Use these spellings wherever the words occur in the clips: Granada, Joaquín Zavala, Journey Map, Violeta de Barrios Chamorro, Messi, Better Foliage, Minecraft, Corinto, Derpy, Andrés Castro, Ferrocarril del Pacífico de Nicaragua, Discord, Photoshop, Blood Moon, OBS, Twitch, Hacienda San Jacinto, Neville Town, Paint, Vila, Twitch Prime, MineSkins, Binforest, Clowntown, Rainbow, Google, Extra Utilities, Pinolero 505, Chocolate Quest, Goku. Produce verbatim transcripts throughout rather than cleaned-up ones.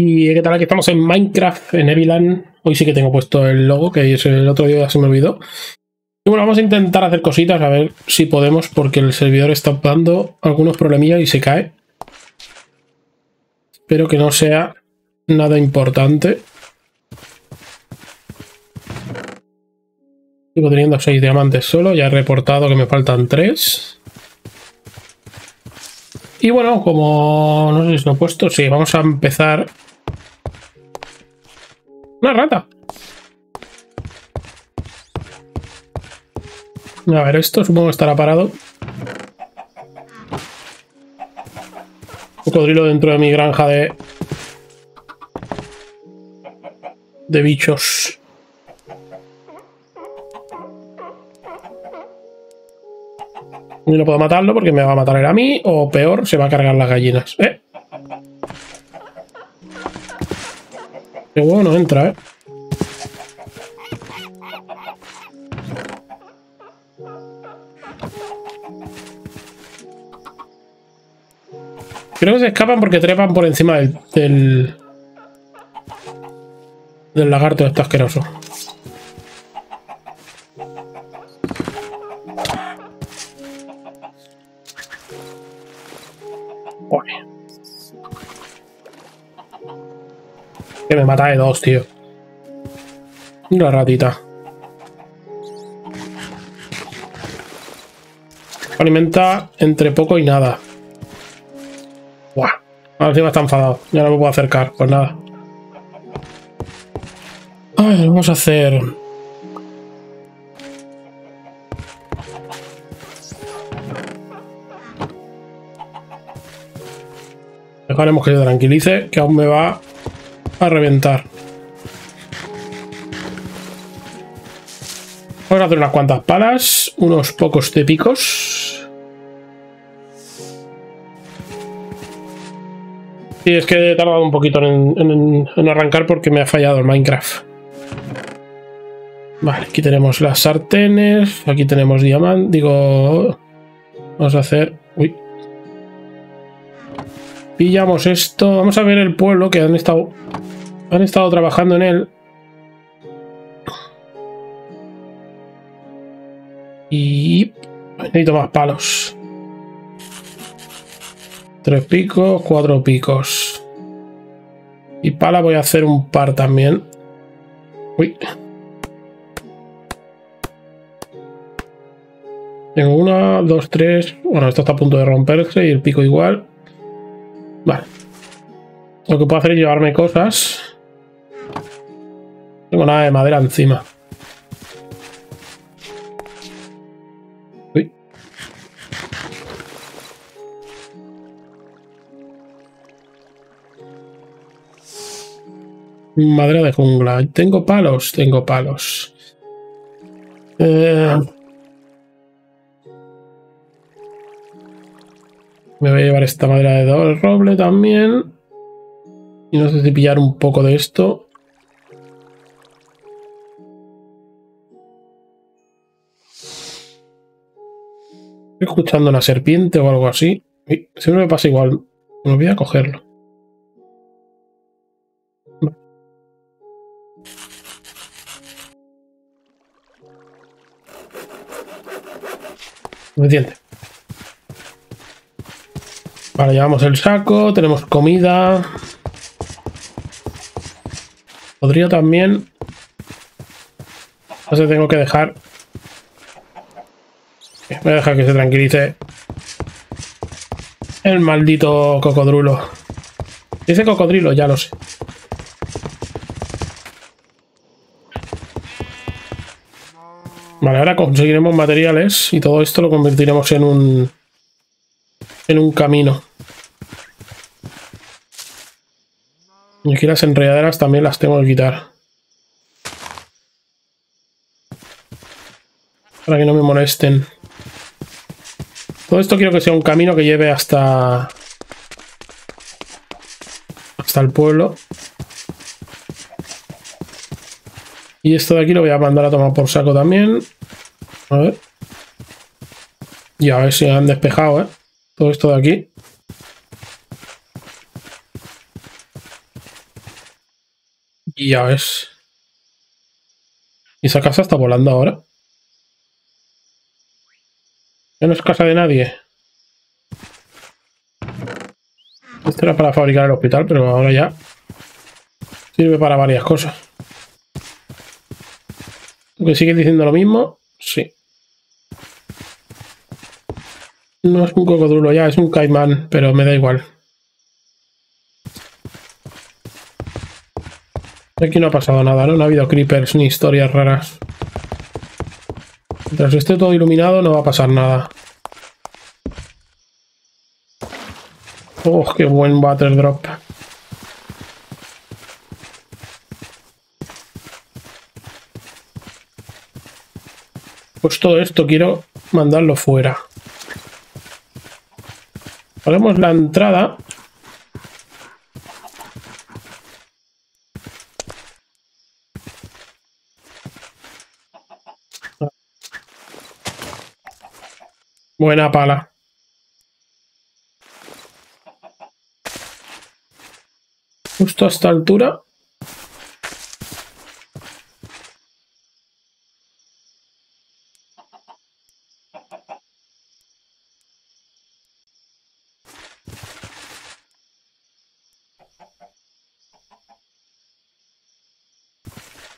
Y qué tal, aquí estamos en Minecraft, en Eviland. Hoy sí que tengo puesto el logo, que es el otro día se me olvidó. Y bueno, vamos a intentar hacer cositas, a ver si podemos, porque el servidor está dando algunos problemillas y se cae. Espero que no sea nada importante. Sigo teniendo seis diamantes solo, ya he reportado que me faltan tres. Y bueno, como no sé si lo he puesto, sí, vamos a empezar. Una rata. A ver, esto supongo que estará parado. Un cocodrilo dentro de mi granja de... de bichos. Y no puedo matarlo porque me va a matar él a mí, o peor, se va a cargar las gallinas. ¿Eh? Qué huevo no entra, ¿eh? Creo que se escapan porque trepan por encima del, del, del lagarto, está asqueroso. Uy. Que me mata de dos, tío. Una ratita. Alimenta entre poco y nada. Ahora encima está enfadado. Ya no me puedo acercar. Pues nada. A ver, vamos a hacer... Dejaremos que se tranquilice, que aún me va a reventar. Vamos a hacer unas cuantas palas, unos pocos de picos. Sí, es que he tardado un poquito en, en, en arrancar porque me ha fallado el Minecraft. Vale, aquí tenemos las sartenes, aquí tenemos diamante, digo... Vamos a hacer... Uy. Pillamos esto, vamos a ver el pueblo que han estado... Han estado trabajando en él. Y... necesito más palos. Tres picos, cuatro picos. Y pala voy a hacer un par también. Uy. Tengo una, dos, tres. Bueno, esto está a punto de romperse y el pico igual. Vale. Lo que puedo hacer es llevarme cosas. No tengo nada de madera encima. Madera de jungla. Tengo palos, tengo palos. Eh... Me voy a llevar esta madera de doble roble también. Y no sé si pillar un poco de esto. Estoy escuchando una serpiente o algo así. Siempre me pasa igual. Me voy a cogerlo. Suficiente. Vale, llevamos el saco, tenemos comida. Podría también... No sé, tengo que dejar... Voy a dejar que se tranquilice el maldito cocodrulo. Dice cocodrilo, ya lo sé. Vale, ahora conseguiremos materiales y todo esto lo convertiremos en un en un camino. Y aquí las enredaderas también las tengo que quitar. Para que no me molesten. Todo esto quiero que sea un camino que lleve hasta... hasta el pueblo. Y esto de aquí lo voy a mandar a tomar por saco también. A ver. Y a ver si han despejado, ¿eh? Todo esto de aquí. Y ya ves. ¿Y esa casa está volando ahora? Ya no es casa de nadie. Esto era para fabricar el hospital, pero ahora ya sirve para varias cosas. ¿Que siguen diciendo lo mismo? Sí. No es un cocodrilo ya, es un caimán, pero me da igual. Aquí no ha pasado nada, ¿no? No ha habido creepers ni historias raras. Mientras esté todo iluminado no va a pasar nada. ¡Oh, qué buen water drop! Pues todo esto quiero mandarlo fuera. Ponemos la entrada. Buena pala. Justo a esta altura.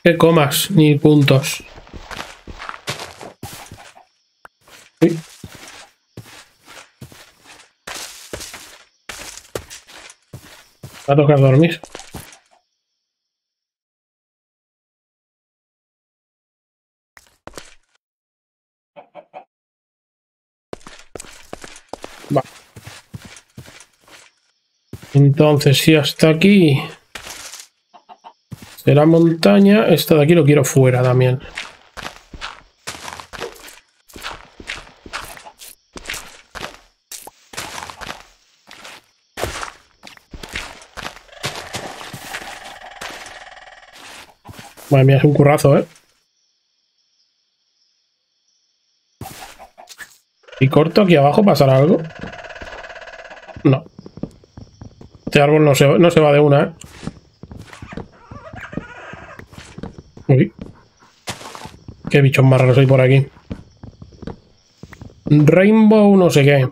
Que comas ni puntos. Uy. Va a tocar dormir. Va. Entonces, si hasta aquí será montaña, esta de aquí lo quiero fuera también. Madre mía, es un currazo, ¿eh? ¿Y corto aquí abajo pasará algo? No. Este árbol no se, no se va de una, ¿eh? Uy. Qué bichos más raros hay por aquí. Rainbow no sé qué.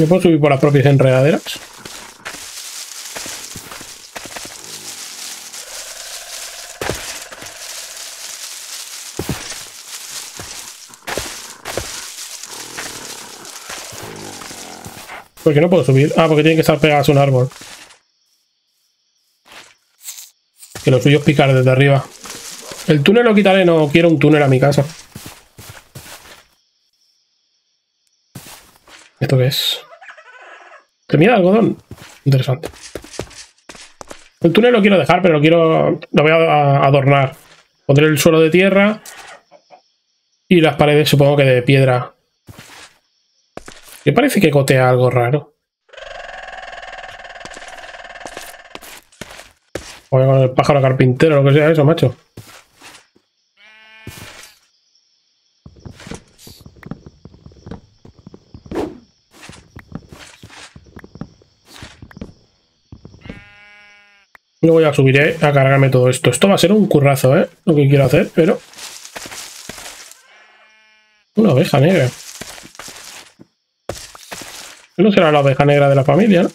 ¿Me puedo subir por las propias enredaderas? ¿Por qué no puedo subir? Ah, porque tienen que estar pegadas a un árbol. Que lo suyo es picar desde arriba. El túnel lo quitaré, no quiero un túnel a mi casa. ¿Esto qué es? Mira, algodón. Interesante. El túnel lo quiero dejar, pero lo quiero. Lo voy a adornar. Pondré el suelo de tierra. Y las paredes, supongo que de piedra. Me parece que gotea algo raro. O con el pájaro carpintero, lo que sea eso, macho. Luego ya subiré a cargarme todo esto. Esto va a ser un currazo, ¿eh? Lo que quiero hacer, pero... Una oveja negra. No será la oveja negra de la familia, ¿no?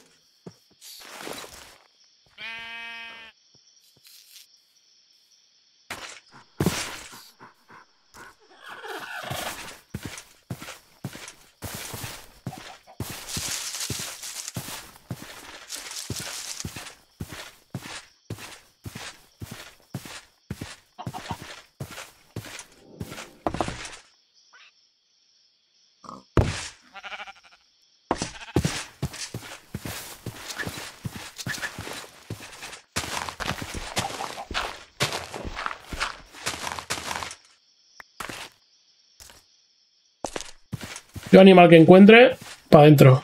Yo animal que encuentre, para adentro.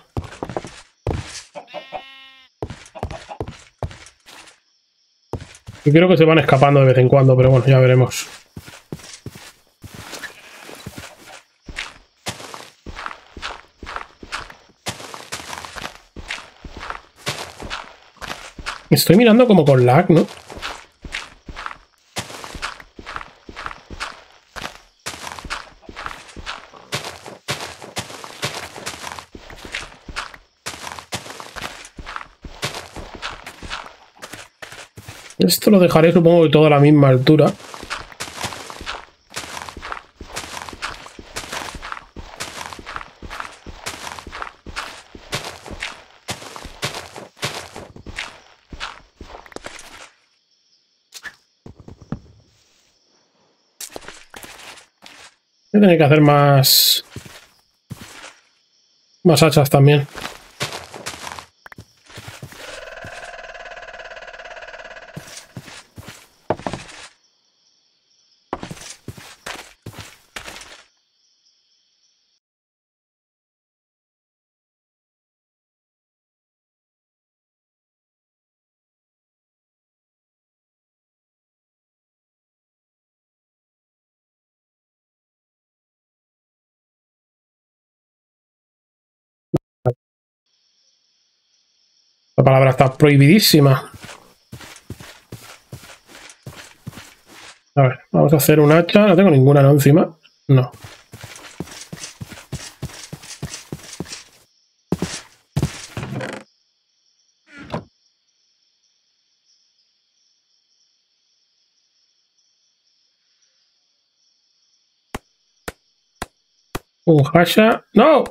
Yo creo que se van escapando de vez en cuando, pero bueno, ya veremos. Estoy mirando como con lag, ¿no? Esto lo dejaré, supongo que todo a la misma altura. Voy a tener que hacer más... más hachas también. La palabra está prohibidísima. A ver, vamos a hacer un hacha. No tengo ninguna, ¿no? Encima. No. Un hacha. ¡No!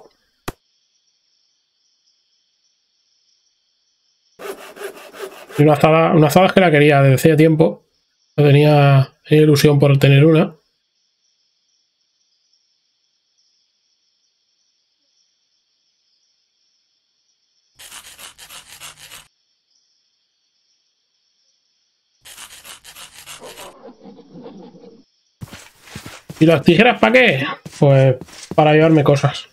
Una azada, una azada es que la quería desde hace tiempo. No tenía, tenía ilusión por tener una. ¿Y las tijeras para qué? Pues para llevarme cosas.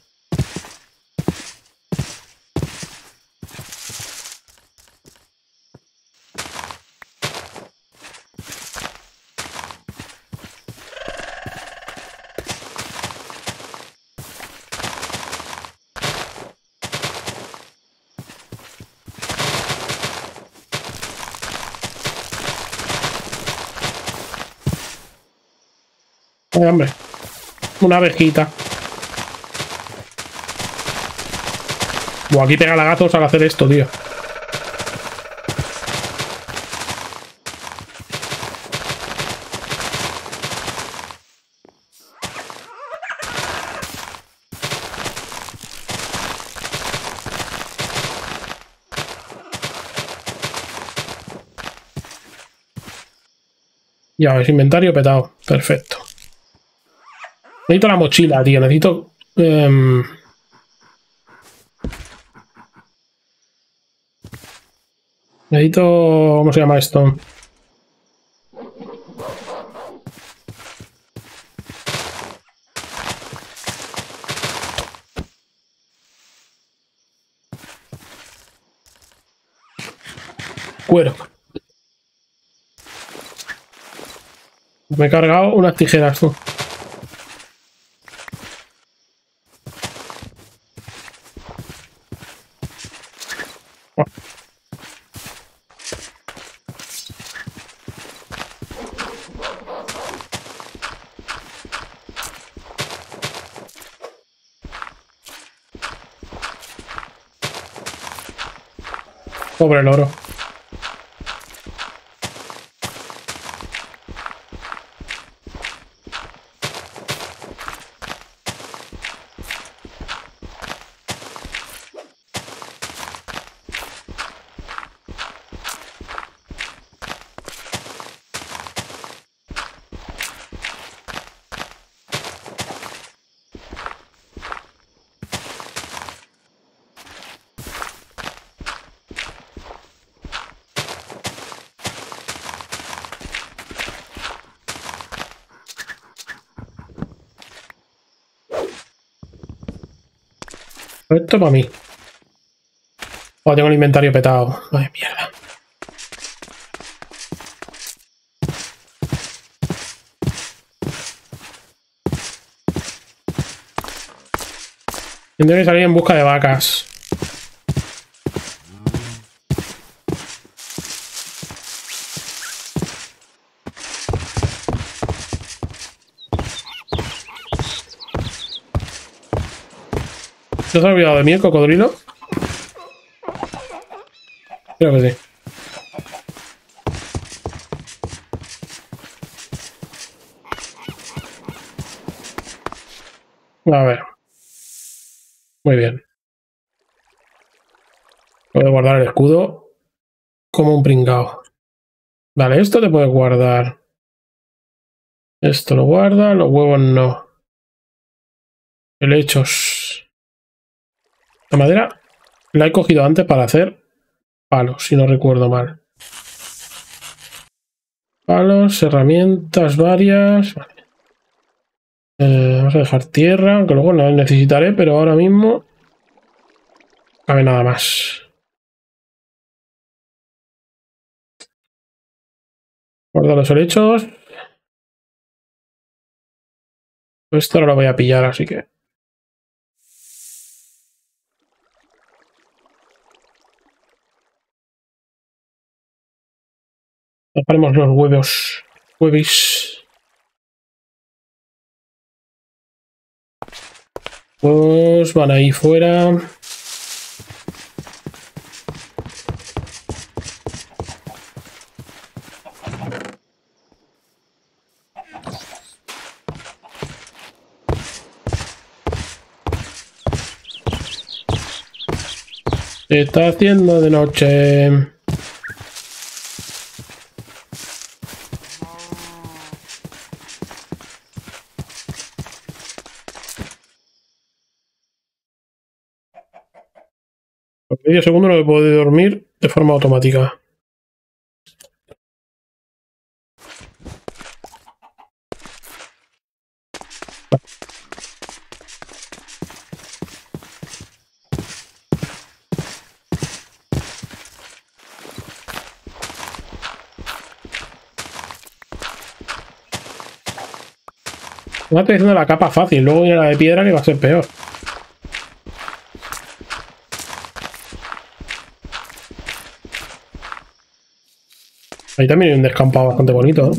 Hombre, una abejita. O aquí pega lagazos al hacer esto, tío. Ya ves, inventario petado. Perfecto. Necesito la mochila, tío. Necesito... Eh... Necesito... ¿Cómo se llama esto? Cuero. Me he cargado unas tijeras, tú. Sobre el oro. Esto para mí. Oh, tengo el inventario petado. Ay, mierda. Tendré que salir en busca de vacas. ¿Te has olvidado de mí, el cocodrilo? Creo que sí. A ver. Muy bien. Puedo guardar el escudo como un pringao. Vale, esto te puedes guardar. Esto lo guarda, los huevos no. Helechos. La madera la he cogido antes para hacer palos, si no recuerdo mal. Palos, herramientas varias. Vale. Eh, vamos a dejar tierra, aunque luego la necesitaré, pero ahora mismo no cabe nada más. Guardo los helechos. Esto no lo voy a pillar, así que... Dejaremos los huevos. Huevis. Pues van ahí fuera. Se está haciendo de noche. Medio segundo no me puedo dormir de forma automática. No estoy haciendo la capa fácil, luego viene la de piedra que va a ser peor. Ahí también hay un descampado bastante bonito, ¿eh?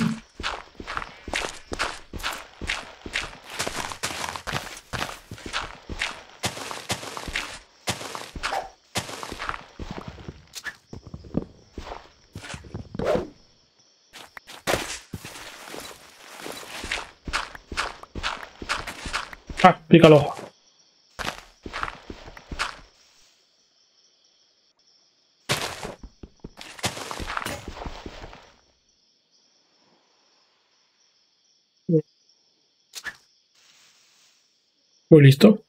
Ah, pícalo. Muy listo.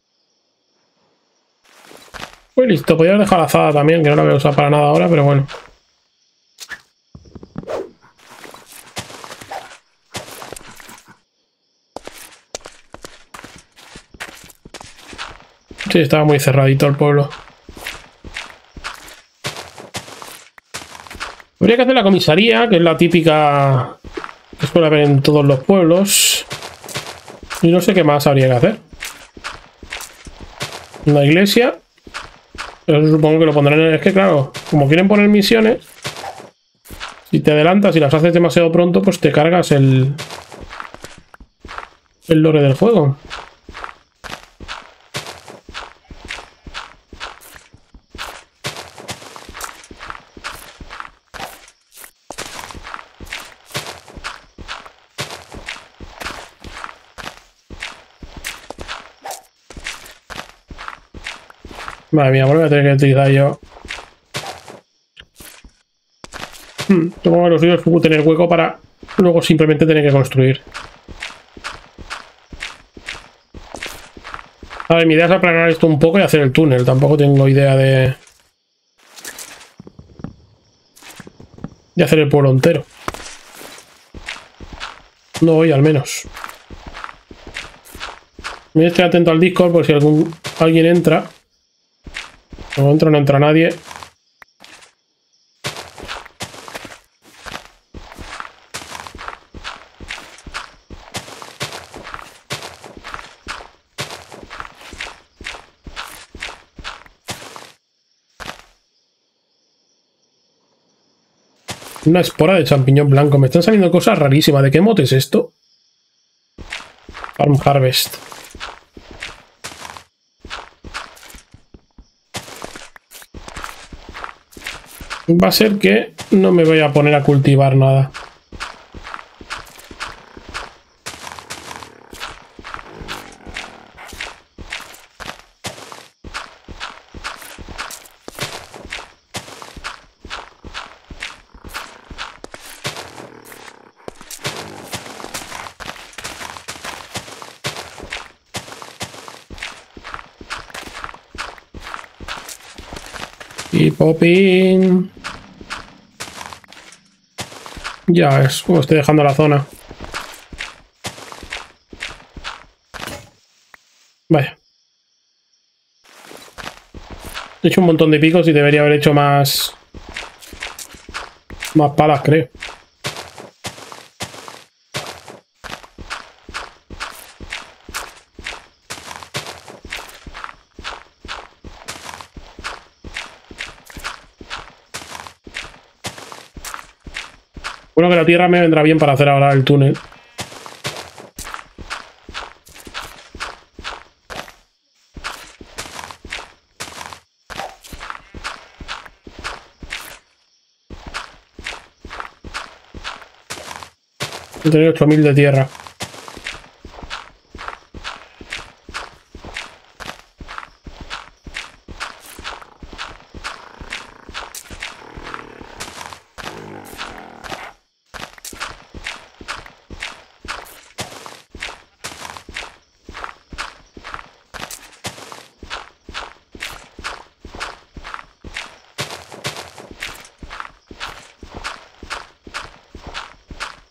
Muy listo. Podría dejar azada también, que no la voy a usar para nada ahora, pero bueno. Sí, estaba muy cerradito el pueblo. Habría que hacer la comisaría, que es la típica que suele haber en todos los pueblos. Y no sé qué más habría que hacer. Una iglesia, eso supongo que lo pondrán en... Es que claro, como quieren poner misiones, si te adelantas y las haces demasiado pronto, pues te cargas el el lore del juego. Madre mía, bueno, voy a tener que utilizar yo. Hmm, supongo que los suyos puedo tener hueco para luego simplemente tener que construir. A ver, mi idea es aplanar esto un poco y hacer el túnel. Tampoco tengo idea de... de hacer el pueblo entero. No hoy, al menos. Me estoy atento al Discord por si algún, alguien entra. De momento no entra nadie. Una espora de champiñón blanco. Me están saliendo cosas rarísimas. ¿De qué mote es esto? Farm Harvest. Va a ser que no me voy a poner a cultivar nada. Popin. Ya es, oh, estoy dejando la zona. Vaya. He hecho un montón de picos y debería haber hecho más... Más palas, creo. Bueno, que la tierra me vendrá bien para hacer ahora el túnel. He tenido ocho mil de tierra.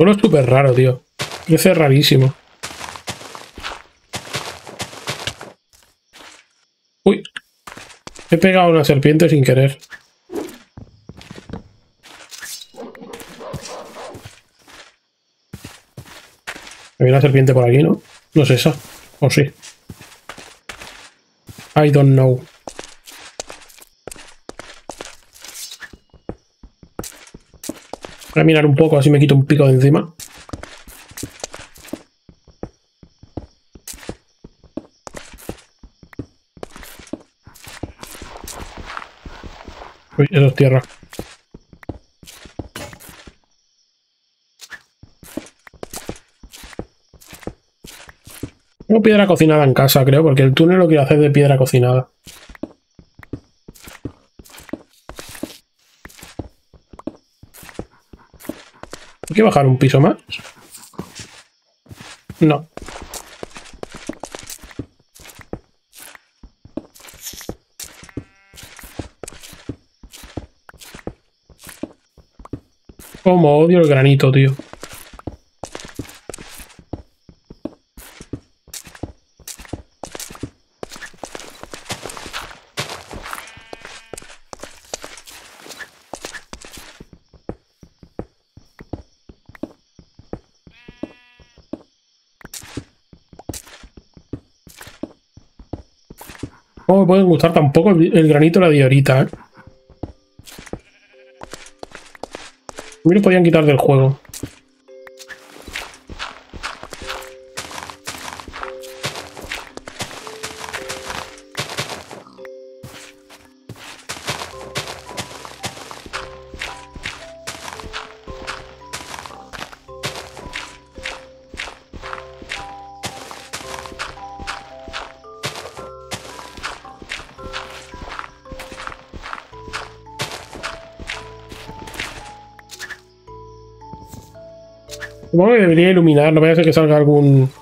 Es súper raro, tío. Crece rarísimo. Uy. He pegado una serpiente sin querer. Había una serpiente por aquí, ¿no? No es esa. ¿O sí? I don't know. Voy a mirar un poco, así me quito un pico de encima. Uy, eso es tierra. Tengo piedra cocinada en casa, creo, porque el túnel lo quiero hacer de piedra cocinada. ¿Hay que bajar un piso más? No. Como odio el granito, tío. No me puede gustar tampoco el granito de la diorita, ¿eh? A mí lo podían quitar del juego. Supongo que debería iluminar, no vaya a ser que salga algún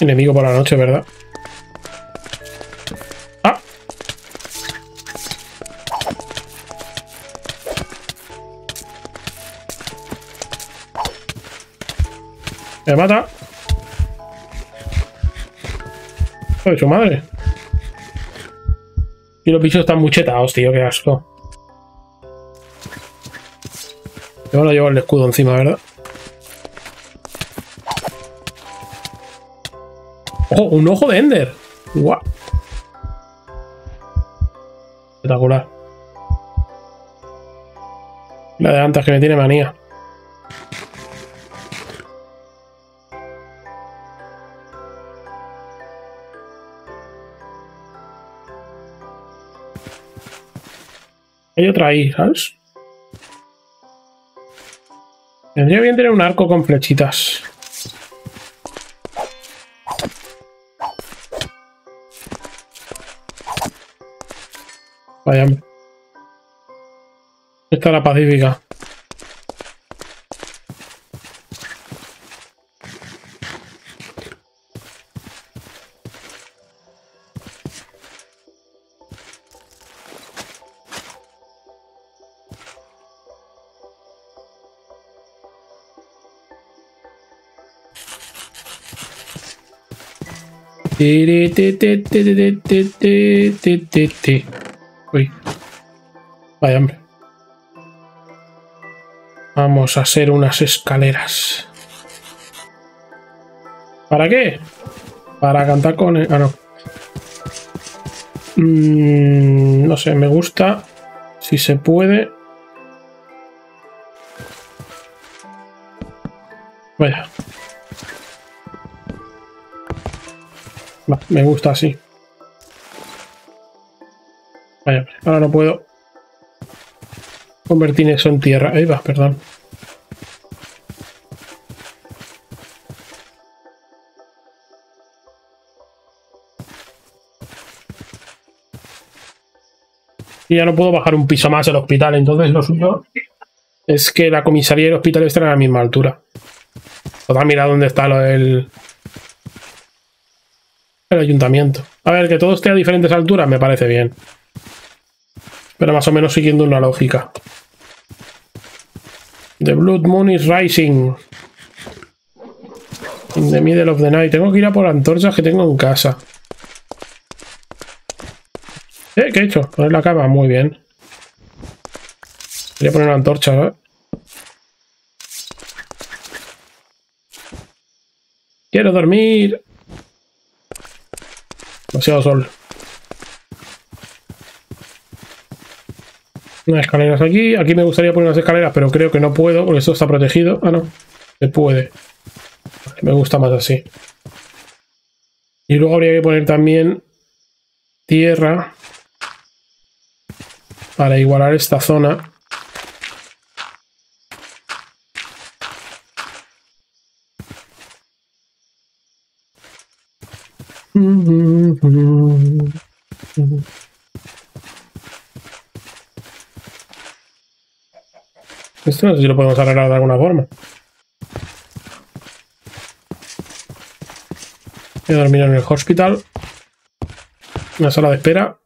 enemigo por la noche, ¿verdad? ¡Ah! ¡Me mata! ¡Joder, su madre! Y los bichos están muchetados, tío, qué asco. Yo no llevo el escudo encima, ¿verdad? ¡Ojo! ¡Un ojo de Ender! ¡Guau! Espectacular. La de antes que me tiene manía. Hay otra ahí, ¿sabes? Tendría bien tener un arco con flechitas. Vaya. Esta es la pacífica. Uy. Vaya, hombre. Vamos a hacer unas escaleras. ¿Para qué? Para cantar con el... Ah, no. Mm, no sé, me gusta. Si se puede. Vaya. Va, me gusta así. Vaya, ahora no puedo convertir eso en tierra. Ahí va, perdón. Y ya no puedo bajar un piso más al hospital, entonces lo suyo es que la comisaría y el hospital estén a la misma altura. Total, mira dónde está lo del... el ayuntamiento. A ver, que todo esté a diferentes alturas me parece bien. Pero más o menos siguiendo una lógica. The Blood Moon is rising. In the middle of the night. Tengo que ir a por antorchas que tengo en casa. ¿Eh? ¿Qué he hecho? Poner la cama. Muy bien. Quería poner una antorcha, ¿no? Quiero dormir. Demasiado sol. Unas escaleras aquí. Aquí me gustaría poner unas escaleras, pero creo que no puedo porque esto está protegido. Ah, no. Se puede. Me gusta más así. Y luego habría que poner también tierra para igualar esta zona. Esto no sé si lo podemos arreglar de alguna forma. Voy a dormir en el hospital. Una sala de espera.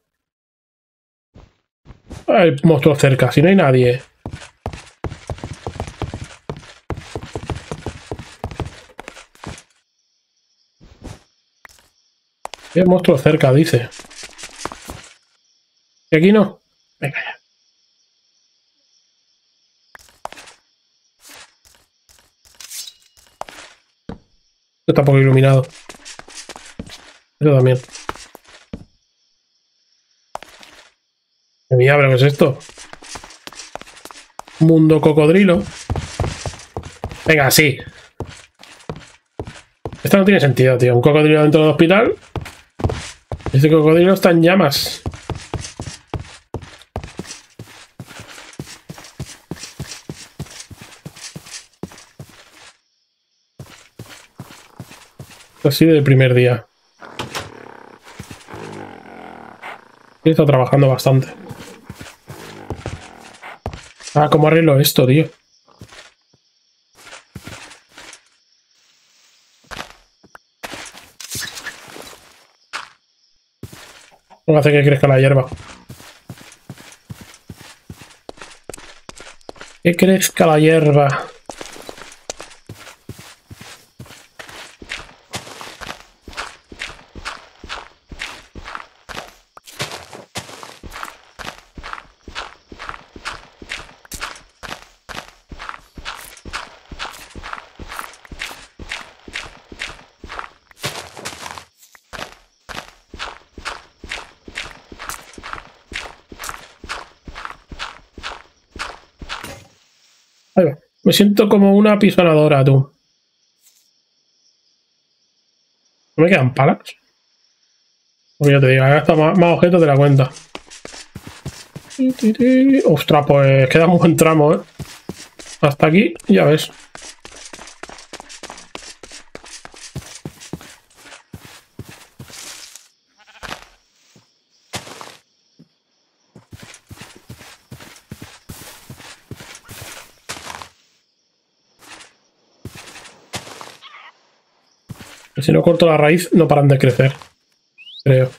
Hay monstruos cerca, si no hay nadie. Hay monstruos cerca, dice. ¿Y aquí no? Venga ya. Esto está poco iluminado. Esto también. Mira, pero ¿qué es esto? Mundo cocodrilo. Venga, sí. Esto no tiene sentido, tío. Un cocodrilo dentro del hospital. Este cocodrilo está en llamas. Así del primer día. He estado trabajando bastante. Ah, ¿cómo arreglo esto, tío? ¿Cómo hace que crezca la hierba? Que crezca la hierba. Me siento como una apisonadora, tú. ¿No me quedan palas? Porque ya te digo, he gastado más, más objetos de la cuenta. Ostras, pues queda un buen tramo, ¿eh? Hasta aquí, ya ves. Si no corto la raíz, no paran de crecer. Creo.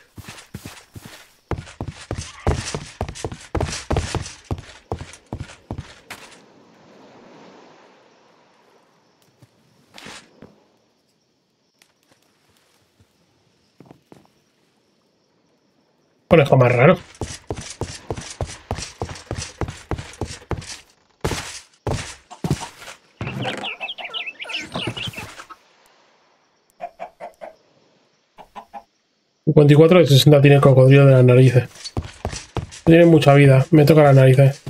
Conejo más raro. cincuenta y cuatro de sesenta tiene el cocodrilo de las narices. Tiene mucha vida. Me toca las narices.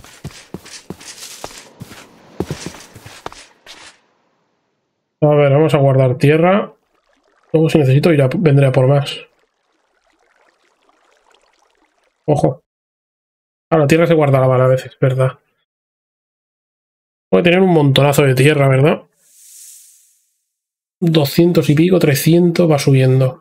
A ver, vamos a guardar tierra. Luego si necesito ir a, vendré a por más. Ojo. Ah, la tierra se guarda la bala a veces, ¿verdad? Voy a tener un montonazo de tierra, ¿verdad? doscientos y pico, trescientos va subiendo.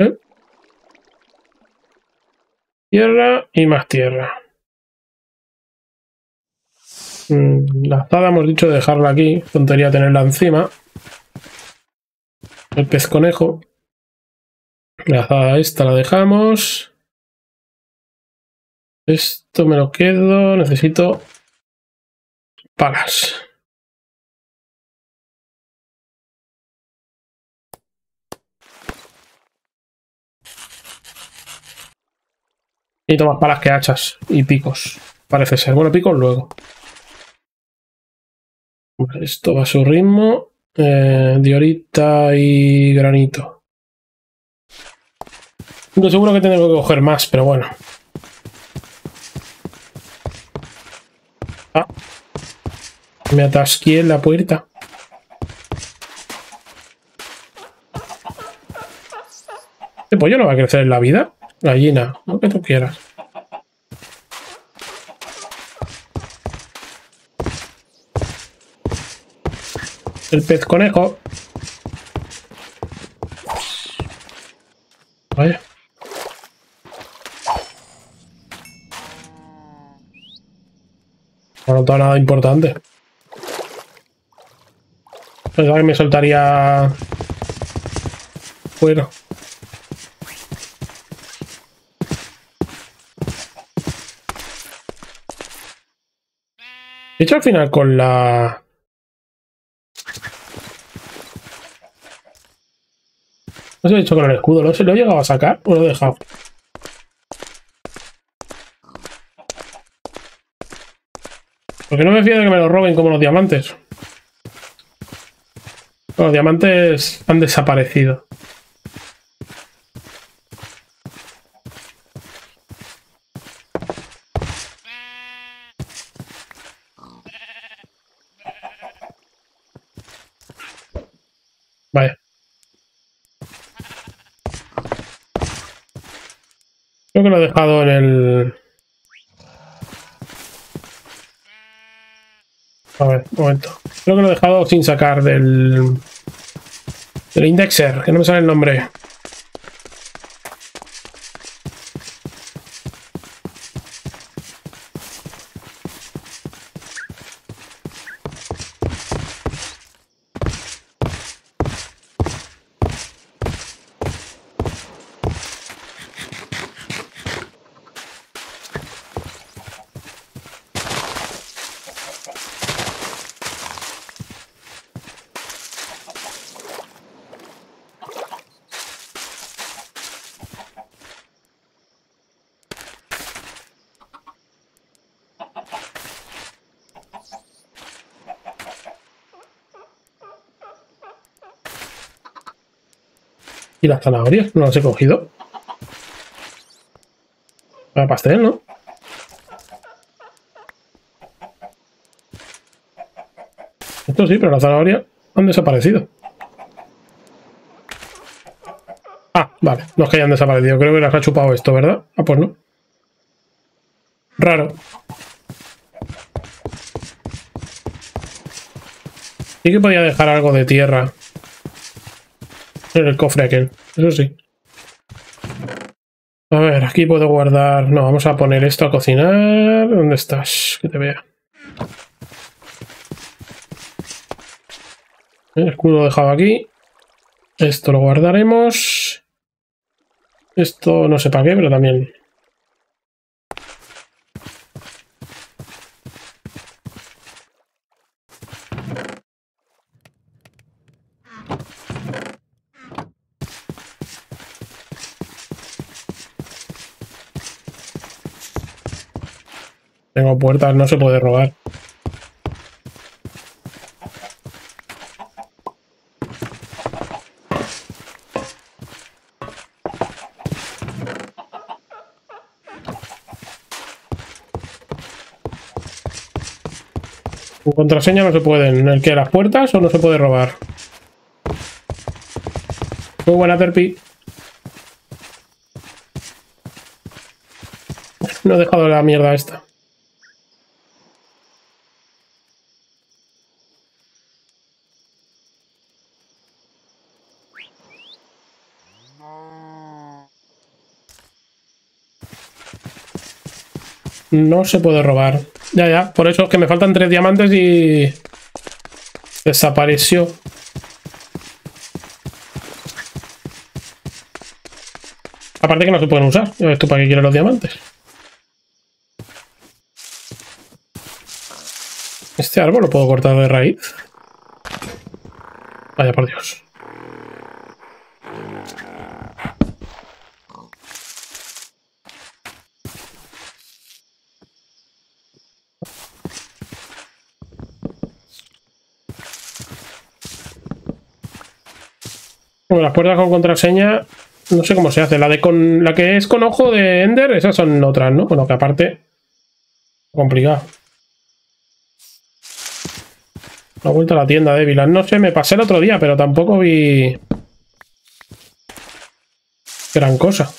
¿Eh? Tierra y más tierra. La azada hemos dicho de dejarla aquí. Tontería tenerla encima. El pez conejo. La azada esta la dejamos. Esto me lo quedo. Necesito palas. Necesito más palas que hachas y picos, parece ser. Bueno, picos luego. Esto va a su ritmo. Eh, diorita y granito. Yo seguro que tengo que coger más, pero bueno. Ah, me atasqué en la puerta. Este pollo no va a crecer en la vida. Gallina, lo que tú quieras. El pez conejo. Vaya. No he notado nada importante. Pensaba que me soltaría fuera. De hecho, al final con la... No se lo he hecho con el escudo, ¿no? ¿Se lo he llegado a sacar o lo he dejado? Porque no me fío de que me lo roben como los diamantes. Los diamantes han desaparecido. Creo que lo he dejado en el... A ver, un momento. Creo que lo he dejado sin sacar del... del indexer, que no me sale el nombre. ¿Y las zanahorias? ¿No las he cogido? Para pastel, ¿no? Esto sí, pero las zanahorias han desaparecido. Ah, vale. No es que hayan desaparecido. Creo que las ha chupado esto, ¿verdad? Ah, pues no. Raro. Sí que podía dejar algo de tierra en el cofre aquel. Eso sí. A ver, aquí puedo guardar... No, vamos a poner esto a cocinar. ¿Dónde estás? Que te vea. El escudo dejado aquí. Esto lo guardaremos. Esto no sé para qué, pero también... Tengo puertas, no se puede robar. Con contraseña no se pueden. ¿El que las puertas o no se puede robar? Muy buena, Derpy. No he dejado la mierda esta. No se puede robar. Ya, ya. Por eso es que me faltan tres diamantes y... Desapareció. Aparte que no se pueden usar. Ya ves tú para qué quieres los diamantes. Este árbol lo puedo cortar de raíz. Vaya por Dios. Bueno, las puertas con contraseña, no sé cómo se hace. La de con la que es con ojo de Ender, esas son otras, ¿no? Bueno, que aparte, complicado. La vuelta a la tienda de Vila. No sé, me pasé el otro día, pero tampoco vi gran cosa.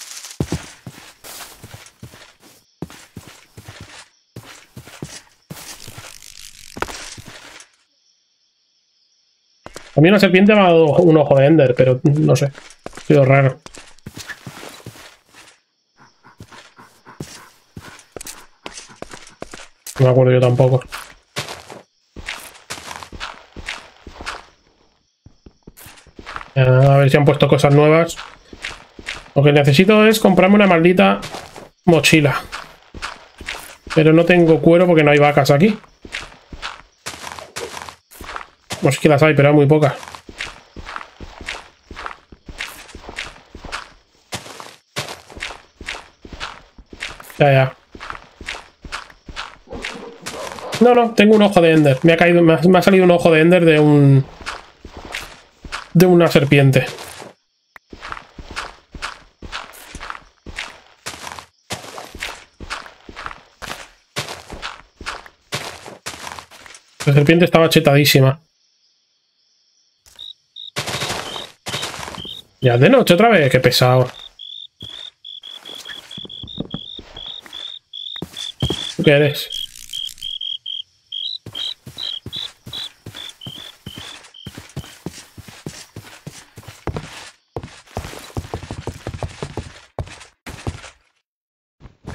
A mí una serpiente me ha dado un ojo de Ender, pero no sé. Ha sido raro. No me acuerdo yo tampoco. A ver si han puesto cosas nuevas. Lo que necesito es comprarme una maldita mochila. Pero no tengo cuero porque no hay vacas aquí. Pues que las hay, pero hay muy pocas. Ya, ya. No, no, tengo un ojo de Ender. Me ha caído, me ha, me ha salido un ojo de Ender de un... De una serpiente. La serpiente estaba chetadísima. Ya de noche otra vez, qué pesado. ¿Tú qué eres?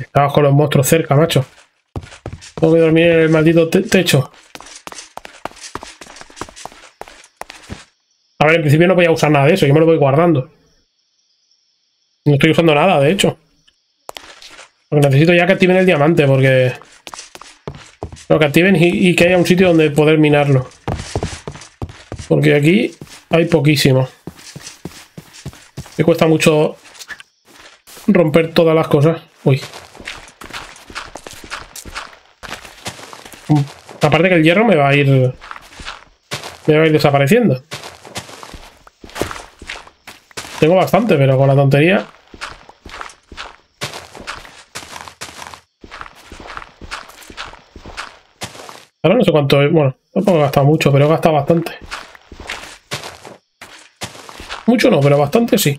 Estabas con los monstruos cerca, macho. Tengo que dormir en el maldito te techo. A ver, en principio no voy a usar nada de eso, yo me lo voy guardando. No estoy usando nada, de hecho. Porque necesito ya que activen el diamante, porque... Lo que activen y, y que haya un sitio donde poder minarlo. Porque aquí hay poquísimo. Me cuesta mucho romper todas las cosas. Uy. Aparte que el hierro me va a ir... Me va a ir desapareciendo. Tengo bastante, pero con la tontería. Ahora no sé cuánto... Bueno, tampoco he gastado mucho, pero he gastado bastante. Mucho no, pero bastante sí.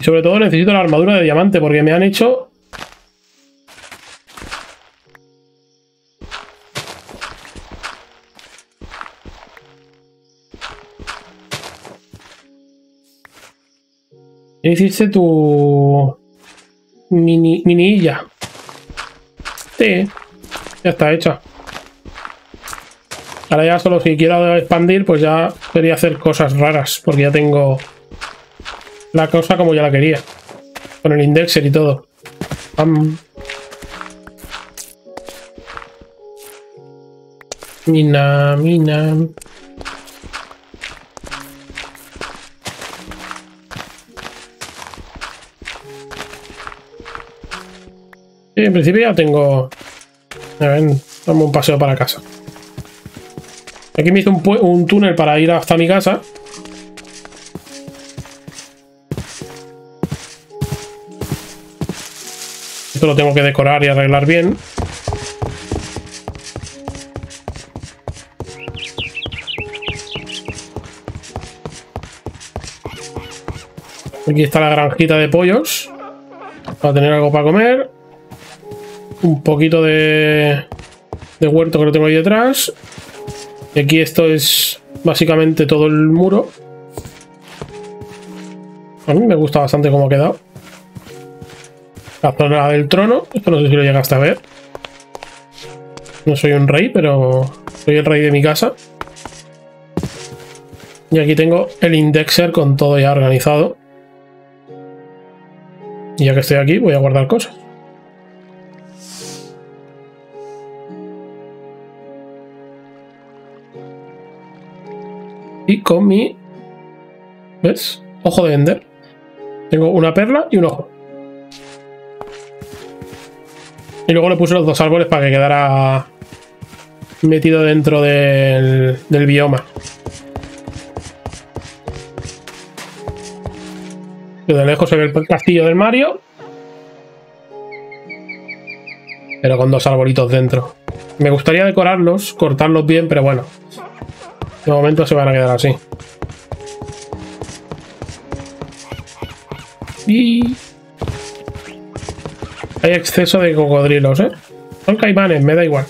Y sobre todo necesito la armadura de diamante porque me han hecho... Ya hiciste tu mini minilla. Sí, ya está hecha. Ahora ya solo si quiero expandir, pues ya debería hacer cosas raras, porque ya tengo la cosa como ya la quería. Con el indexer y todo. Pam. Mina, mina. Sí, en principio ya tengo... A ver, dame un paseo para casa. Aquí me hice un, un túnel para ir hasta mi casa. Esto lo tengo que decorar y arreglar bien. Aquí está la granjita de pollos. Para tener algo para comer. Un poquito de, de huerto que lo tengo ahí detrás. Y aquí esto es básicamente todo el muro. A mí me gusta bastante cómo ha quedado. La zona del trono. Esto no sé si lo llegaste a ver. No soy un rey, pero soy el rey de mi casa. Y aquí tengo el indexer con todo ya organizado. Y ya que estoy aquí, voy a guardar cosas. Y con mi... ¿Ves? Ojo de Ender. Tengo una perla y un ojo. Y luego le puse los dos árboles para que quedara metido dentro del, del bioma. De lejos se ve el castillo del Mario. Pero con dos arbolitos dentro. Me gustaría decorarlos, cortarlos bien, pero bueno. De momento se van a quedar así. Y... Hay exceso de cocodrilos, ¿eh? Son caimanes, me da igual.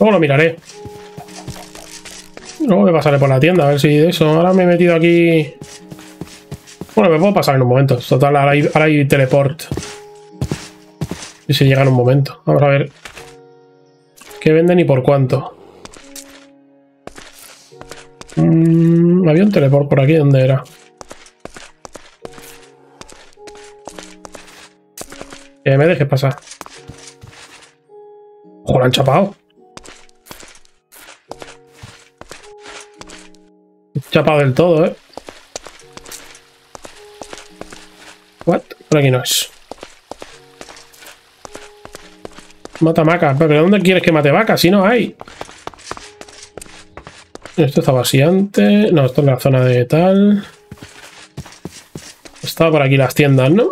Luego lo miraré. Luego me pasaré por la tienda, a ver si de eso. Ahora me he metido aquí... Bueno, me puedo pasar en un momento. Total, ahora hay, ahora hay teleport. Y se llega en un momento. Vamos a ver. ¿Qué venden y por cuánto? Mm, había un teleport por aquí. ¿Dónde era? Que me dejes pasar. Ojo, lo han chapado. Chapado del todo, ¿eh? What? Por aquí no es. Mata vacas. ¿Pero dónde quieres que mate vacas? Si no hay. Esto estaba así antes. No, esto es la zona de tal. Estaba por aquí las tiendas, ¿no?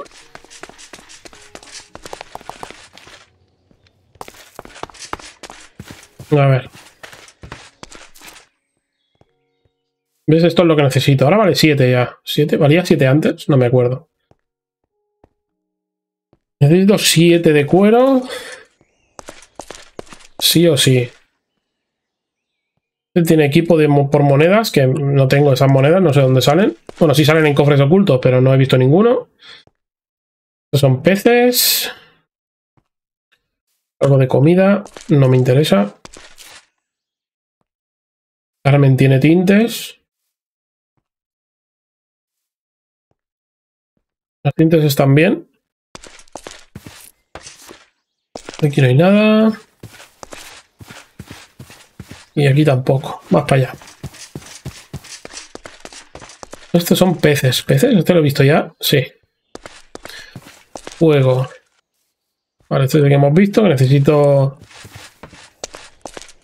A ver. ¿Ves? Esto es lo que necesito. Ahora vale siete ya. ¿siete? ¿Valía siete antes? No me acuerdo. Necesito siete de cuero. Sí o sí. Este tiene equipo de, por monedas, que no tengo esas monedas, no sé dónde salen. Bueno, sí salen en cofres ocultos, pero no he visto ninguno. Estos son peces. Algo de comida, no me interesa. Carmen tiene tintes. Las cintas están bien. Aquí no hay nada. Y aquí tampoco. Más para allá. Estos son peces. ¿Peces? ¿Este lo he visto ya? Sí. Fuego. Vale, esto es lo que hemos visto. Necesito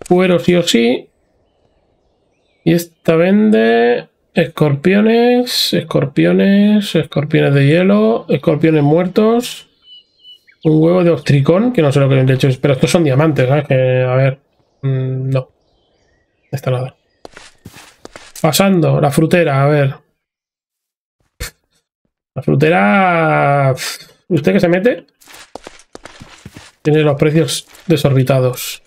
cuero sí o sí. Y esta vende escorpiones, escorpiones, escorpiones de hielo, escorpiones muertos. Un huevo de ostricón, que no sé lo que le he hecho. Pero estos son diamantes, ¿sabes? Que, a ver, mmm, no. Esta nada. Pasando, la frutera, a ver. La frutera... ¿Usted que se mete? Tiene los precios desorbitados.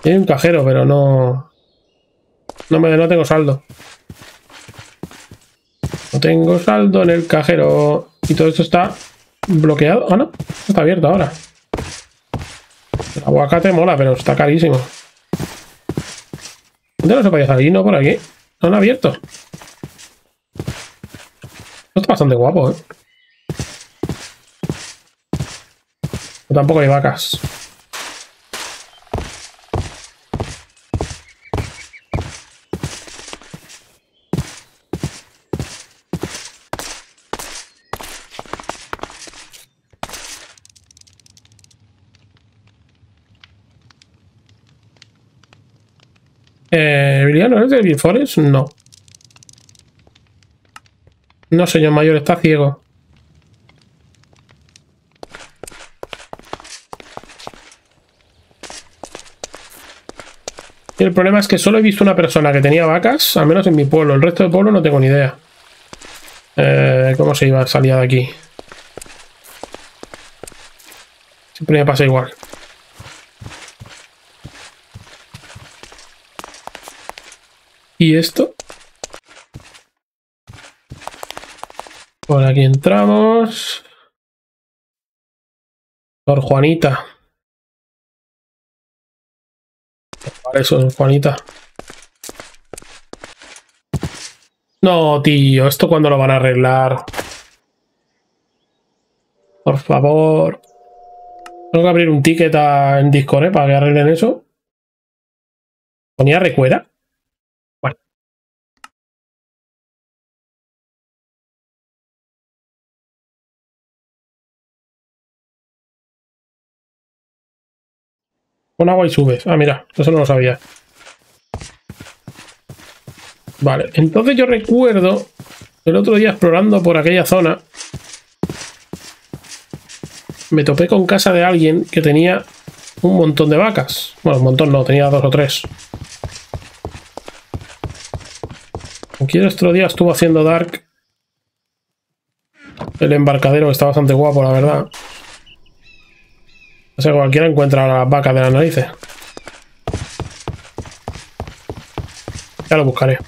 Tiene un cajero, pero no... No, me, no tengo saldo. No tengo saldo en el cajero. Y todo esto está bloqueado. Ah, no. Está abierto ahora. El aguacate mola, pero está carísimo. ¿Dónde no se podía salir? No, por aquí. No han abierto. Esto está bastante guapo, ¿eh? Pero tampoco hay vacas. ¿No es de Binforest? No. No, señor mayor, está ciego. Y el problema es que solo he visto una persona que tenía vacas, al menos en mi pueblo. El resto del pueblo no tengo ni idea. Eh, ¿Cómo se iba a salir de aquí? Siempre me pasa igual. ¿Y esto? Por aquí entramos. Por Juanita. Para eso, Juanita. No, tío. ¿Esto cuándo lo van a arreglar? Por favor. Tengo que abrir un ticket a, en Discord, ¿eh? Para que arreglen eso. ¿Ponía recuera? Con agua y subes. Ah, mira, eso no lo sabía. Vale, entonces yo recuerdo el otro día explorando por aquella zona me topé con casa de alguien que tenía un montón de vacas. Bueno, un montón no, tenía dos o tres. Aquí el otro día estuvo haciendo Dark el embarcadero, que está bastante guapo, la verdad. O sea, cualquiera encuentra las vacas de las narices. Ya lo buscaré.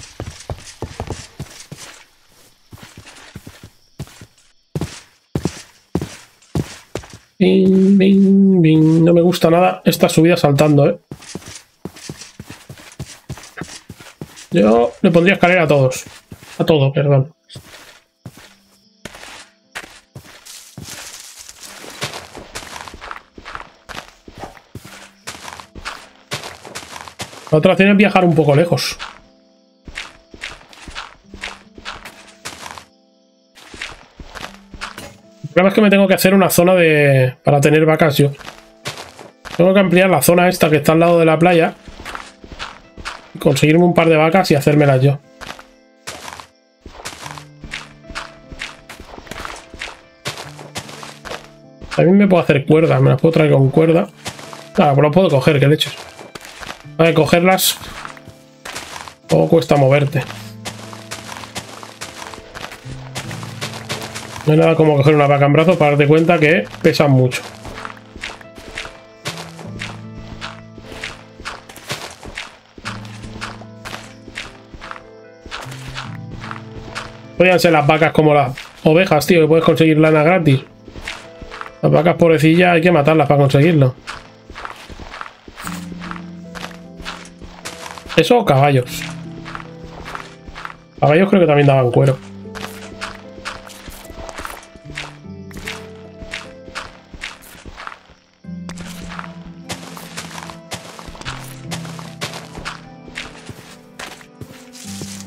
Bing, bing, bing. No me gusta nada esta subida saltando, ¿eh? Yo le pondría escalera a todos. A todo, perdón. La otra opción es viajar un poco lejos. El problema es que me tengo que hacer una zona de... para tener vacas yo. Tengo que ampliar la zona esta que está al lado de la playa. Conseguirme un par de vacas y hacérmelas yo. También me puedo hacer cuerdas. Me las puedo traer con cuerda. Claro, pues las puedo coger, qué leches. Vale, cogerlas o cuesta moverte. No hay nada como coger una vaca en brazos para darte cuenta que pesan mucho. Podrían ser las vacas como las ovejas, tío, que puedes conseguir lana gratis. Las vacas pobrecillas hay que matarlas para conseguirlo. Eso o caballos. Caballos creo que también daban cuero.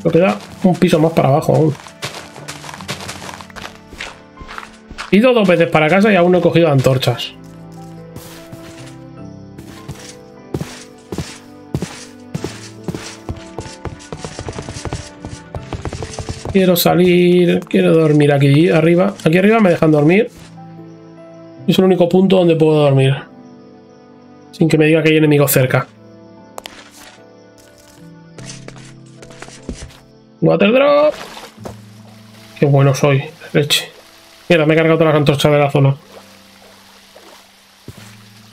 Lo queda un piso más para abajo aún. He ido dos veces para casa y aún no he cogido antorchas. Quiero salir, quiero dormir aquí arriba. Aquí arriba me dejan dormir. Es el único punto donde puedo dormir. Sin que me diga que hay enemigos cerca. Water drop. Qué bueno soy, leche. Mira, me he cargado todas las antorchas de la zona.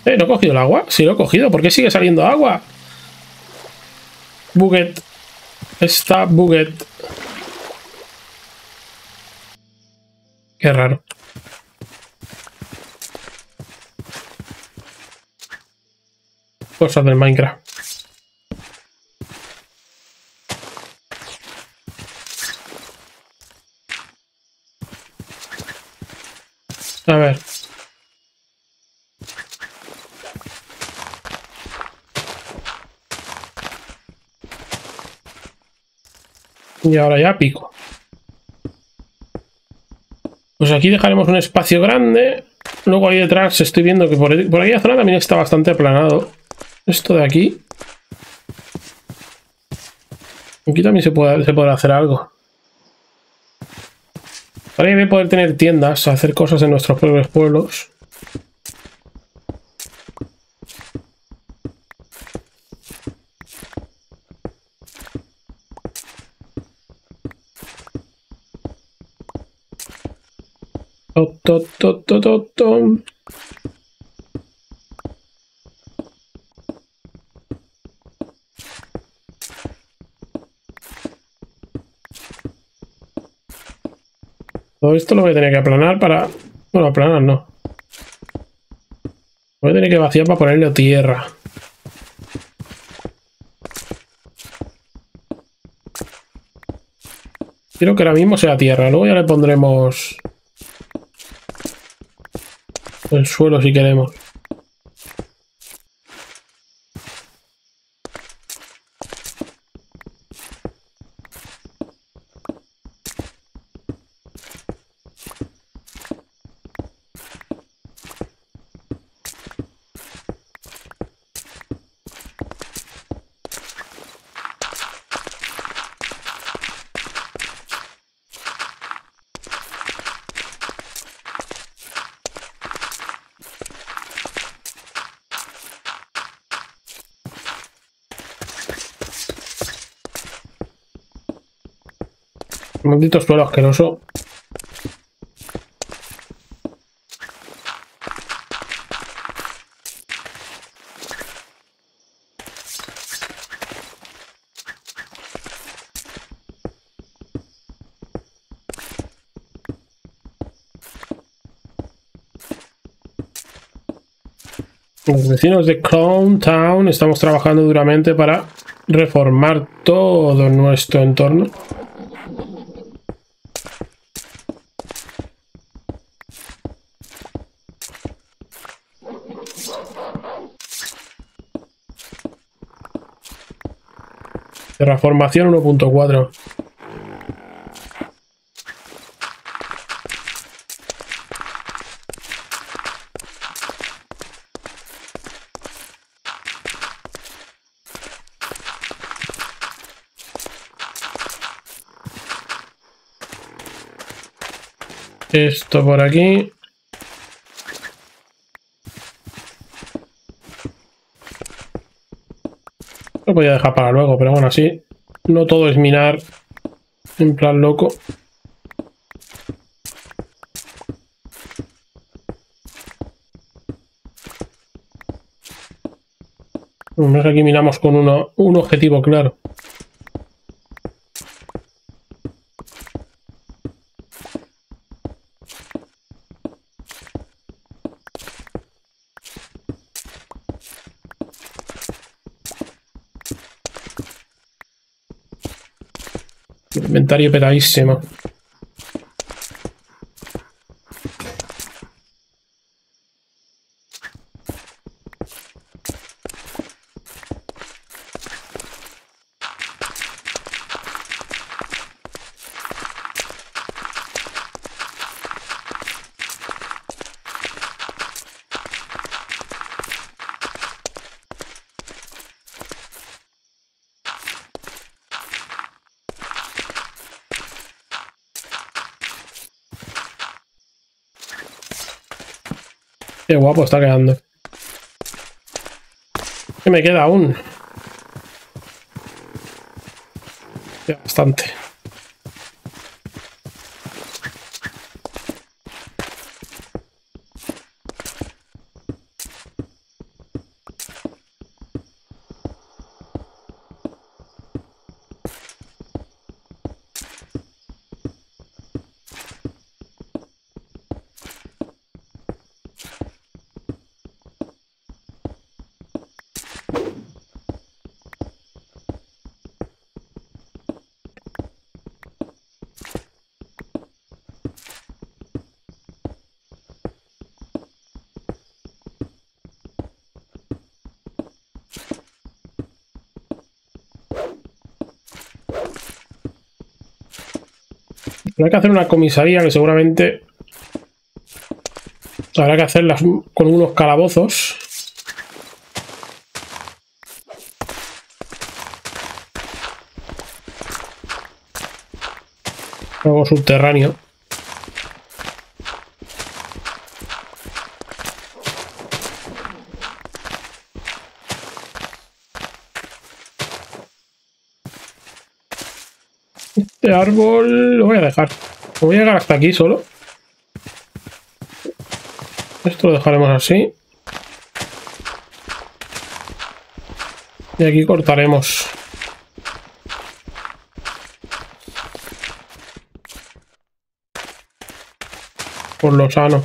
Eh, ¿no he cogido el agua? Sí, lo he cogido. ¿Por qué sigue saliendo agua? Buget. Está buget. Qué raro. Cosas del Minecraft. A ver. Y ahora ya pico. Pues aquí dejaremos un espacio grande. Luego ahí detrás estoy viendo que por, por ahí la zona también está bastante aplanado. Esto de aquí. Aquí también se puede, se puede hacer algo. Ahora voy a poder tener tiendas, hacer cosas en nuestros propios pueblos. To, to, to, to, to. Todo esto lo voy a tener que aplanar para... Bueno, aplanar no. Voy a tener que vaciar para ponerle tierra. Quiero que ahora mismo sea tierra. Luego ya le pondremos... el suelo si queremos. Maldito suelo asqueroso. Los vecinos de Clowntown estamos trabajando duramente para reformar todo nuestro entorno. Terraformación uno punto cuatro. Esto por aquí. Lo voy a dejar para luego, pero bueno, así no todo es minar en plan loco. Bueno, aquí minamos con uno, un objetivo claro. Inventario petadísimo. Qué guapo está quedando. ¿Qué me queda aún? Queda bastante. Habrá que hacer una comisaría que seguramente habrá que hacerla con unos calabozos. Algo subterráneo. Árbol lo voy a dejar. Voy a llegar hasta aquí solo. Esto lo dejaremos así. Y aquí cortaremos. Por lo sano.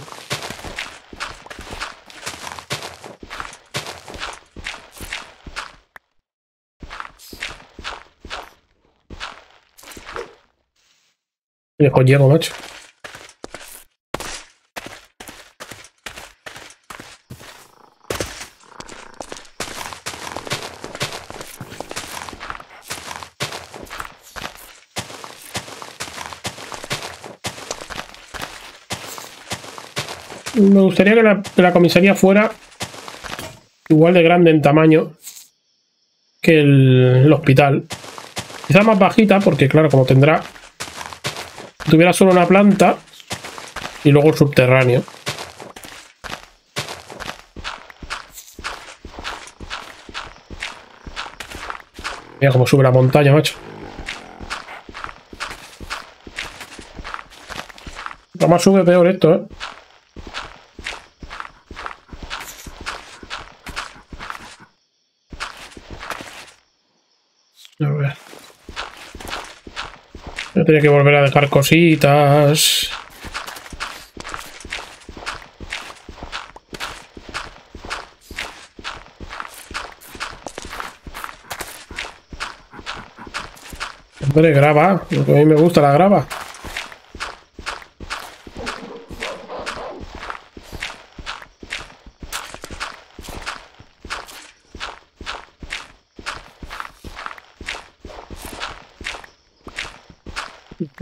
Con hierro, macho. Me gustaría que la, que la comisaría fuera igual de grande en tamaño que el, el hospital. Quizá más bajita, porque claro, como tendrá... Tuviera solo una planta y luego el subterráneo. Mira cómo sube la montaña, macho. Lo más sube peor esto, ¿eh? Tenía que volver a dejar cositas. Hombre, grava. Porque a mí me gusta la grava.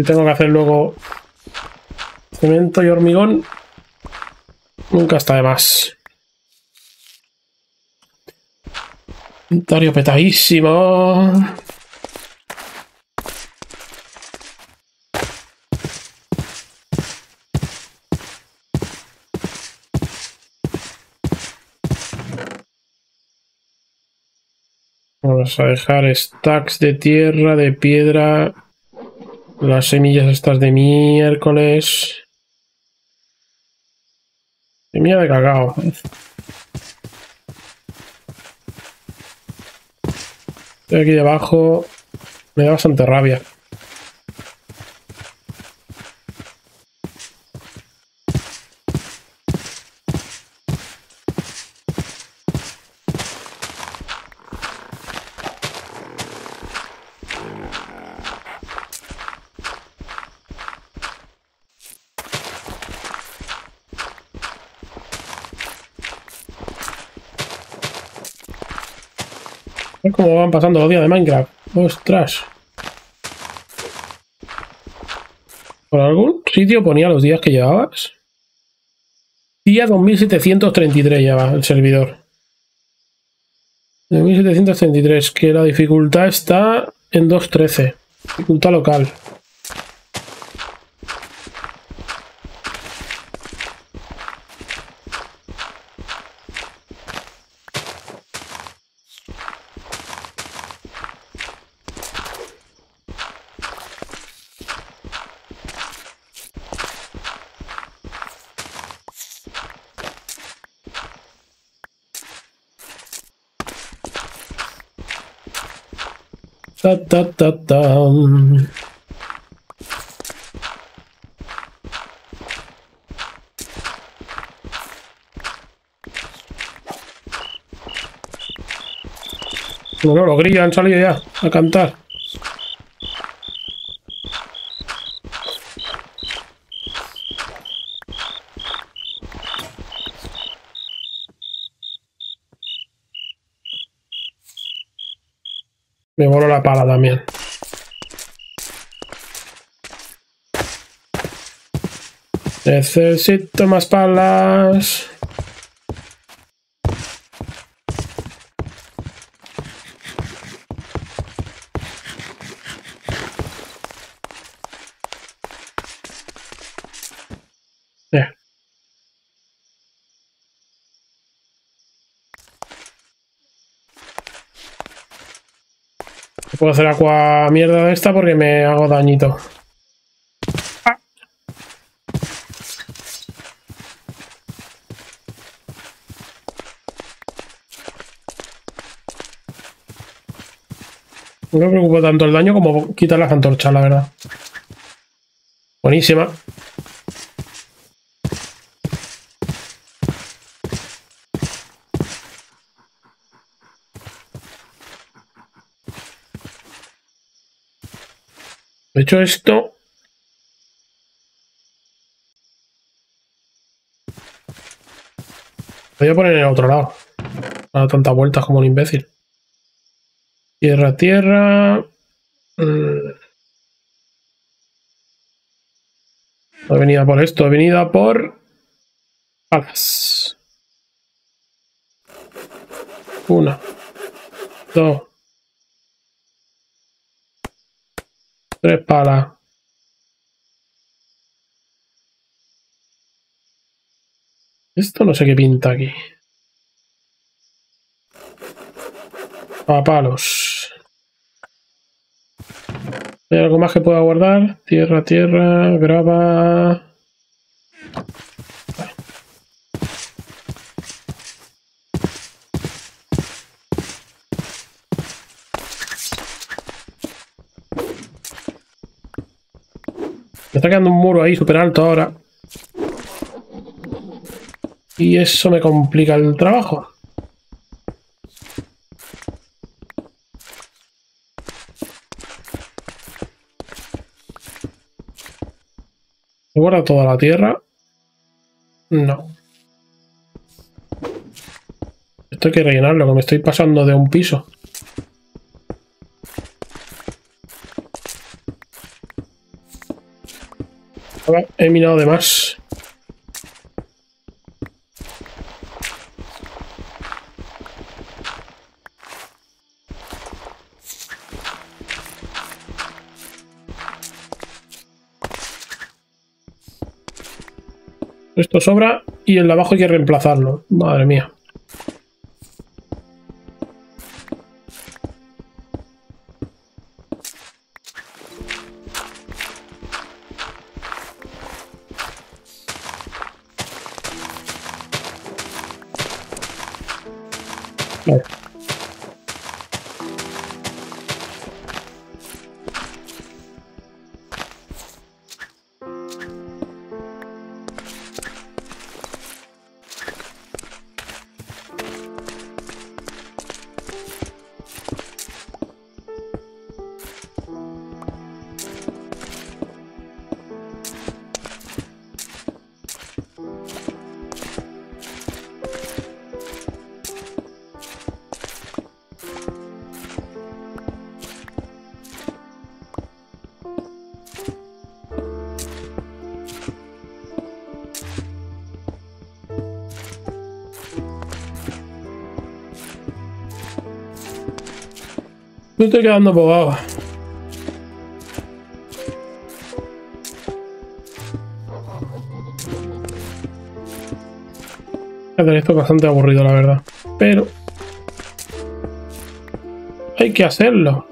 Tengo que hacer luego cemento y hormigón, nunca está de más. Inventario petadísimo. Vamos a dejar stacks de tierra, de piedra. Las semillas estas de miércoles. Semilla de cacao. Estoy aquí debajo. Me da bastante rabia. Como van pasando los días de Minecraft. Ostras. ¿Por algún sitio ponía los días que llevabas? Día dos mil setecientos treinta y tres lleva el servidor. dos mil setecientos treinta y tres, que la dificultad está en dos punto trece. Dificultad local. Ta, ta, ta, ta. No, no, los grillos han salido ya a cantar. Me voló la pala también. Necesito más palas. Puedo hacer agua mierda de esta porque me hago dañito. Ah. No me preocupa tanto el daño como quitar las antorchas, la verdad. Buenísima. De hecho, esto lo voy a poner en el otro lado. No da tantas vueltas como un imbécil. Tierra, tierra. No he venido por esto, he venido por palas. Una, dos. Tres palas. Esto no sé qué pinta aquí. A palos. ¿Hay algo más que pueda guardar? Tierra, tierra, grava. Me está quedando un muro ahí súper alto ahora. Y eso me complica el trabajo. ¿Se guarda toda la tierra? No. Esto hay que rellenarlo, que me estoy pasando de un piso. He minado de más. Esto sobra y el de abajo hay que reemplazarlo. Madre mía. Me estoy quedando bobado. Esto es bastante aburrido, la verdad. Pero hay que hacerlo.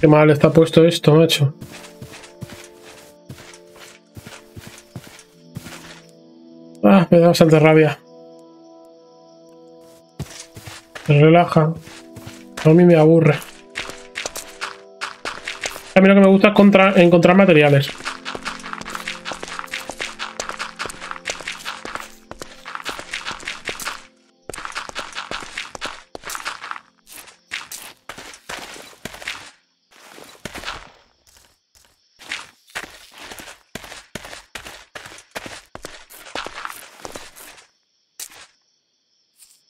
Qué mal está puesto esto, macho. Ah, me da bastante rabia. Me relaja. A mí me aburre. A mí lo que me gusta es contra, encontrar materiales.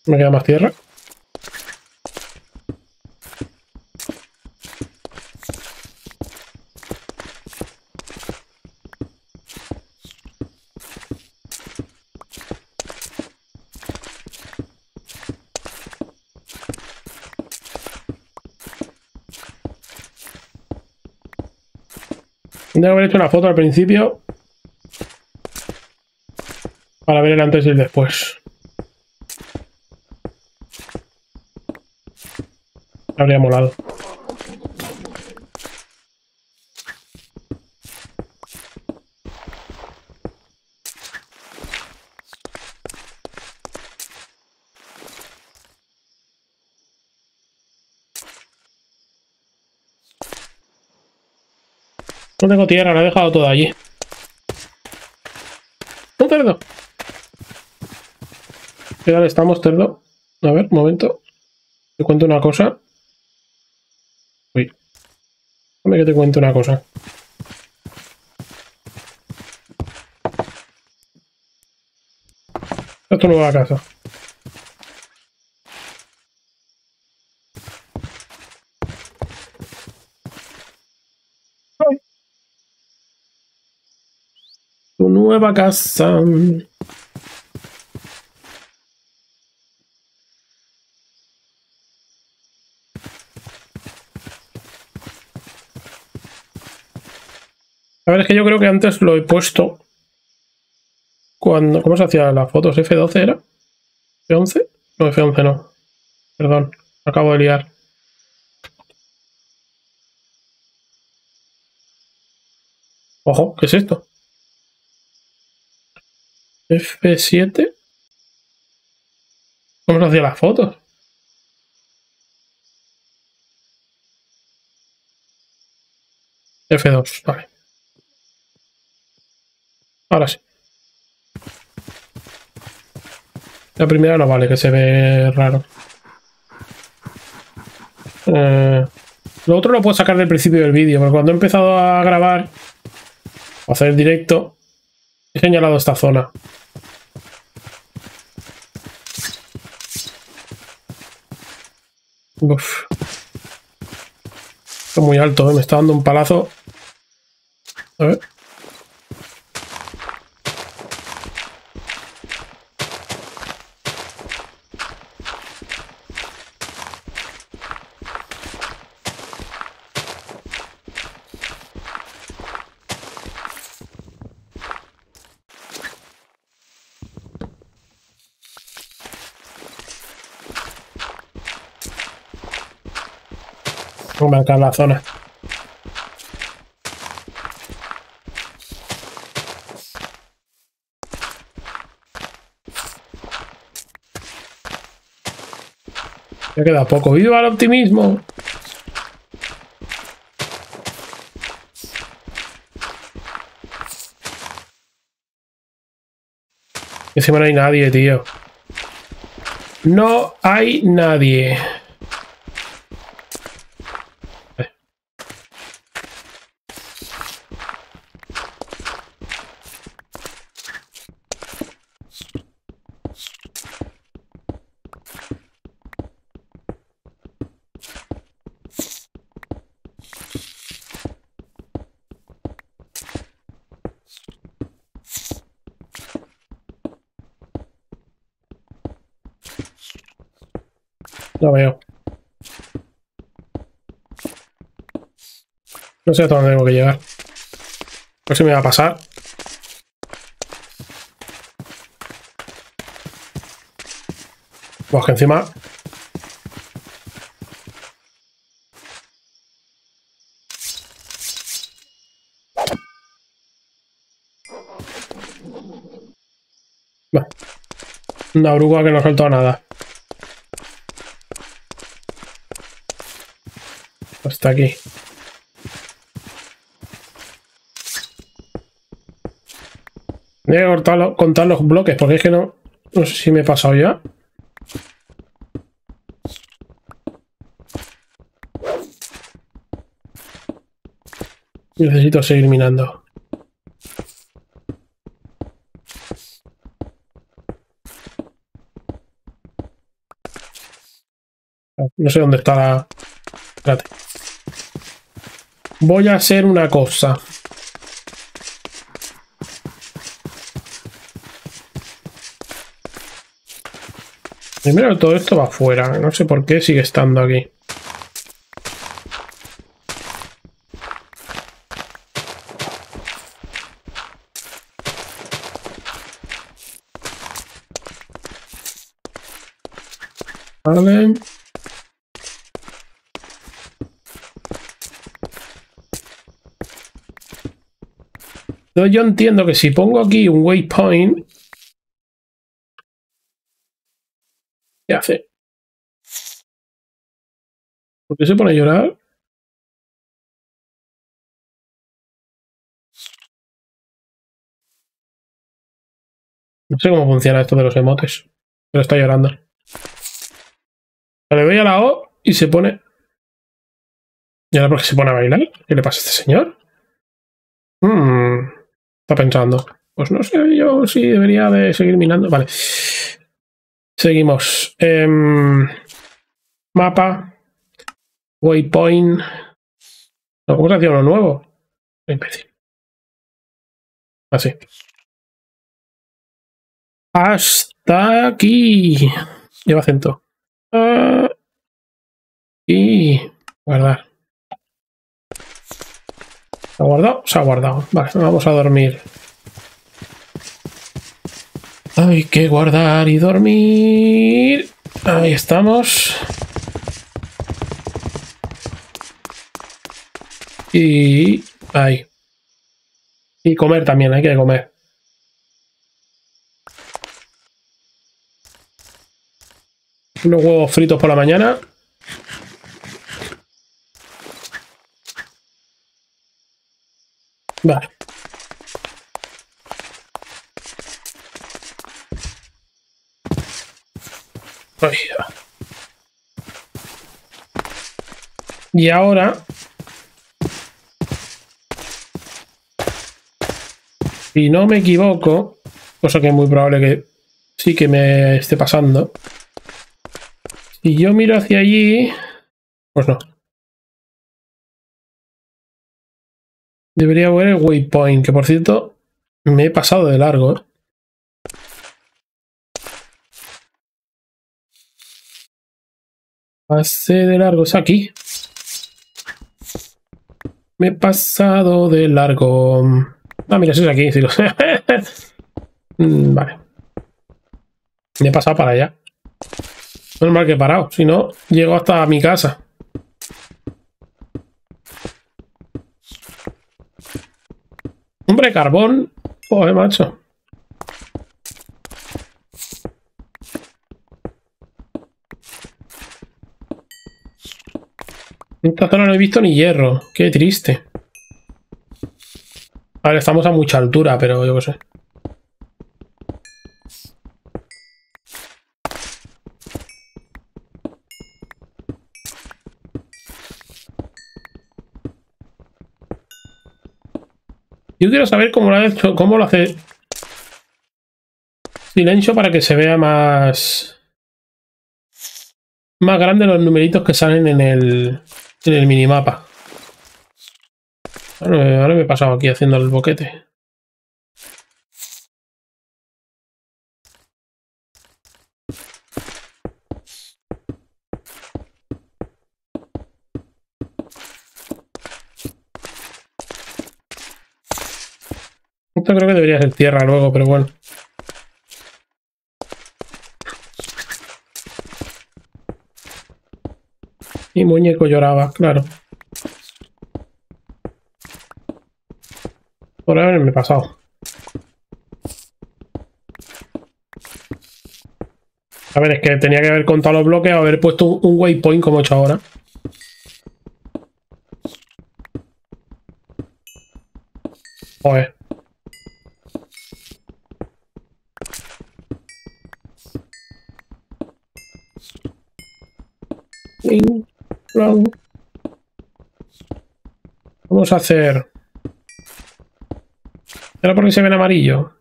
Me queda más tierra. Debo haber hecho una foto al principio para ver el antes y el después. Habría molado. No tengo tierra, la he dejado toda allí. ¡No, cerdo! ¿Qué tal estamos, cerdo? A ver, un momento. Te cuento una cosa. Uy. Dame que te cuento una cosa. Esta es tu nueva casa. Tu nueva casa. A ver, es que yo creo que antes lo he puesto cuando... ¿Cómo se hacía las fotos? ¿F doce era? ¿F once? No, F once no. Perdón, me acabo de liar. Ojo, ¿qué es esto? F siete. ¿Cómo se hacían las fotos? F dos, vale. Ahora sí. La primera no vale, que se ve raro. Eh, lo otro lo puedo sacar del principio del vídeo, porque cuando he empezado a grabar o hacer directo, he señalado esta zona. Uf. Esto es muy alto, ¿eh? Me está dando un palazo. A ver. Marcar la zona. Ya queda poco. ¡Viva el optimismo! Encima no hay nadie, tío. No hay nadie. No veo. No sé hasta dónde tengo que llegar. A ver si me va a pasar. Pues que encima. Va. Una oruga que no soltó nada. Hasta aquí. Voy a cortarlo, contar los bloques, porque es que no... No sé si me he pasado ya. Necesito seguir minando. No sé dónde está la... Espérate. Voy a hacer una cosa. Primero todo esto va afuera. No sé por qué sigue estando aquí. Vale. Entonces yo entiendo que si pongo aquí un waypoint, ¿qué hace? ¿Por qué se pone a llorar? No sé cómo funciona esto de los emotes, pero está llorando. Le doy a la O y se pone... ¿Y ahora por qué se pone a bailar? ¿Qué le pasa a este señor? Hmm, está pensando. Pues no sé, yo sí debería de seguir minando. Vale. Seguimos. Eh, mapa. Waypoint. No, vamos a hacer uno nuevo. Qué imbécil. Así. Hasta aquí. Lleva acento. Uh, y guardar. ¿Se ha guardado? Se ha guardado. Vale, vamos a dormir. Hay que guardar y dormir. Ahí estamos. Y ahí. Y comer también, hay que comer. Unos huevos fritos por la mañana. Vale. Ahí va. Y ahora... Si no me equivoco, cosa que es muy probable que sí que me esté pasando... Si yo miro hacia allí, pues no. Debería ver el waypoint, que por cierto me he pasado de largo. ¿eh? Pasé de largo, es aquí. Me he pasado de largo. Ah, mira, si es aquí, chicos. Vale. Me he pasado para allá. Menos mal que he parado, si no, llego hasta mi casa. Hombre, carbón. Joder, macho. En esta zona no he visto ni hierro. Qué triste. A ver, estamos a mucha altura, pero yo qué sé. Yo quiero saber cómo lo ha hecho, cómo lo hace silencio para que se vea más más grande los numeritos que salen en el en el minimapa. Ahora, ahora me he pasado aquí haciendo el boquete. Esto creo que debería ser tierra luego, pero bueno. Mi muñeco lloraba, claro. Por haberme pasado. A ver, es que tenía que haber contado los bloques, haber puesto un waypoint como he hecho ahora. Joder. Vamos a hacer... ¿Será porque se ven amarillo?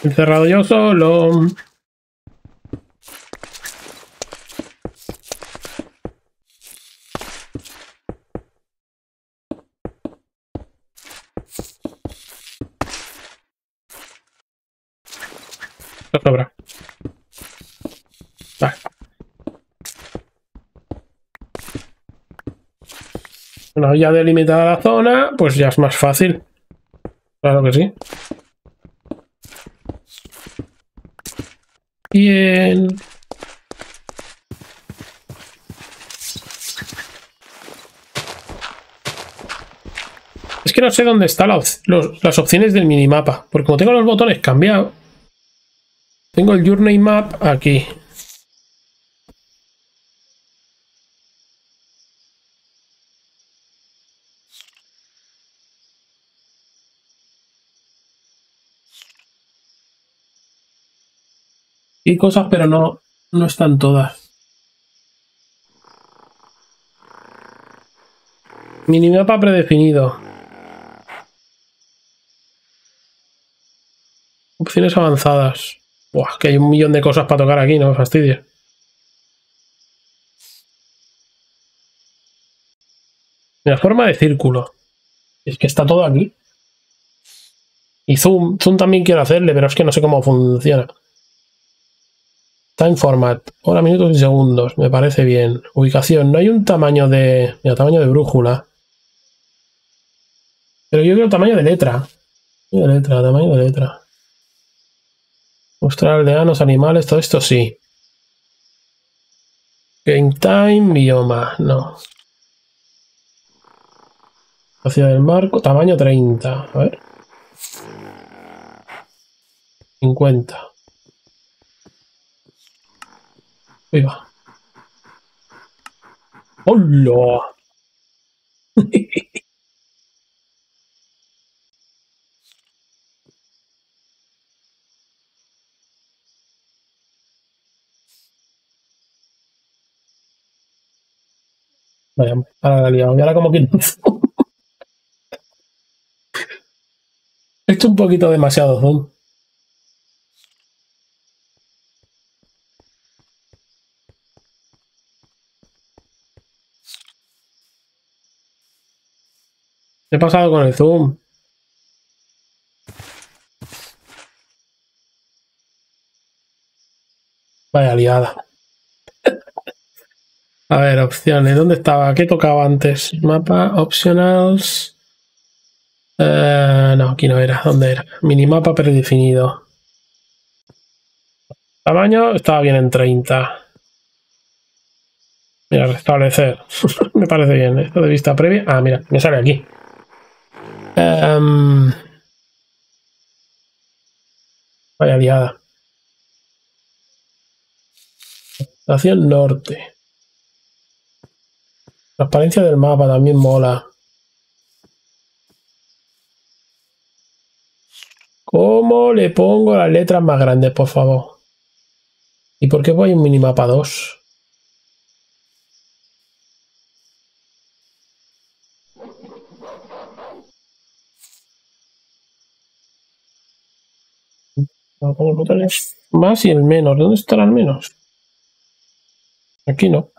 Encerrado yo solo. No sobra. Vale. Bueno, ya delimitada la zona, pues ya es más fácil. Claro que sí. Bien. Es que no sé dónde están la op los, las opciones del minimapa. Porque como tengo los botones cambiados, tengo el Journey Map aquí. Y cosas, pero no, no están todas. Minimapa predefinido. Opciones avanzadas. Buah, que hay un millón de cosas para tocar aquí, no me fastidies. Mira, forma de círculo. Es que está todo aquí. Y zoom. Zoom también quiero hacerle, pero es que no sé cómo funciona. Time format, hora, minutos y segundos, me parece bien. Ubicación, no hay un tamaño de... Mira, tamaño de brújula. Pero yo quiero tamaño de letra. Tamaño de letra, tamaño de letra. Mostrar aldeanos, animales, todo esto sí. Game time, bioma, no. Hacia el marco, tamaño treinta, a ver. cincuenta. Viva. ¡Hola! Vaya, ahora la he liado. Y ahora como que... He hecho un poquito demasiado zoom. ¿Qué ha pasado con el zoom? Vaya liada. A ver, opciones. ¿Dónde estaba? ¿Qué tocaba antes? Mapa, optionals. Eh, no, aquí no era. ¿Dónde era? Minimapa predefinido. Tamaño estaba bien en treinta. Mira, restablecer. Me parece bien. Esto de vista previa. Ah, mira, me sale aquí. Um, vaya liada. Hacia el norte. Transparencia del mapa también mola. ¿Cómo le pongo las letras más grandes, por favor? ¿Y por qué voy a un minimapa dos? No, pongo botones más y el menos. ¿Dónde estará el menos? Aquí no.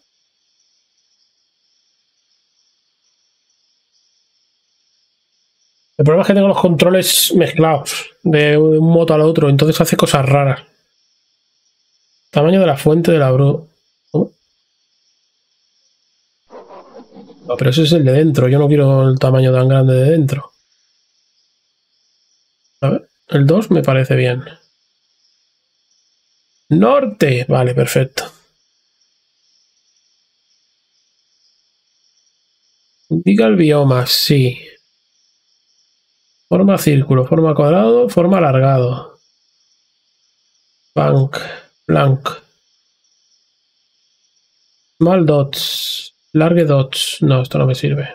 El problema es que tengo los controles mezclados de un moto al otro, entonces hace cosas raras. Tamaño de la fuente de la bru... ¿Cómo? No, pero ese es el de dentro. Yo no quiero el tamaño tan grande de dentro. A ver, el dos me parece bien. Norte, vale, perfecto. Indica el bioma, sí. Forma círculo, forma cuadrado, forma alargado. Bank, blank. Small dots, large dots. No, esto no me sirve.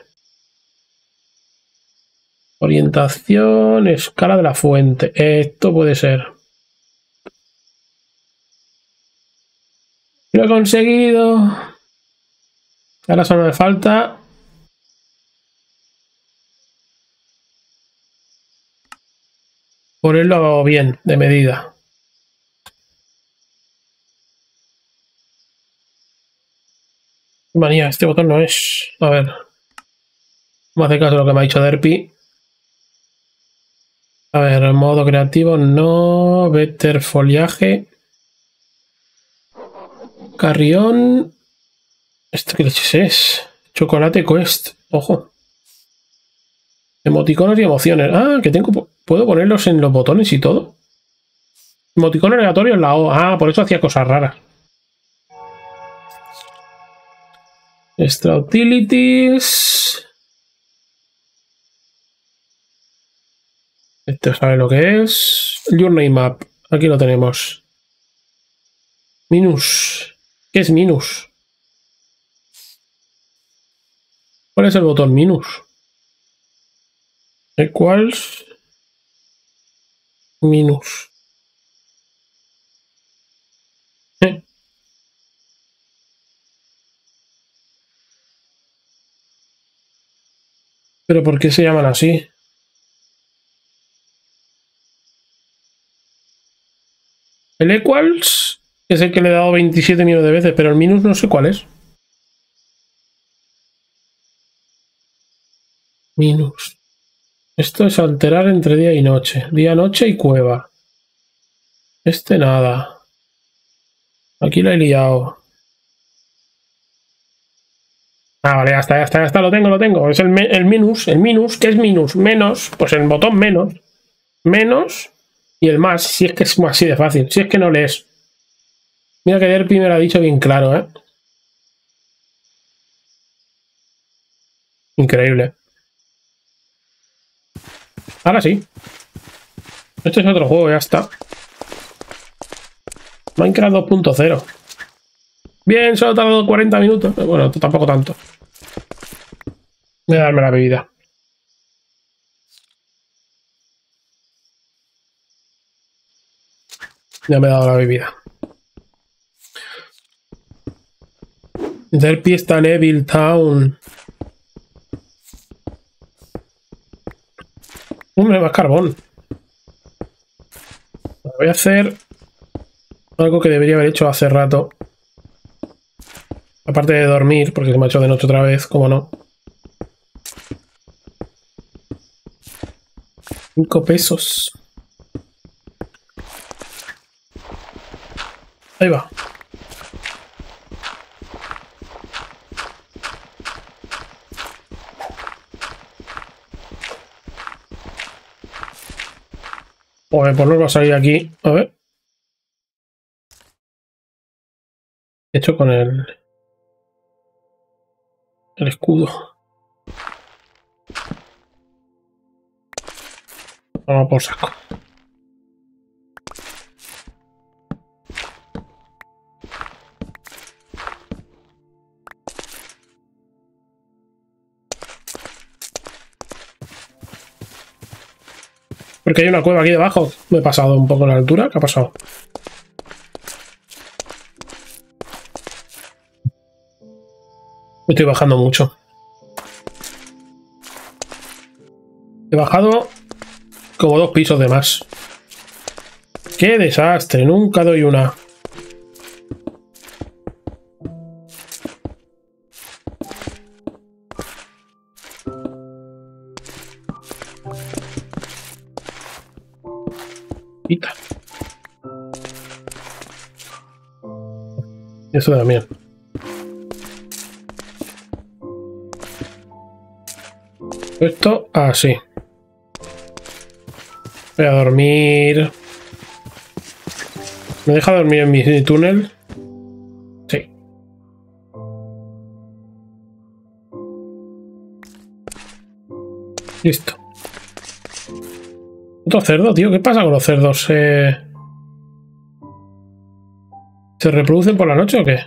Orientación, escala de la fuente. Esto puede ser. Lo he conseguido. Ahora solo me falta... ponerlo bien, de medida. Manía, este botón no es... A ver. Vamos a hacer caso de lo que me ha dicho Derpy. A ver, modo creativo, no. Better Foliage. Carrión. ¿Esto qué leches es? Chocolate Quest. Ojo. Emoticonos y emociones. Ah, que tengo... ¿Puedo ponerlos en los botones y todo? Emoticón aleatorio en la O. Ah, por eso hacía cosas raras. Extra Utilities. Esto sabe lo que es. Journey Map. Aquí lo tenemos. Minus. ¿Qué es Minus? ¿Cuál es el botón Minus? ¿El cual? Minus. ¿Eh? ¿Pero por qué se llaman así? El equals es el que le he dado veintisiete millones de veces, pero el minus no sé cuál es. Minus. Esto es alterar entre día y noche. Día, noche y cueva. Este nada. Aquí lo he liado. Ah, vale, ya está, ya está, ya está. Lo tengo, lo tengo. Es el, el minus. El minus. ¿Qué es minus? Menos. Pues el botón menos. Menos. Y el más. Si es que es así de fácil. Si es que no lees. Mira que Derpy me lo ha dicho bien claro, ¿eh? Increíble. Ahora sí. Este es otro juego, ya está. Minecraft dos punto cero. Bien, solo ha tardado cuarenta minutos. Bueno, tampoco tanto. Voy a darme la bebida. Ya me he dado la bebida. Derpy está en Neville Town. Hombre, más carbón. Voy a hacer algo que debería haber hecho hace rato. Aparte de dormir, porque se me ha hecho de noche otra vez, como no. Cinco pesos. Ahí va. Pues no va a salir aquí. A ver. Hecho con el... el escudo. Vamos por saco. Porque hay una cueva aquí debajo. Me he pasado un poco la altura. ¿Qué ha pasado? Me estoy bajando mucho. He bajado como dos pisos de más. ¡Qué desastre! Nunca doy una. Eso también. Esto así. Voy a dormir. ¿Me deja dormir en mi túnel? Sí. Listo. Otro cerdo, tío. ¿Qué pasa con los cerdos? Eh... ¿Se reproducen por la noche o qué?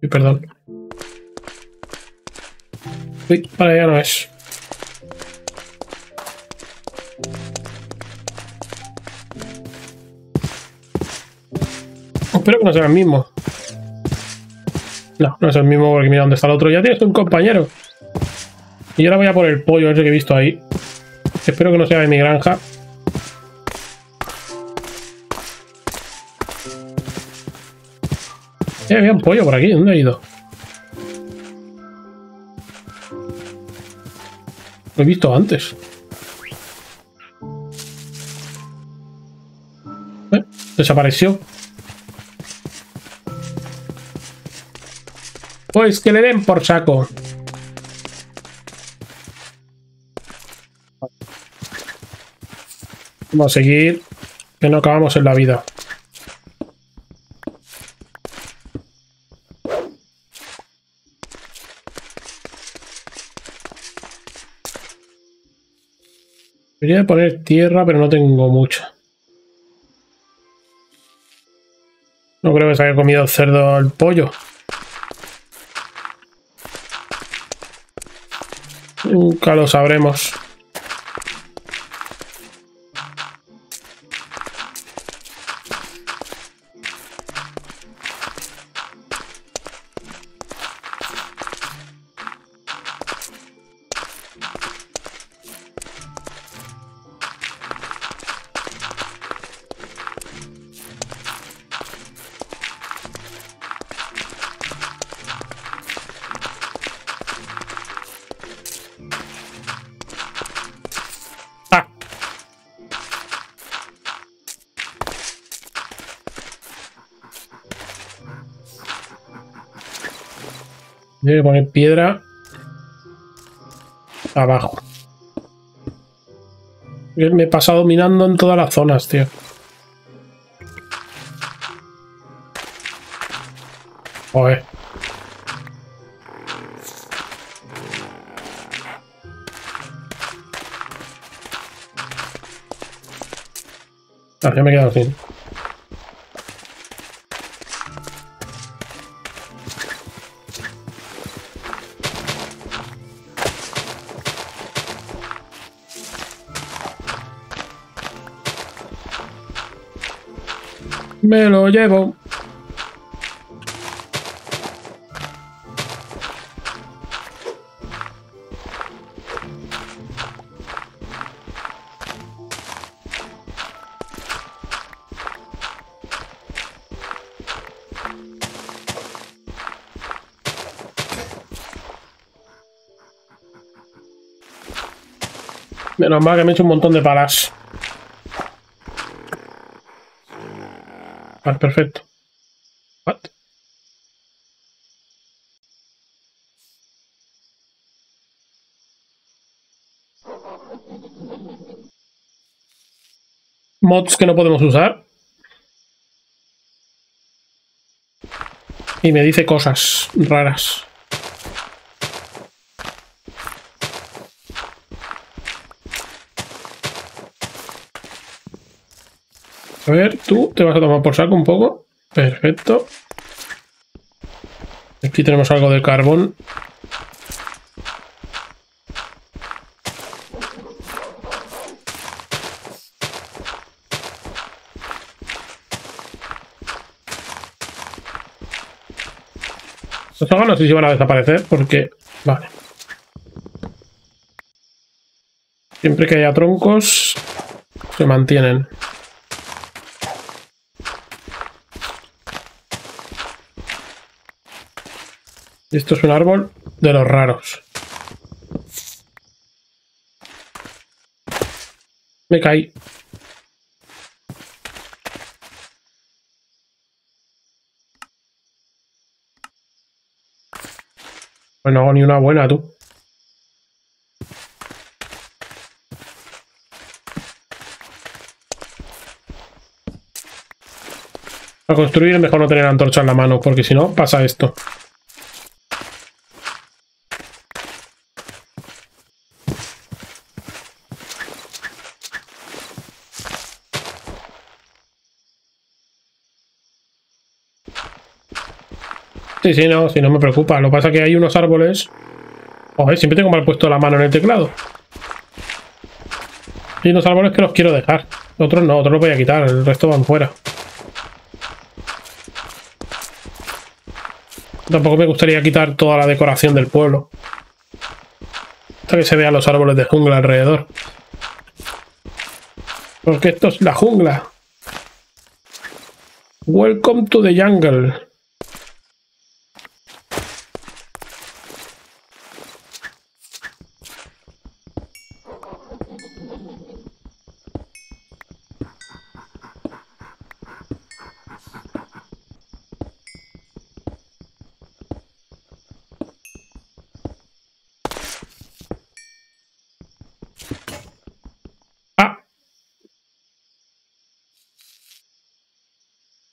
Uy, perdón. Uy, vale, ya no es. Espero que no sea el mismo. No, no es el mismo porque mira dónde está el otro. Ya tienes un compañero. Y ahora voy a por el pollo ese que he visto ahí. Espero que no sea de mi granja. Eh, había un pollo por aquí. ¿Dónde ha ido? Lo he visto antes. Eh, desapareció. Pues que le den por saco. Vamos a seguir, que no acabamos en la vida. Debería poner tierra, pero no tengo mucha. No creo que se haya comido el cerdo el pollo. Nunca lo sabremos. Voy a poner piedra abajo. Me he pasado minando en todas las zonas, tío. Joder. Ah, ya me he quedado sin. Me lo llevo. Menos mal que me he hecho un montón de palas. Vale, perfecto. What? Mods que no podemos usar. Y me dice cosas raras. A ver, tú te vas a tomar por saco un poco. Perfecto. Aquí tenemos algo de carbón. Los ojos no sé si van a desaparecer porque... Vale. Siempre que haya troncos, se mantienen. Esto es un árbol de los raros. Me caí. Pues no hago ni una buena, tú. Para construir es mejor no tener antorcha en la mano, porque si no pasa esto. Sí, sí, no, si sí, no me preocupa. Lo que pasa es que hay unos árboles. Joder, siempre tengo mal puesto la mano en el teclado. Y unos árboles que los quiero dejar. Otros no, otros los voy a quitar, el resto van fuera. Tampoco me gustaría quitar toda la decoración del pueblo. Hasta que se vean los árboles de jungla alrededor. Porque esto es la jungla. Welcome to the jungle.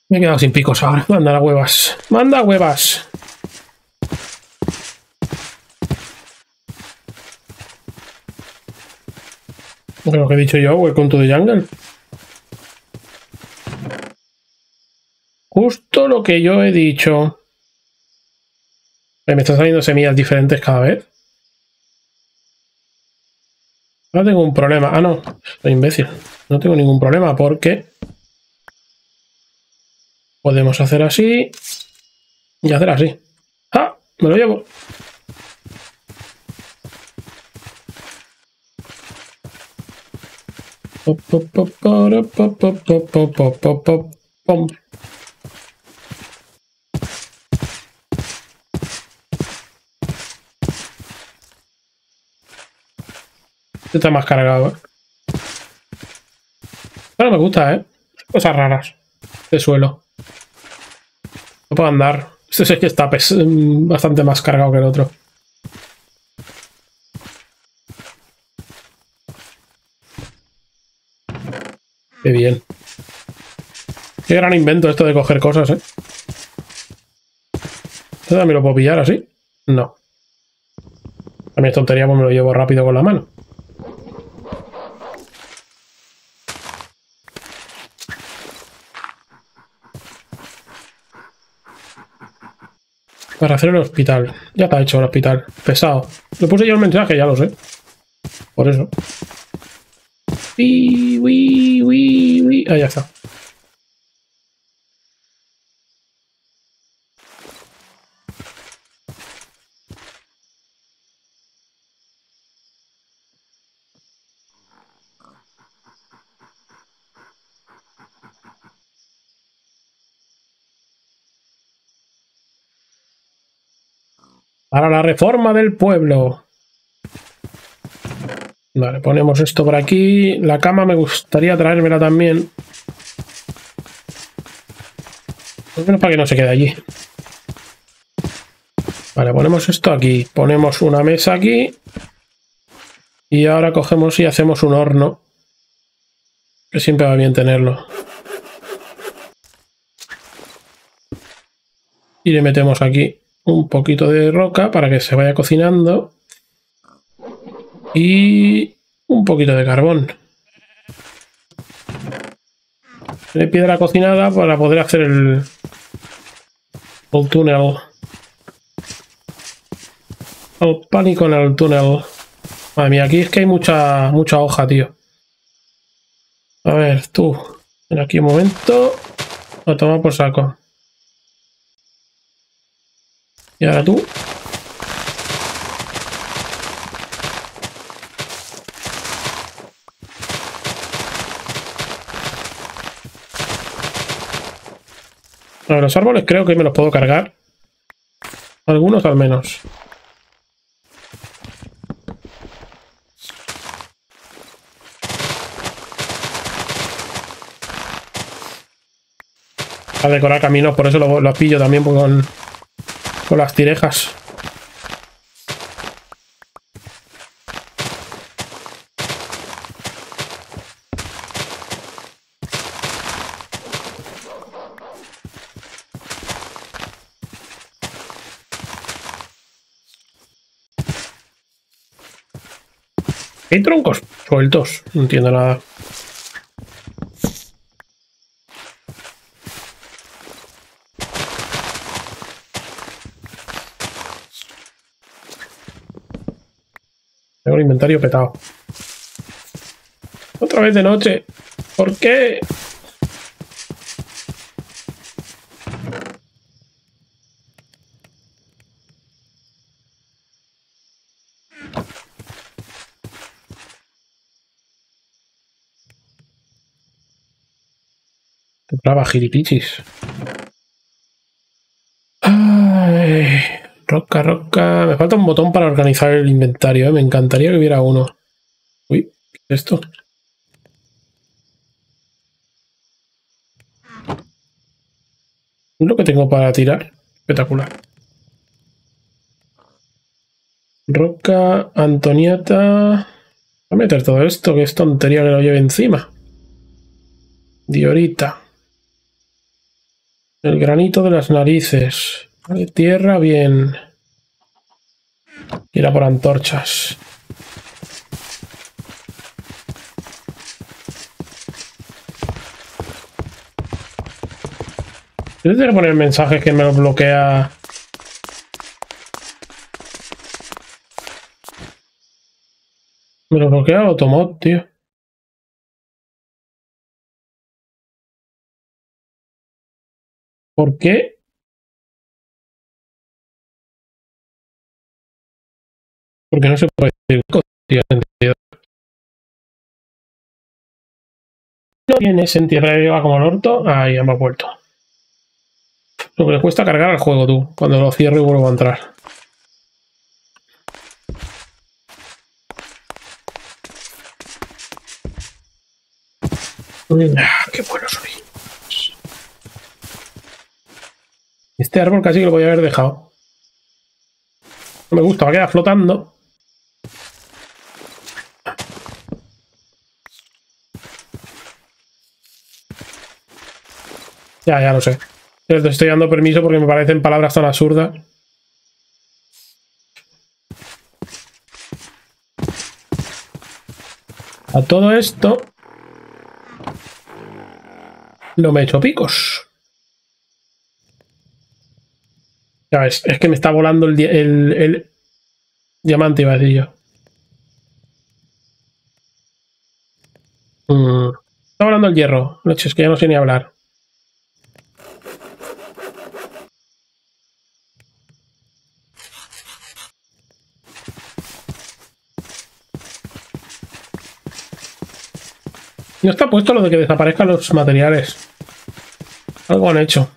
Me he quedado sin picos ahora. Manda las huevas. Manda huevas. Lo que he dicho yo, welcome to the jungle. Justo lo que yo he dicho. Me están saliendo semillas diferentes cada vez. No tengo un problema. Ah, no. Soy imbécil. No tengo ningún problema porque... podemos hacer así y hacer así. ¡Ah! Me lo llevo. Este está más cargado, ¿eh? Pero me gusta, ¿eh? Cosas raras de suelo. No puedo andar. Este sí que está bastante más cargado que el otro. Qué bien. Qué gran invento esto de coger cosas, ¿eh? ¿Esto también lo puedo pillar así? No. También es tontería porque me lo llevo rápido con la mano. Para hacer el hospital. Ya está hecho el hospital. Pesado. Le puse yo el mensaje, ya lo sé. Por eso. Uy, uy, uy, uy. Ah, ya está. Para la reforma del pueblo. Vale, ponemos esto por aquí. La cama me gustaría traérmela también. Al menos para que no se quede allí. Vale, ponemos esto aquí. Ponemos una mesa aquí. Y ahora cogemos y hacemos un horno. Que siempre va bien tenerlo. Y le metemos aquí un poquito de roca para que se vaya cocinando y un poquito de carbón. Tiene piedra cocinada para poder hacer el, el túnel, el pánico en el túnel. Madre mía, aquí es que hay mucha mucha hoja, tío. A ver, tú ven aquí un momento. Lo tomo por saco. Y ahora tú. Bueno, los árboles creo que me los puedo cargar. Algunos al menos. A decorar caminos, por eso los lo pillo también con... con las tirejas. Hay troncos sueltos, no entiendo nada. Tengo el inventario petado. Otra vez de noche. ¿Por qué? Templaba giripichis. Ay, roca, roca. Me falta un botón para organizar el inventario, ¿eh? Me encantaría que hubiera uno. Uy, ¿qué es esto? Es lo que tengo para tirar. Espectacular. Roca, Antonieta. Voy a meter todo esto, que es tontería que lo lleve encima. Diorita. El granito de las narices. Vale, tierra, bien. Irá por antorchas. Yo tendré que poner mensajes que me lo bloquea. Me lo bloquea el automod, tío. ¿Por qué? Porque no se puede decir hueco, tío, sentido. No tiene sentido, va como el orto. Ahí hemos vuelto. Lo que le cuesta cargar al juego, tú. Cuando lo cierro y vuelvo a entrar. Ah, qué bueno soy. Este árbol casi que lo voy a haber dejado. No me gusta, va a quedar flotando. Ya, ya lo sé. Les estoy dando permiso porque me parecen palabras tan absurdas. A todo esto no me he hecho picos. Ya ves, es que me está volando el, el, el diamante, iba a decir yo. Mm. Está volando el hierro. Noche, es que ya no sé ni hablar. No está puesto lo de que desaparezcan los materiales. Algo han hecho.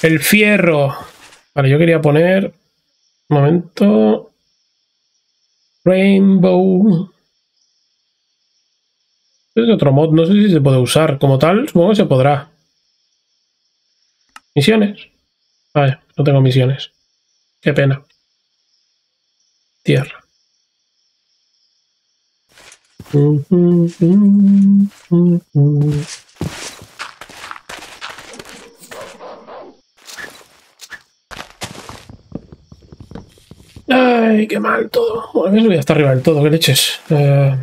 El fierro. Vale, yo quería poner... Un momento. Rainbow. Es otro mod. No sé si se puede usar. Como tal, supongo que se podrá. ¿Misiones? Vale, no tengo misiones. Qué pena. Tierra. Mm, mm, mm, mm, mm. Ay, qué mal todo. Bueno, me subí hasta arriba del todo, qué leches. Eh...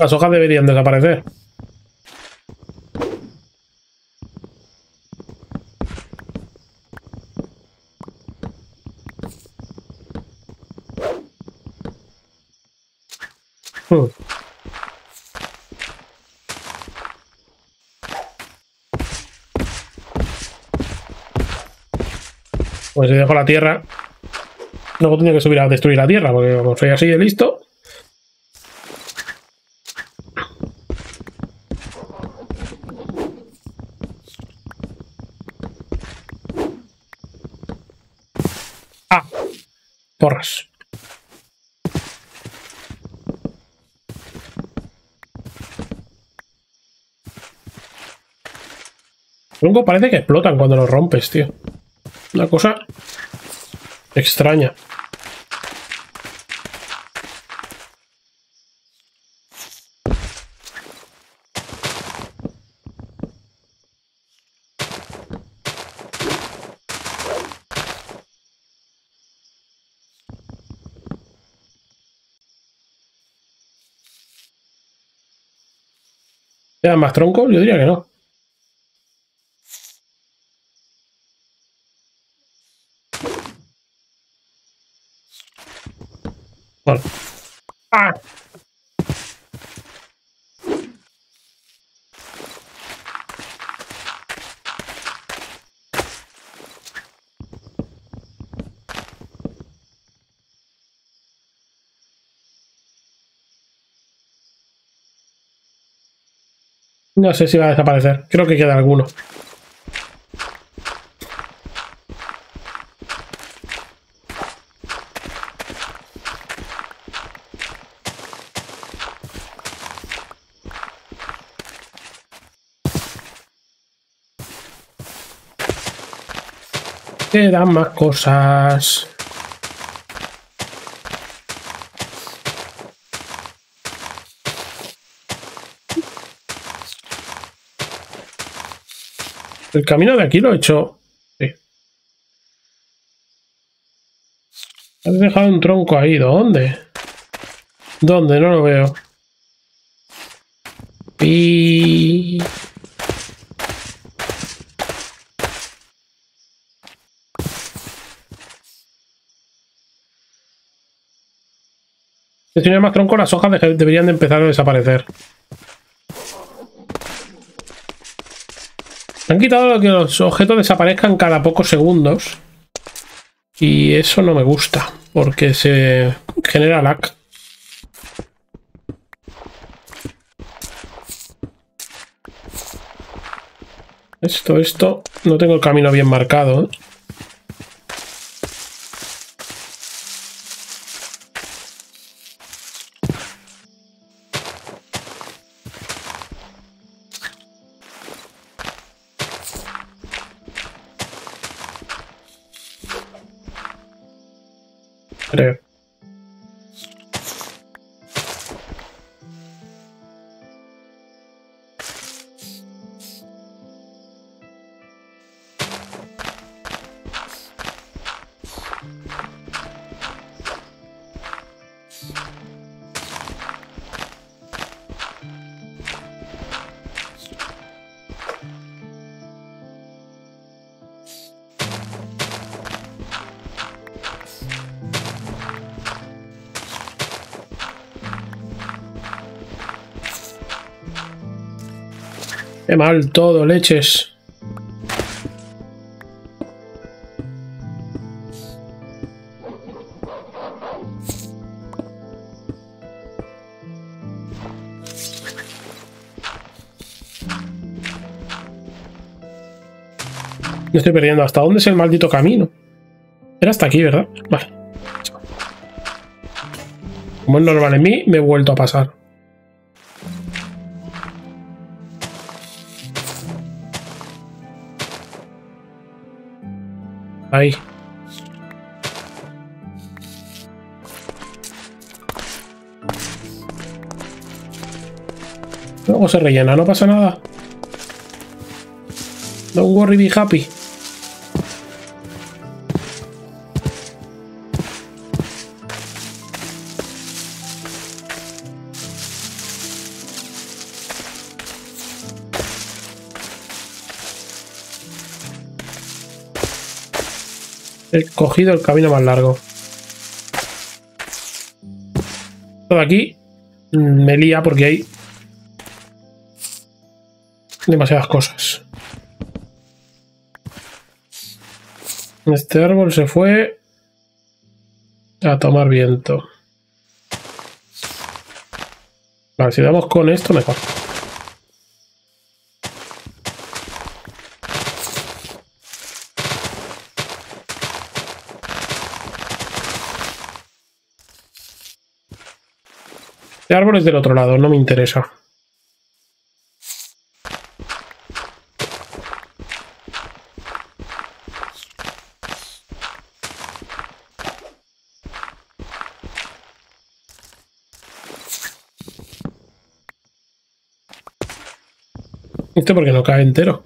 Las hojas deberían desaparecer. Hmm. Pues si dejo la tierra, luego tengo que subir a destruir la tierra, porque como soy así de listo. Porras. Luego parece que explotan cuando los rompes, tío. Una cosa extraña. ¿Te dan más troncos? Yo diría que no. Vale. ¡Ah! No sé si va a desaparecer. Creo que queda alguno. Quedan más cosas. El camino de aquí lo he hecho. Sí. Has dejado un tronco ahí. ¿Dónde? ¿Dónde? No lo veo. Y... si no hay más tronco, las hojas deberían de empezar a desaparecer. Han quitado lo que los objetos desaparezcan cada pocos segundos. Y eso no me gusta, porque se genera lag. Esto, esto... no tengo el camino bien marcado, ¿eh? Creo. Qué mal todo, leches. Me estoy perdiendo. ¿Hasta dónde es el maldito camino? Era hasta aquí, ¿verdad? Vale. Como es normal en mí, me he vuelto a pasar. Ahí. Luego se rellena, no pasa nada. Don't worry, be happy. He cogido el camino más largo. Todo aquí me lía porque hay demasiadas cosas. Este árbol se fue a tomar viento. Vale, si damos con esto mejor. Árboles del otro lado, no me interesa. Esto porque no cae entero.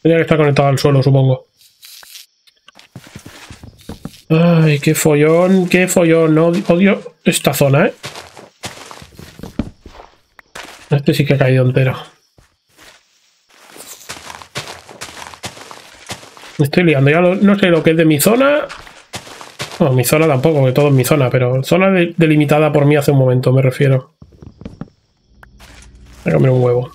Tenía que estar conectado al suelo, supongo. Ay, qué follón, qué follón. Odio esta zona, ¿eh? Este sí que ha caído entero. Me estoy liando. Ya lo, no sé lo que es de mi zona. No, mi zona tampoco, que todo es mi zona, pero zona de, delimitada por mí hace un momento, me refiero. Voy a comer un huevo.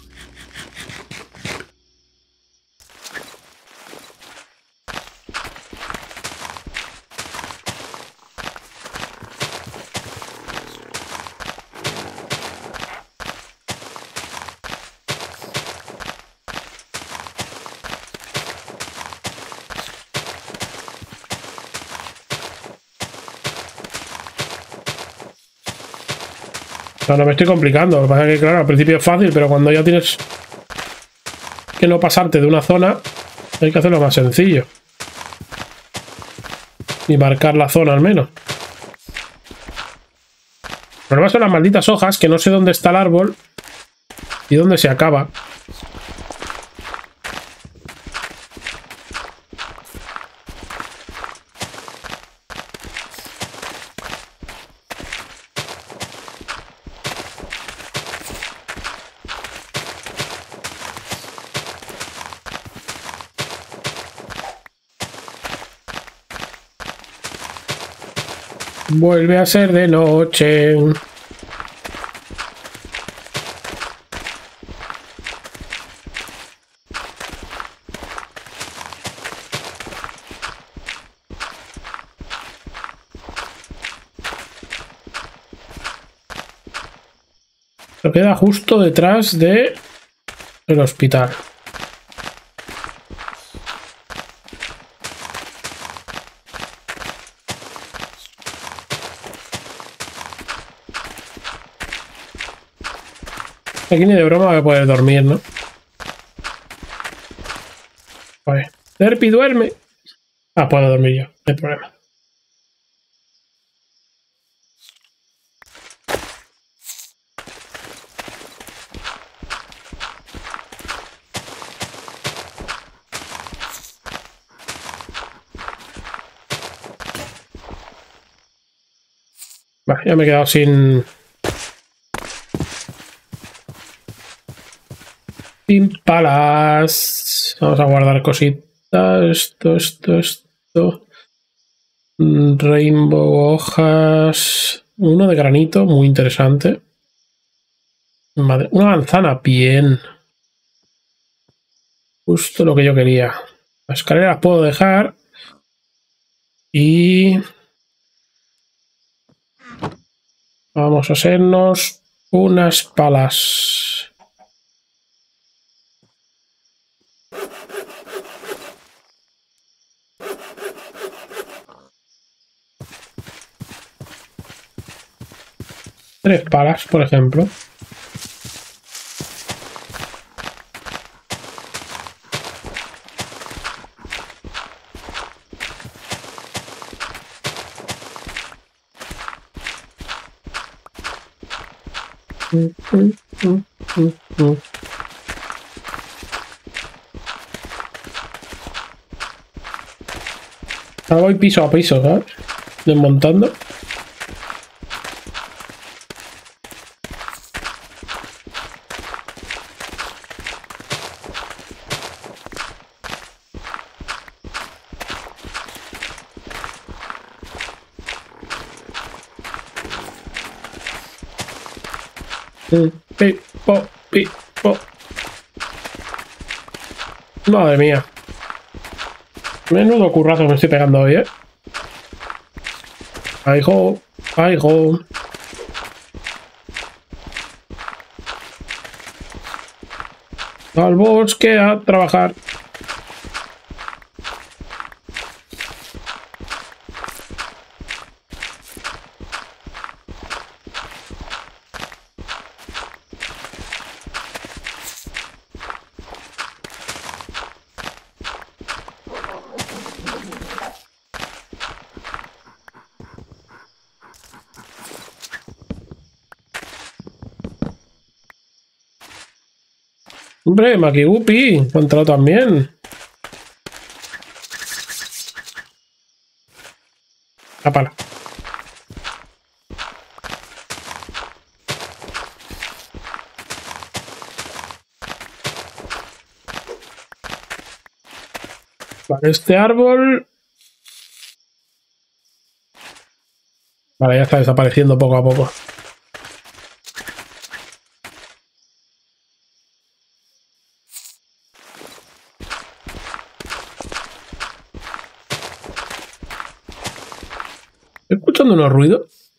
No, no me estoy complicando, lo que pasa es que claro, al principio es fácil, pero cuando ya tienes que no pasarte de una zona, hay que hacerlo más sencillo. Y marcar la zona al menos. El problema son las malditas hojas, que no sé dónde está el árbol y dónde se acaba. Vuelve a ser de noche. Se queda justo detrás de el hospital. Aquí ni de broma voy a poder dormir, ¿no? A ver. Derpy, duerme. Ah, puedo dormir yo, no hay problema. Vale, ya me he quedado sin... Sin palas. Vamos a guardar cositas. Esto, esto, esto. Rainbow, hojas. Uno de granito, muy interesante. Madre, una manzana, bien. Justo lo que yo quería. Las escaleras puedo dejar. Y... vamos a hacernos unas palas. Tres palas, por ejemplo. Mm, mm, mm, mm, mm. Ahora voy piso a piso, ¿sabes? Desmontando. Pi, po, pi, po. Madre mía. Menudo currazo me estoy pegando hoy, eh. Ay, ho, ay, ho. Al bosque a trabajar. Hombre, Makiupi, he entrado también. La pala. Vale, este árbol... Vale, ya está desapareciendo poco a poco. ¿Estoy escuchando unos ruidos?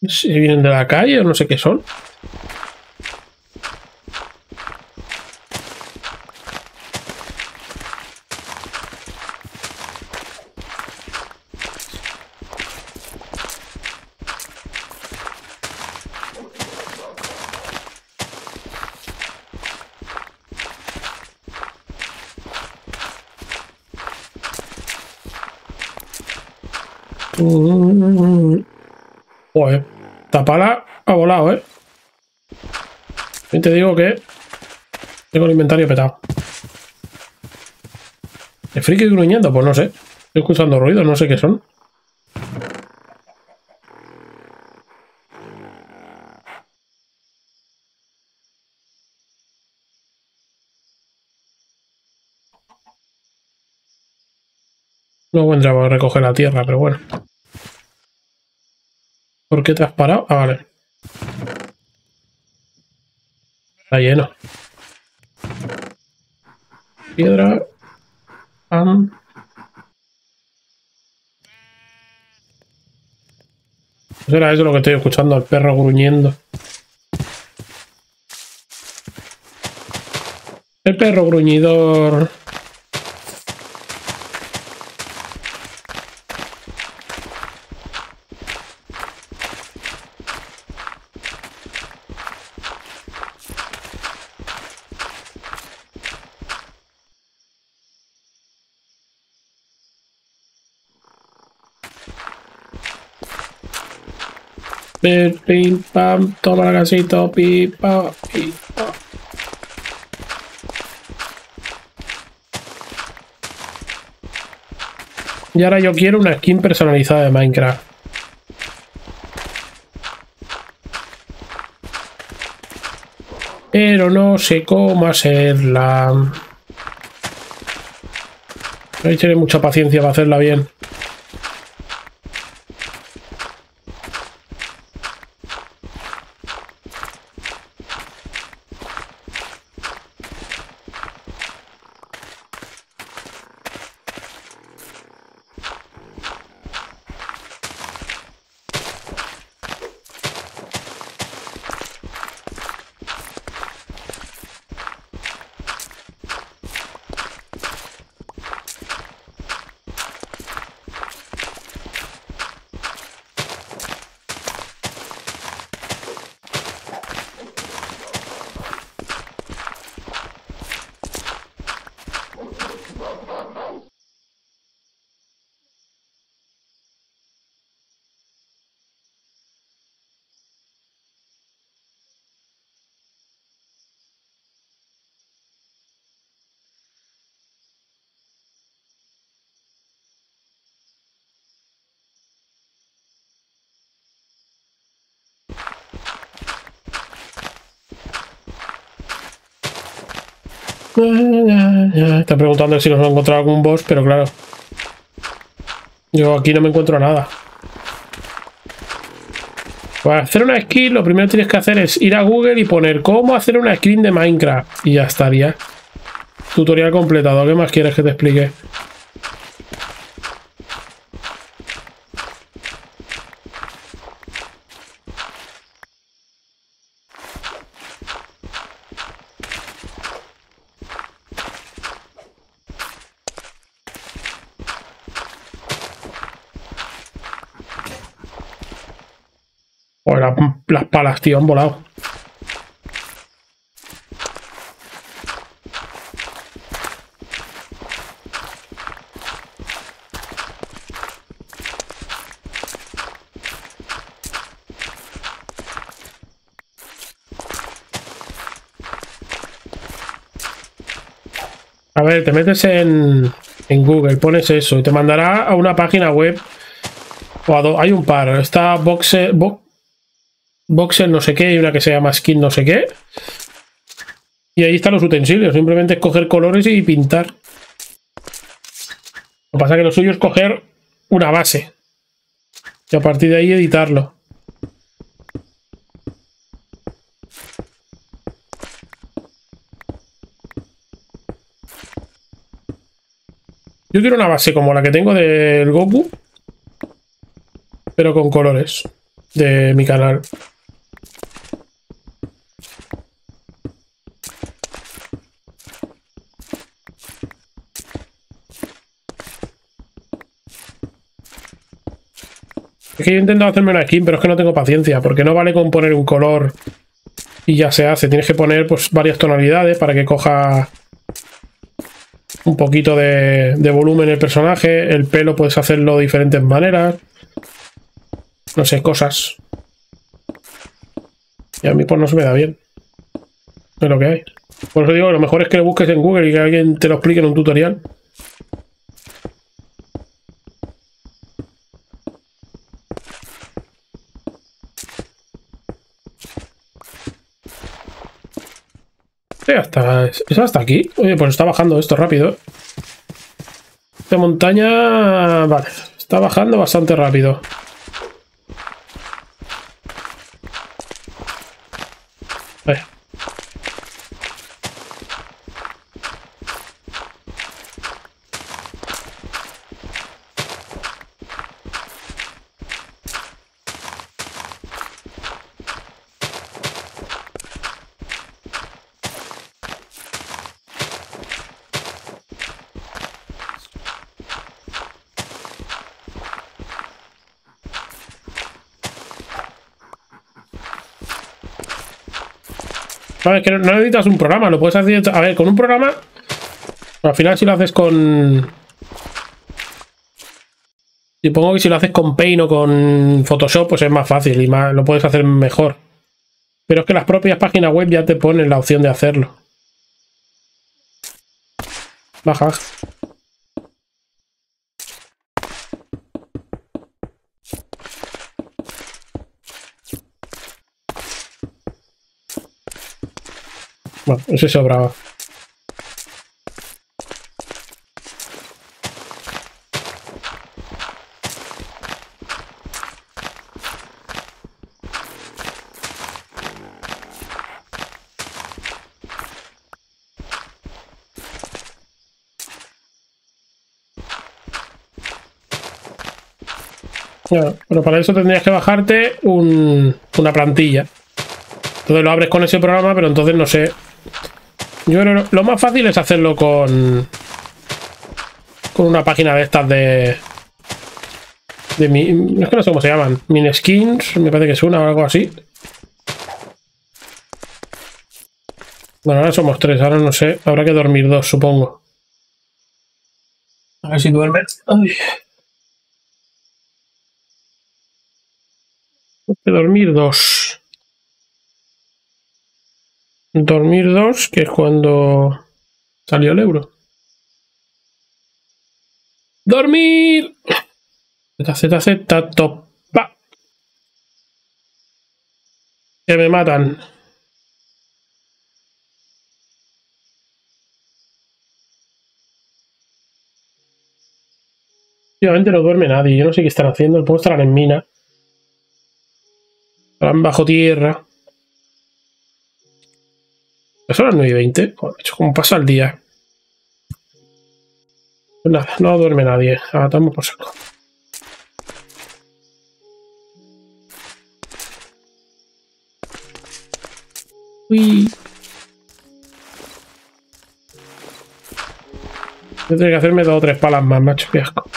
No sé si vienen de la calle o no sé qué son. Joder, esta pala ha volado, ¿eh? También te digo que tengo el inventario petado. ¿El friki gruñendo? Pues no sé. Estoy escuchando ruidos, no sé qué son. Luego entramos a recoger la tierra, pero bueno. ¿Por qué te has parado? Ah, vale. Está lleno. Piedra. Pan. ¿No era eso lo que estoy escuchando? Al perro gruñendo. El perro gruñidor. Pim, pam, toma la casita, pipa, pipa. Y ahora yo quiero una skin personalizada de Minecraft. Pero no sé cómo hacerla. Ahí tiene mucha paciencia para hacerla bien. Está preguntando si nos ha encontrado algún boss, pero claro, yo aquí no me encuentro nada. Para hacer una skin, lo primero que tienes que hacer es ir a Google y poner cómo hacer una skin de Minecraft. Y ya estaría. Tutorial completado. ¿Qué más quieres que te explique? Las palas, tío, han volado. A ver, te metes en, en Google, pones eso y te mandará a una página web. O a do, hay un par. Está Boxe... Bo Boxer no sé qué, y una que se llama Skin no sé qué. Y ahí están los utensilios, simplemente es coger colores y pintar. Lo que pasa es que lo suyo es coger una base y a partir de ahí editarlo. Yo quiero una base como la que tengo del Goku, pero con colores de mi canal. Es que yo he intentado hacerme una skin, pero es que no tengo paciencia, porque no vale con poner un color y ya se hace. Tienes que poner pues varias tonalidades para que coja un poquito de, de volumen el personaje. El pelo puedes hacerlo de diferentes maneras. No sé, cosas. Y a mí pues no se me da bien. Es lo que hay. Por eso digo, lo mejor es que lo busques en Google y que alguien te lo explique en un tutorial. Hasta, ¿es hasta aquí? Oye, pues está bajando esto rápido. Esta montaña... Vale, está bajando bastante rápido. Vale. Es que no necesitas un programa, lo puedes hacer. A ver, con un programa, al final, si lo haces con. Supongo que si lo haces con Paint o con Photoshop, pues es más fácil y más, lo puedes hacer mejor. Pero es que las propias páginas web ya te ponen la opción de hacerlo. Baja. Bueno, eso sobraba. Bueno, pero para eso tendrías que bajarte un, una plantilla. Entonces lo abres con ese programa, pero entonces no sé. Yo creo que lo más fácil es hacerlo con con una página de estas de de mi, no es que no sé cómo se llaman, MineSkins, me parece que es una o algo así. Bueno, ahora somos tres, ahora no sé, habrá que dormir dos, supongo. A ver si duermen. Ay. Hay que dormir dos. Dormir dos, que es cuando salió el euro. ¡Dormir! Z Z Z, topa. Que me matan. Últimamente no duerme nadie. Yo no sé qué están haciendo. Puedo estar en mina. Estarán bajo tierra. Son las nueve y veinte. ¿Cómo pasa el día? Pues nada, no duerme nadie. Ah, estamos por saco. Uy. Yo tengo que hacerme dos o tres palas más, macho. Qué asco.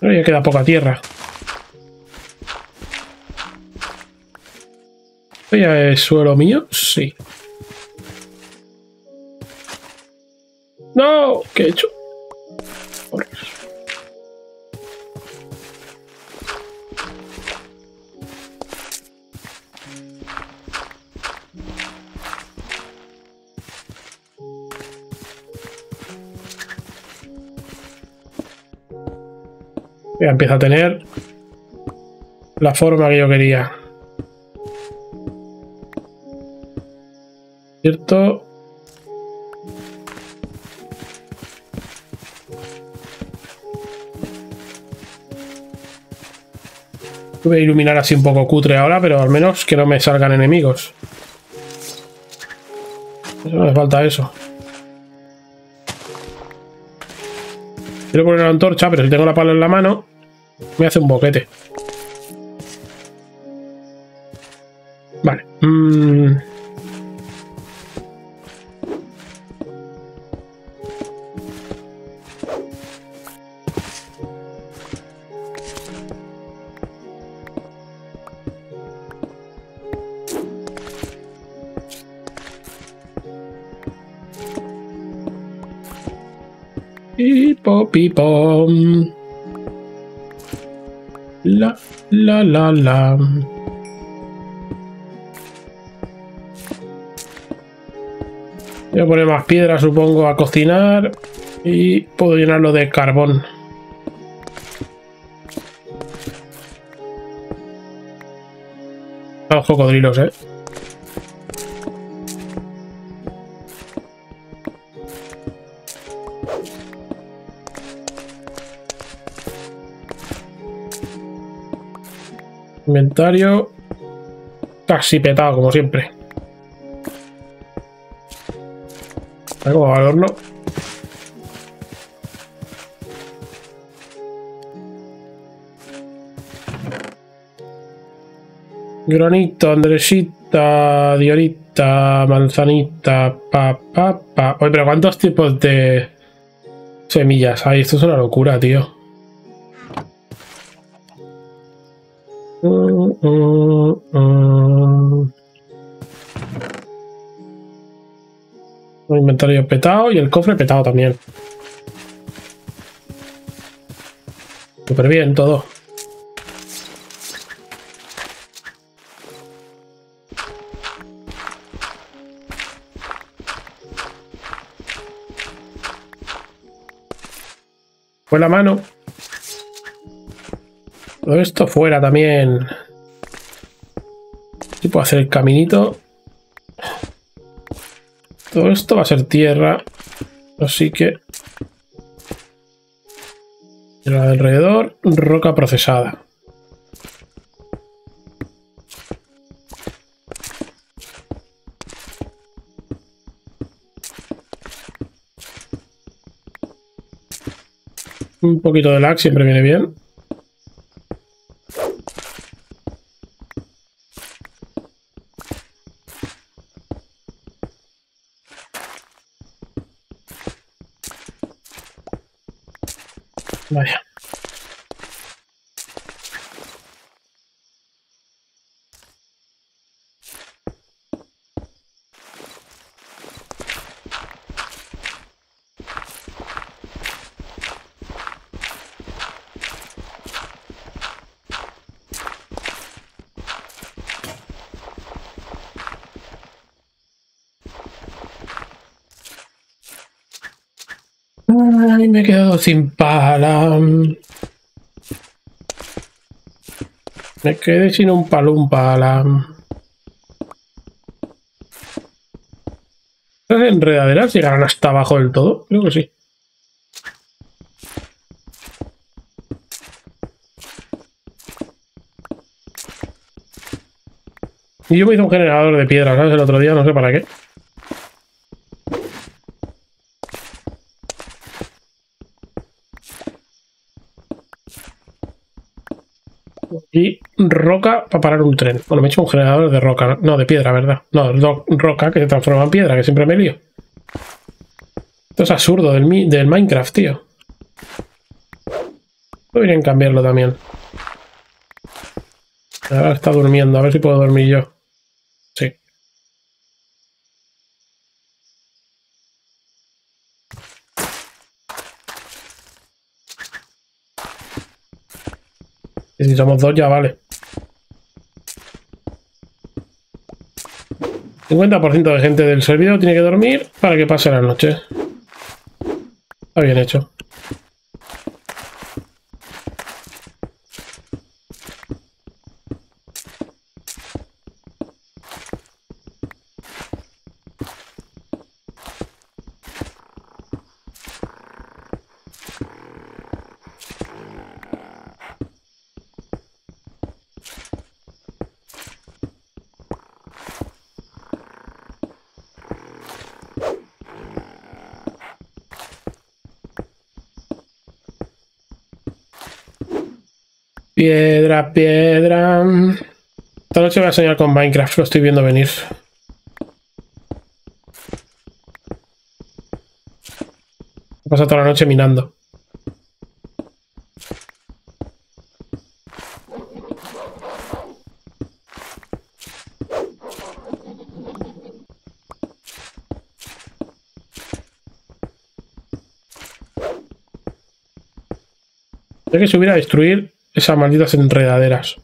Pero ya queda poca tierra. ¿Ya es suelo mío? Sí. ¡No! ¿Qué he hecho? Por eso. Ya empieza a tener la forma que yo quería. cierto. Voy a iluminar así un poco cutre ahora, pero al menos que no me salgan enemigos. Eso me falta eso. Quiero poner la antorcha, pero si tengo la pala en la mano, me hace un boquete. Vale. Mm. Pipom. La la la la. Voy a poner más piedra, supongo, a cocinar. Y puedo llenarlo de carbón. Los cocodrilos, eh. Inventario casi petado, como siempre. Ahí como va el horno. Granito, andresita, diorita, manzanita, pa, pa, pa. Oye, pero ¿cuántos tipos de semillas hay? Esto es una locura, tío. Uh, uh, uh. El inventario petado y el cofre petado también. Súper bien todo. Fue la mano. Todo esto fuera también. Si puedo hacer el caminito. Todo esto va a ser tierra. Así que. Tierra de alrededor. Roca procesada. Un poquito de lag siempre viene bien. Vaya. Ay, me he quedado sin pala. Me quedé sin un palum pala. ¿Las enredaderas llegarán hasta abajo del todo? Creo que sí. Y yo me hice un generador de piedra, ¿sabes? El otro día, no sé para qué. Y roca para parar un tren. Bueno, me he hecho un generador de roca. No, de piedra, ¿verdad? No, do, roca que se transforma en piedra, que siempre me lío. Esto es absurdo del, del Minecraft, tío. Deberían cambiarlo también. Ahora está durmiendo, a ver si puedo dormir yo. Sí. Y si somos dos ya vale. cincuenta por ciento de gente del servidor tiene que dormir para que pase la noche. Está bien hecho. Piedra, piedra. Esta noche voy a soñar con Minecraft, lo estoy viendo venir. He pasado toda la noche minando. Hay que subir a destruir esas malditas enredaderas.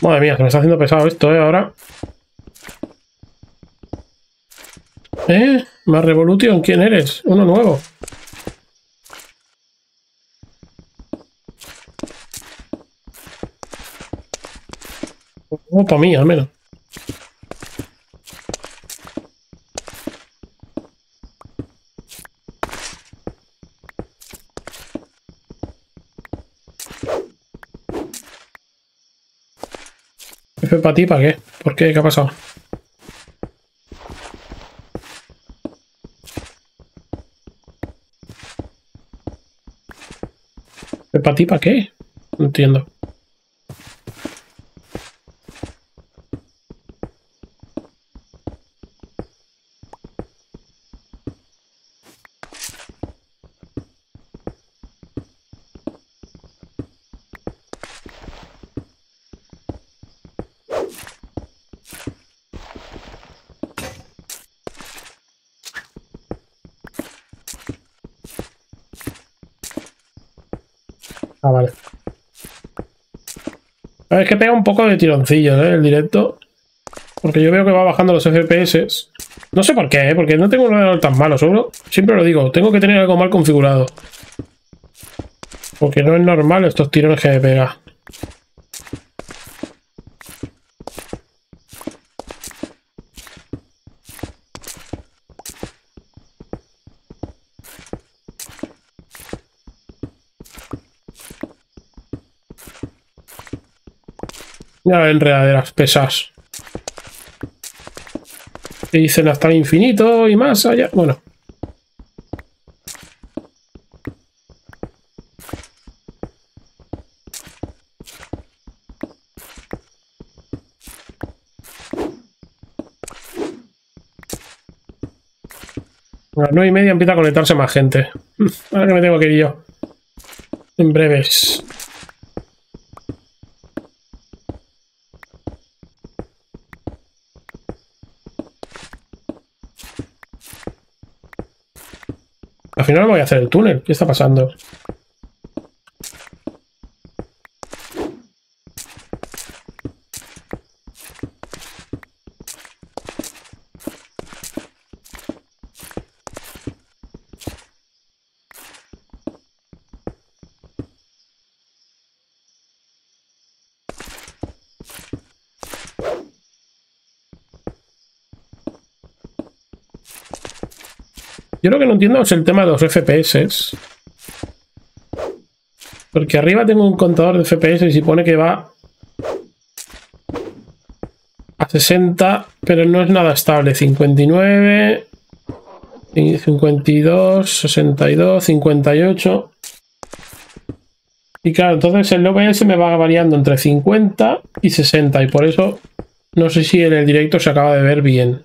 Madre mía, se me está haciendo pesado esto, ¿eh? Ahora. ¿Eh? Más Revolution, ¿quién eres? Uno nuevo. Opa, mía, al menos. ¿Para ti? ¿Para qué? ¿Por qué? ¿Qué ha pasado? ¿Para ti? ¿Para qué? No entiendo. Ah, vale. A ver, es que pega un poco de tironcillos, ¿eh? El directo. Porque yo veo que va bajando los F P S. No sé por qué, ¿eh? Porque no tengo un ordenador tan malo. Solo, siempre lo digo, tengo que tener algo mal configurado. Porque no es normal estos tirones que me pega. Ya enredaderas pesas. Que dicen hasta el infinito y más allá. Bueno. A las nueve y media empieza a conectarse más gente. Ahora que me tengo que ir yo. En breves. Al final me voy a hacer el túnel. ¿Qué está pasando? Yo lo que no entiendo es el tema de los F P S. Porque arriba tengo un contador de F P S y se pone que va a sesenta, pero no es nada estable. cincuenta y nueve, cincuenta y dos, sesenta y dos, cincuenta y ocho. Y claro, entonces el O B S me va variando entre cincuenta y sesenta. Y por eso no sé si en el directo se acaba de ver bien.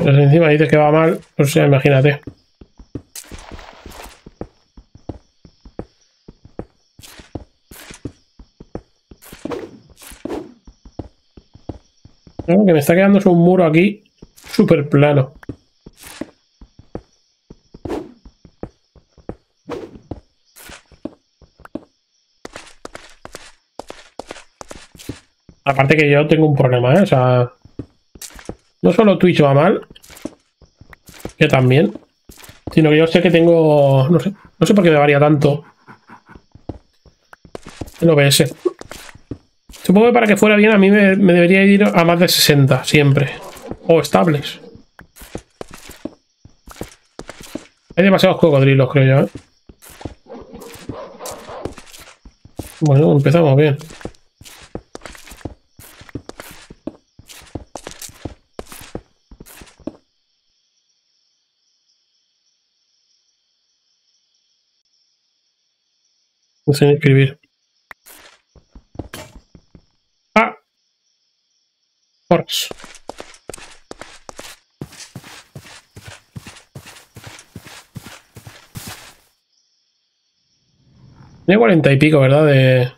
Pero encima dices que va mal, o sea, imagínate. Lo que me está quedando es un muro aquí súper plano. Aparte que yo tengo un problema, ¿eh? O sea, no solo Twitch va mal, que también, sino que yo sé que tengo... No sé, no sé por qué me varía tanto el O B S. Supongo que para que fuera bien a mí me, me debería ir a más de sesenta siempre. O estables. Hay demasiados cocodrilos, creo yo, ¿eh? Bueno, empezamos bien. No sé ni escribir. Ah. Orcs. Tiene cuarenta y pico, ¿verdad? De...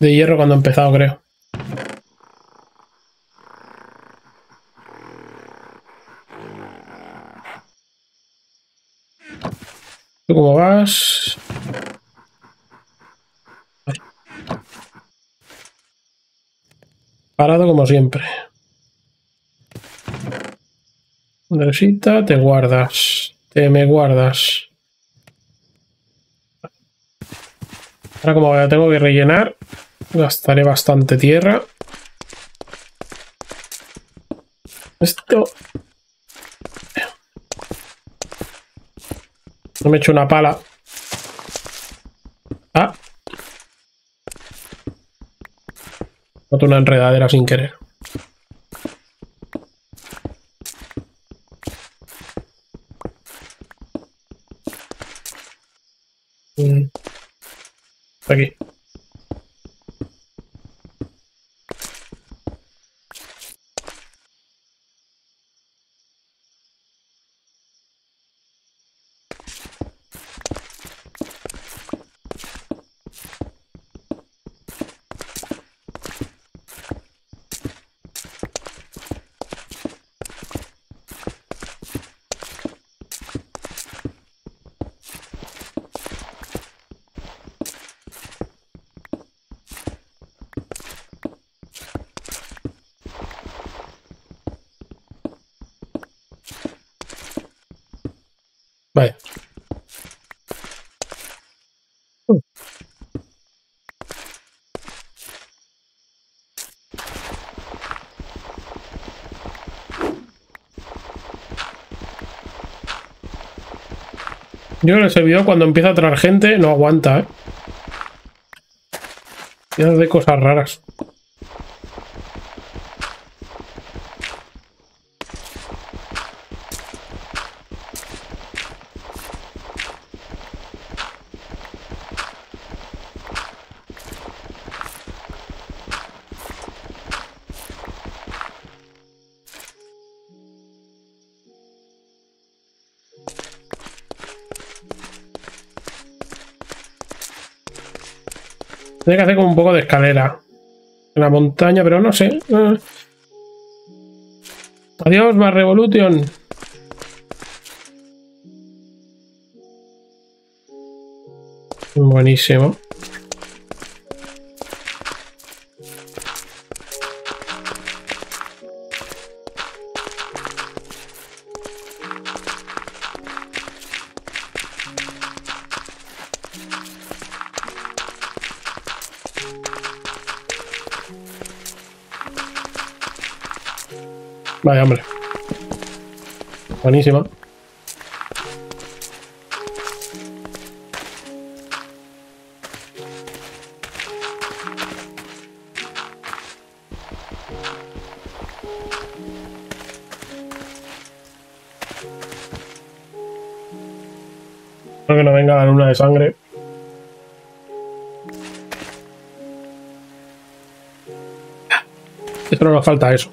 de hierro cuando he empezado, creo. ¿Tú cómo vas? Parado como siempre. Una cosita, te guardas. Te me guardas. Ahora como la tengo que rellenar, gastaré bastante tierra. Esto... No me echo una pala. Ah. Noto una enredadera sin querer. Mm. Aquí. Vale. Uh. Yo creo que el servidor cuando empieza a traer gente no aguanta, ¿eh? Y hace cosas raras. Tiene que hacer como un poco de escalera en la montaña, pero no sé. Eh. Adiós, más Revolution. Buenísimo. Vale, hombre. Buenísima. Espero que no venga la luna de sangre. Esto no nos falta eso.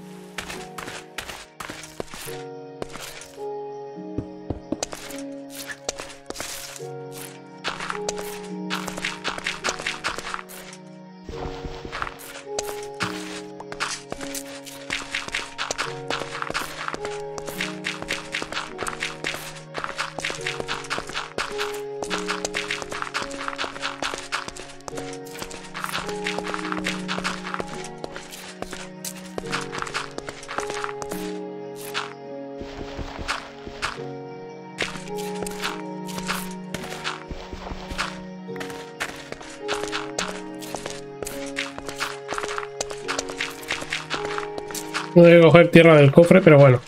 Tuve que coger tierra del cofre, pero bueno.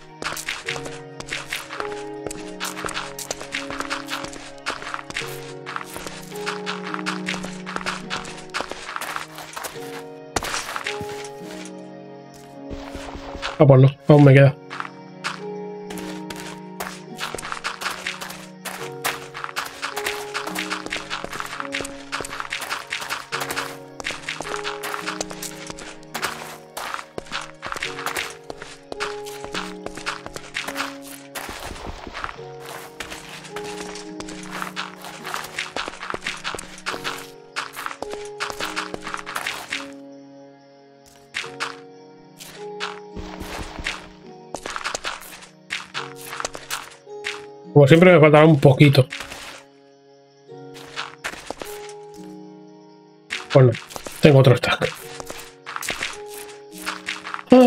A por los, aún me queda. Como siempre me faltará un poquito. Bueno, tengo otro stack. Ah,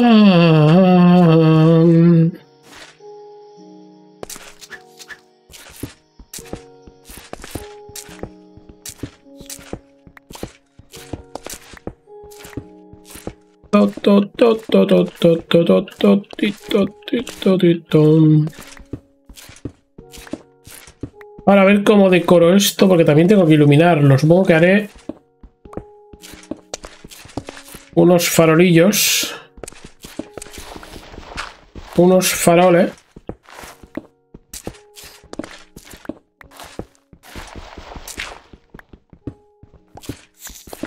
ahora a ver cómo decoro esto, porque también tengo que iluminarlo. Supongo que haré unos farolillos. Unos faroles.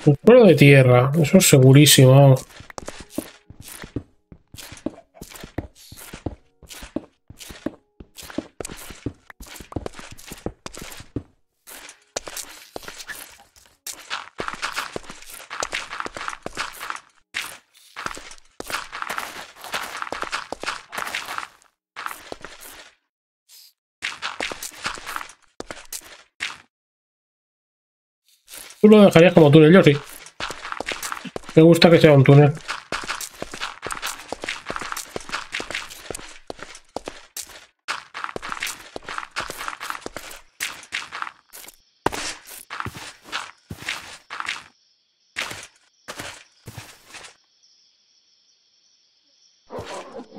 Un suelo de tierra, eso es segurísimo. Tú lo dejarías como túnel, yo sí. Me gusta que sea un túnel.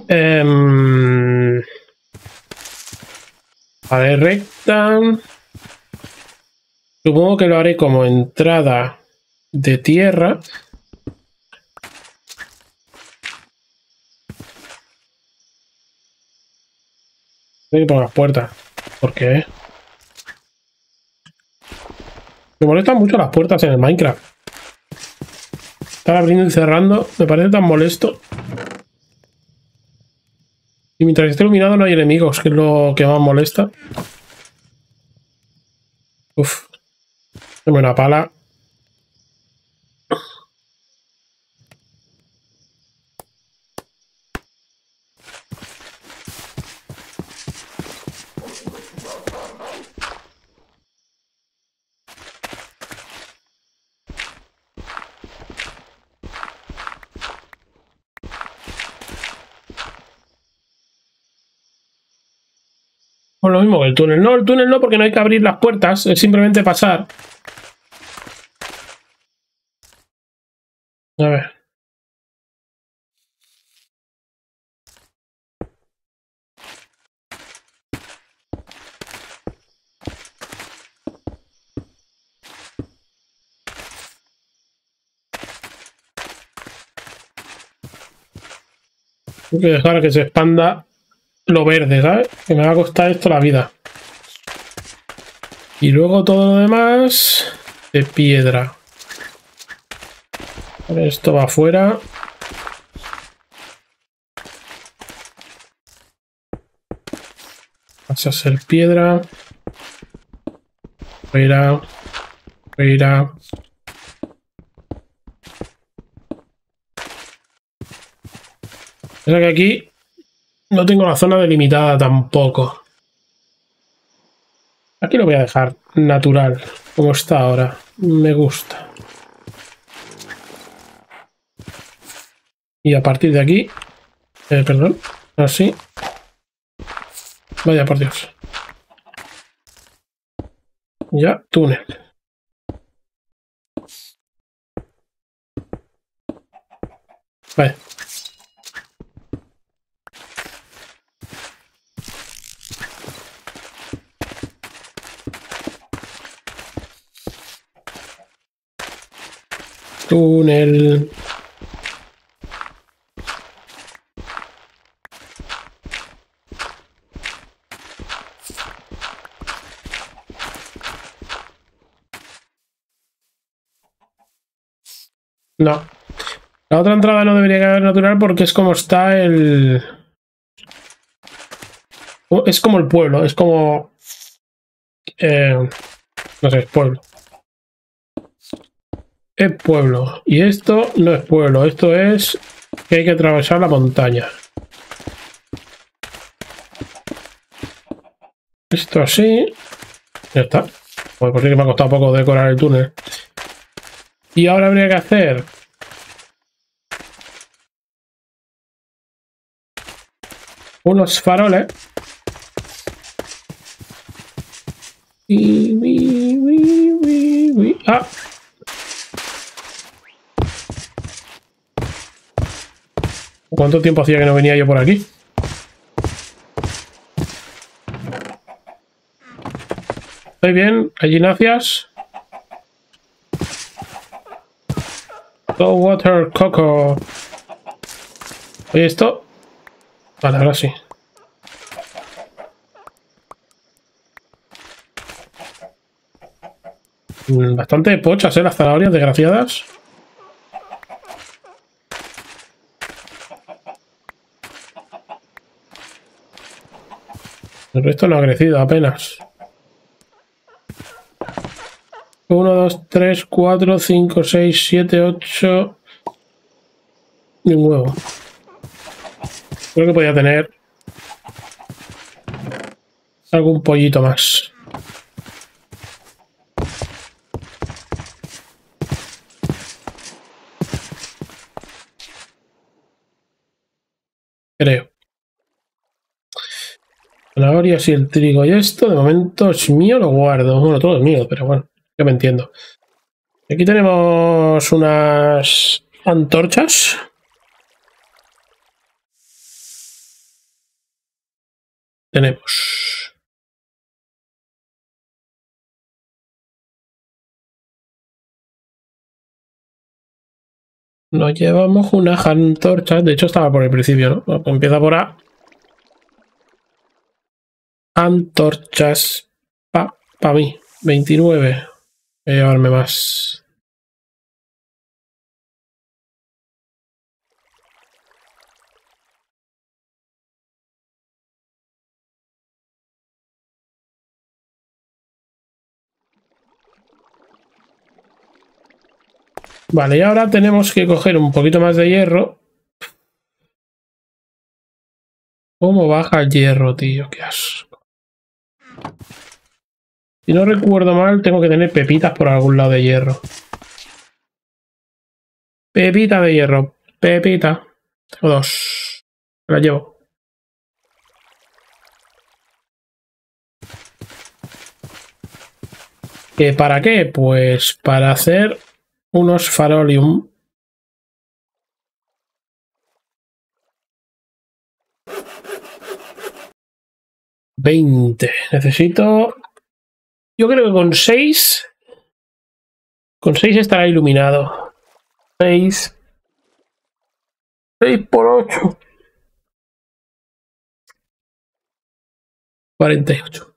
Eh, a ver, recta. Supongo que lo haré como entrada de tierra. Voy a ir por las puertas. ¿Por qué? Me molestan mucho las puertas en el Minecraft. Estar abriendo y cerrando me parece tan molesto. Y mientras esté iluminado no hay enemigos, que es lo que más molesta. Uf. Dame una pala. Por lo mismo que el túnel. No, el túnel no, porque no hay que abrir las puertas, es simplemente pasar. A ver. Hay que dejar que se expanda lo verde, ¿sabes? Que me va a costar esto la vida. Y luego todo lo demás de piedra. Esto va afuera. Vas a ser piedra. Fuera. Fuera. Pasa que aquí no tengo la zona delimitada tampoco. Aquí lo voy a dejar natural, como está ahora. Me gusta. Y a partir de aquí, eh, perdón, así. Vaya por Dios. Ya, túnel. Vale. Túnel. No. La otra entrada no debería quedar natural porque es como está el... Es como el pueblo, es como... Eh, no sé, es pueblo. Es pueblo. Y esto no es pueblo, esto es que hay que atravesar la montaña. Esto así. Ya está. Pues por sí que me ha costado poco decorar el túnel. Y ahora habría que hacer... unos faroles. Y, y, y, y, y. Ah. ¿Cuánto tiempo hacía que no venía yo por aquí? Estoy bien, gimnasias. Go water coco. Oye, esto. Vale, ahora sí. Bastante pochas, ¿eh? Las zanahorias desgraciadas. El resto no ha crecido apenas. uno, dos, tres, cuatro, cinco, seis, siete, ocho... Y un huevo. Creo que podía tener algún pollito más. Creo. Zanahorias y el trigo y esto, de momento es mío, lo guardo. Bueno, todo es mío, pero bueno, yo me entiendo. Aquí tenemos unas antorchas. Tenemos nos llevamos unas antorchas, de hecho estaba por el principio, ¿no? Empieza por A. Antorchas para pa mí, veintinueve. Voy a llevarme más. Vale, y ahora tenemos que coger un poquito más de hierro. ¿Cómo baja el hierro, tío? Qué asco. Si no recuerdo mal, tengo que tener pepitas por algún lado de hierro. Pepita de hierro. Pepita. Tengo dos. Me la llevo. ¿Qué, para qué? Pues para hacer... unos farolium. veinte. Necesito... Yo creo que con seis... Con seis estará iluminado. seis. seis por ocho. cuarenta y ocho.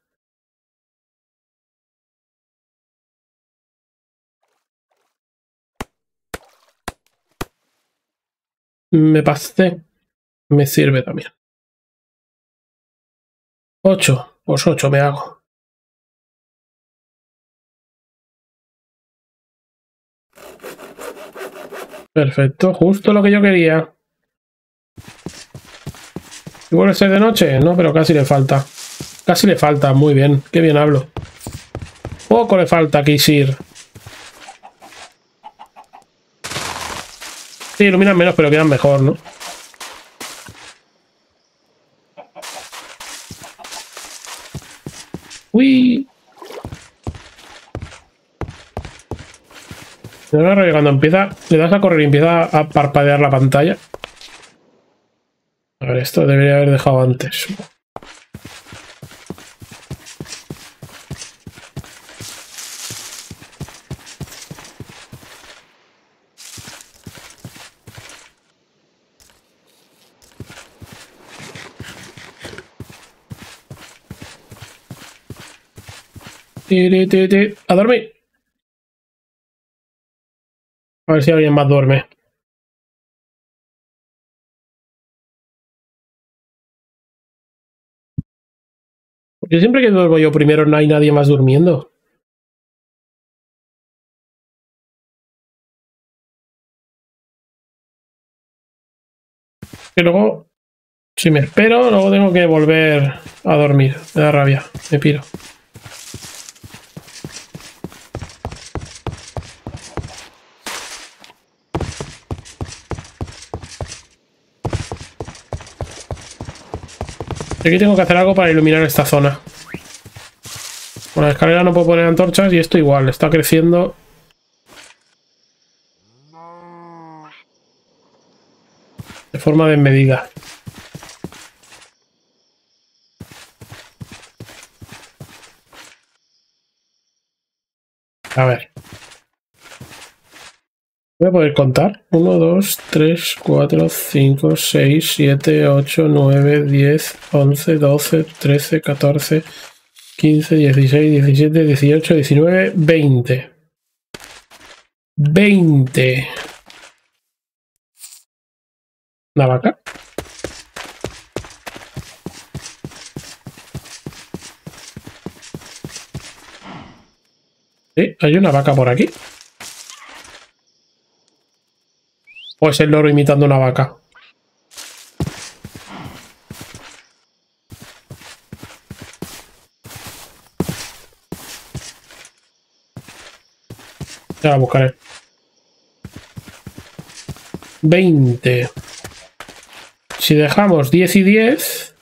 Me pasé. Me sirve también. ocho. Pues ocho me hago. Perfecto. Justo lo que yo quería. ¿Y vuelve a ser de noche? No, pero casi le falta. Casi le falta. Muy bien. Qué bien hablo. Poco le falta a Kisir. Sí, iluminan menos, pero quedan mejor, ¿no? Uy. Ahora cuando empieza, le das a correr y empieza a parpadear la pantalla. A ver, esto debería haber dejado antes. A dormir. A ver si alguien más duerme. Porque siempre que duermo yo primero no hay nadie más durmiendo. Que luego, si me espero, luego tengo que volver a dormir. Me da rabia, me piro. Aquí tengo que hacer algo para iluminar esta zona. Con la escalera no puedo poner antorchas y esto igual, está creciendo. De forma desmedida. A ver. Voy a poder contar. uno, dos, tres, cuatro, cinco, seis, siete, ocho, nueve, diez, once, doce, trece, catorce, quince, dieciséis, diecisiete, dieciocho, diecinueve, veinte. veinte. ¿Una vaca? Sí, hay una vaca por aquí. ¿O es el loro imitando una vaca? Ya la buscaré. veinte. Si dejamos diez y diez,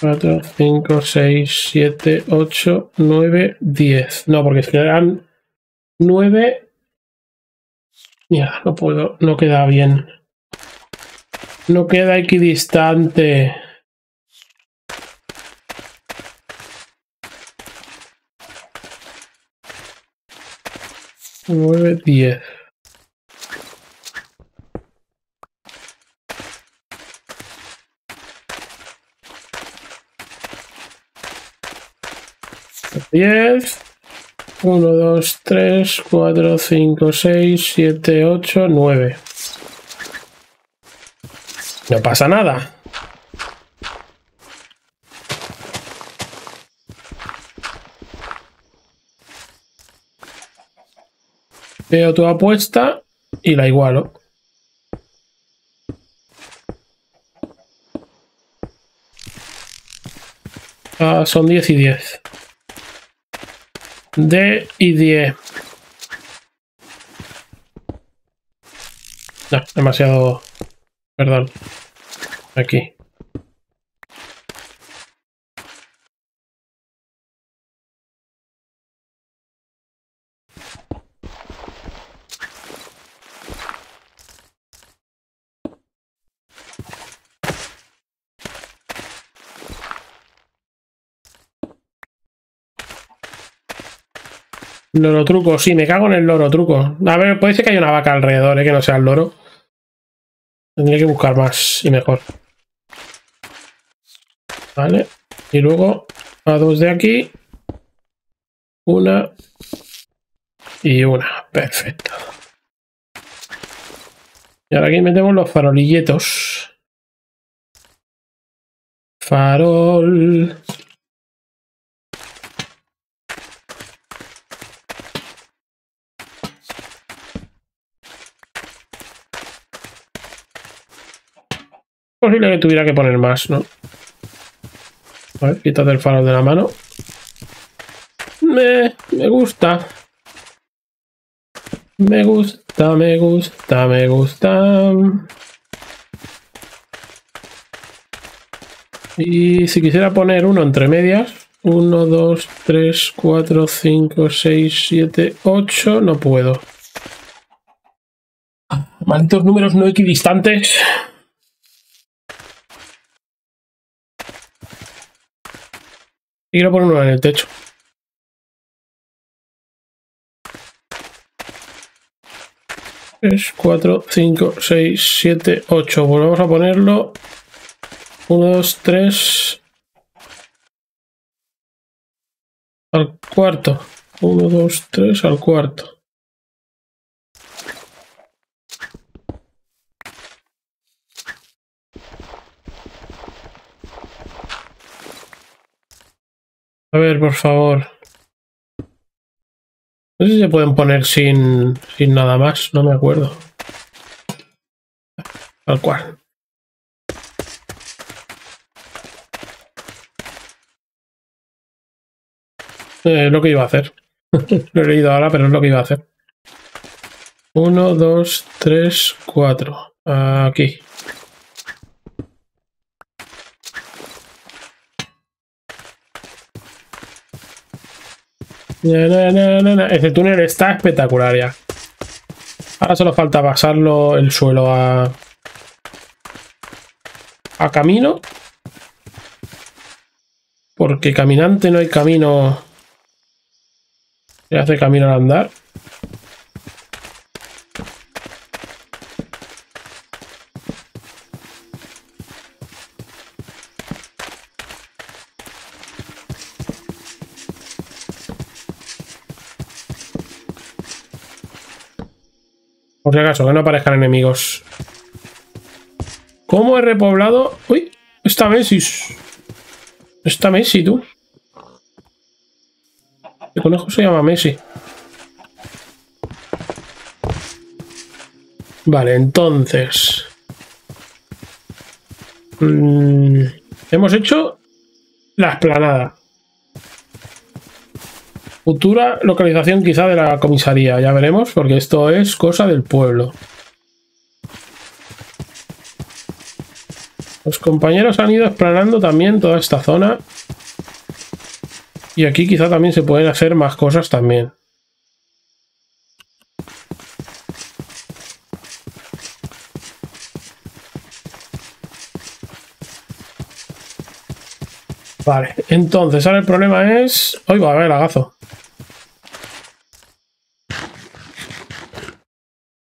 cuatro, cinco, seis, siete, ocho, nueve, diez. No, porque si le dan nueve, mira, no puedo, no queda bien. No queda equidistante. nueve, diez. diez, uno, dos, tres, cuatro, cinco, seis, siete, ocho, nueve. No pasa nada. Veo tu apuesta y la igualo. Ah, son diez y diez. diez y diez. No, demasiado. Perdón. Aquí. Loro truco, sí, me cago en el loro truco. A ver, puede ser que haya una vaca alrededor, ¿eh? Que no sea el loro. Tendría que buscar más y mejor. Vale. Y luego a dos de aquí. Una. Y una. Perfecto. Y ahora aquí metemos los farolilletos. Farol. Es posible que tuviera que poner más, ¿no? A ver, quítate el farol de la mano. Me, me gusta. Me gusta, me gusta, me gusta. Y si quisiera poner uno entre medias. uno, dos, tres, cuatro, cinco, seis, siete, ocho. No puedo. Malditos números no equidistantes. Y quiero poner uno en el techo. tres, cuatro, cinco, seis, siete, ocho. Volvemos a ponerlo. uno, dos, tres. Al cuarto. Uno, dos, tres, al cuarto. A ver, por favor. No sé si se pueden poner sin, sin nada más, no me acuerdo. Tal cual. Eh, es lo que iba a hacer. Lo he leído ahora, pero es lo que iba a hacer. Uno, dos, tres, cuatro. Aquí. Na, na, na, na, na. Este túnel está espectacular ya. Ahora solo falta pasarlo el suelo a... a camino. Porque caminante no hay camino. Se hace camino al andar. Por si acaso, que no aparezcan enemigos. ¿Cómo he repoblado? Uy, está Messi. Está Messi, tú. El conejo se llama Messi. Vale, entonces. Mmm, hemos hecho la explanada. Futura localización quizá de la comisaría, ya veremos, porque esto es cosa del pueblo. Los compañeros han ido explanando también toda esta zona. Y aquí quizá también se pueden hacer más cosas también. Vale, entonces ahora el problema es... ¡Ay, va a haber lagazo!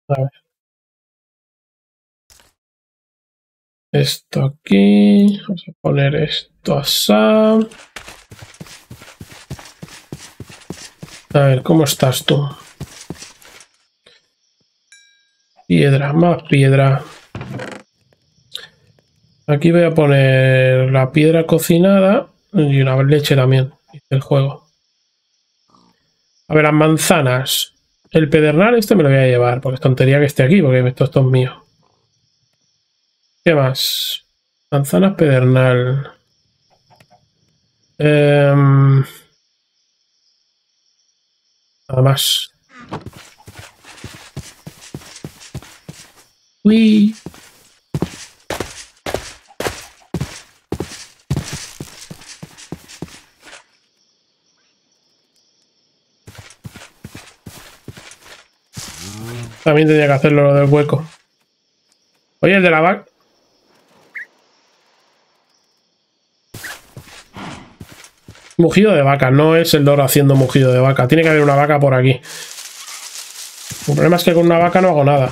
A ver. Esto aquí... Vamos a poner esto así. A ver, ¿cómo estás tú? Piedra, más piedra. Aquí voy a poner la piedra cocinada y una leche también del juego. A ver, las manzanas. El pedernal este me lo voy a llevar, porque es tontería que esté aquí, porque esto, esto es mío. ¿Qué más? Manzanas, pedernal. Eh... Nada más. Uy. También tenía que hacerlo lo del hueco. Oye, el de la vaca. Mugido de vaca, no es el loro haciendo mugido de vaca. Tiene que haber una vaca por aquí. El problema es que con una vaca no hago nada.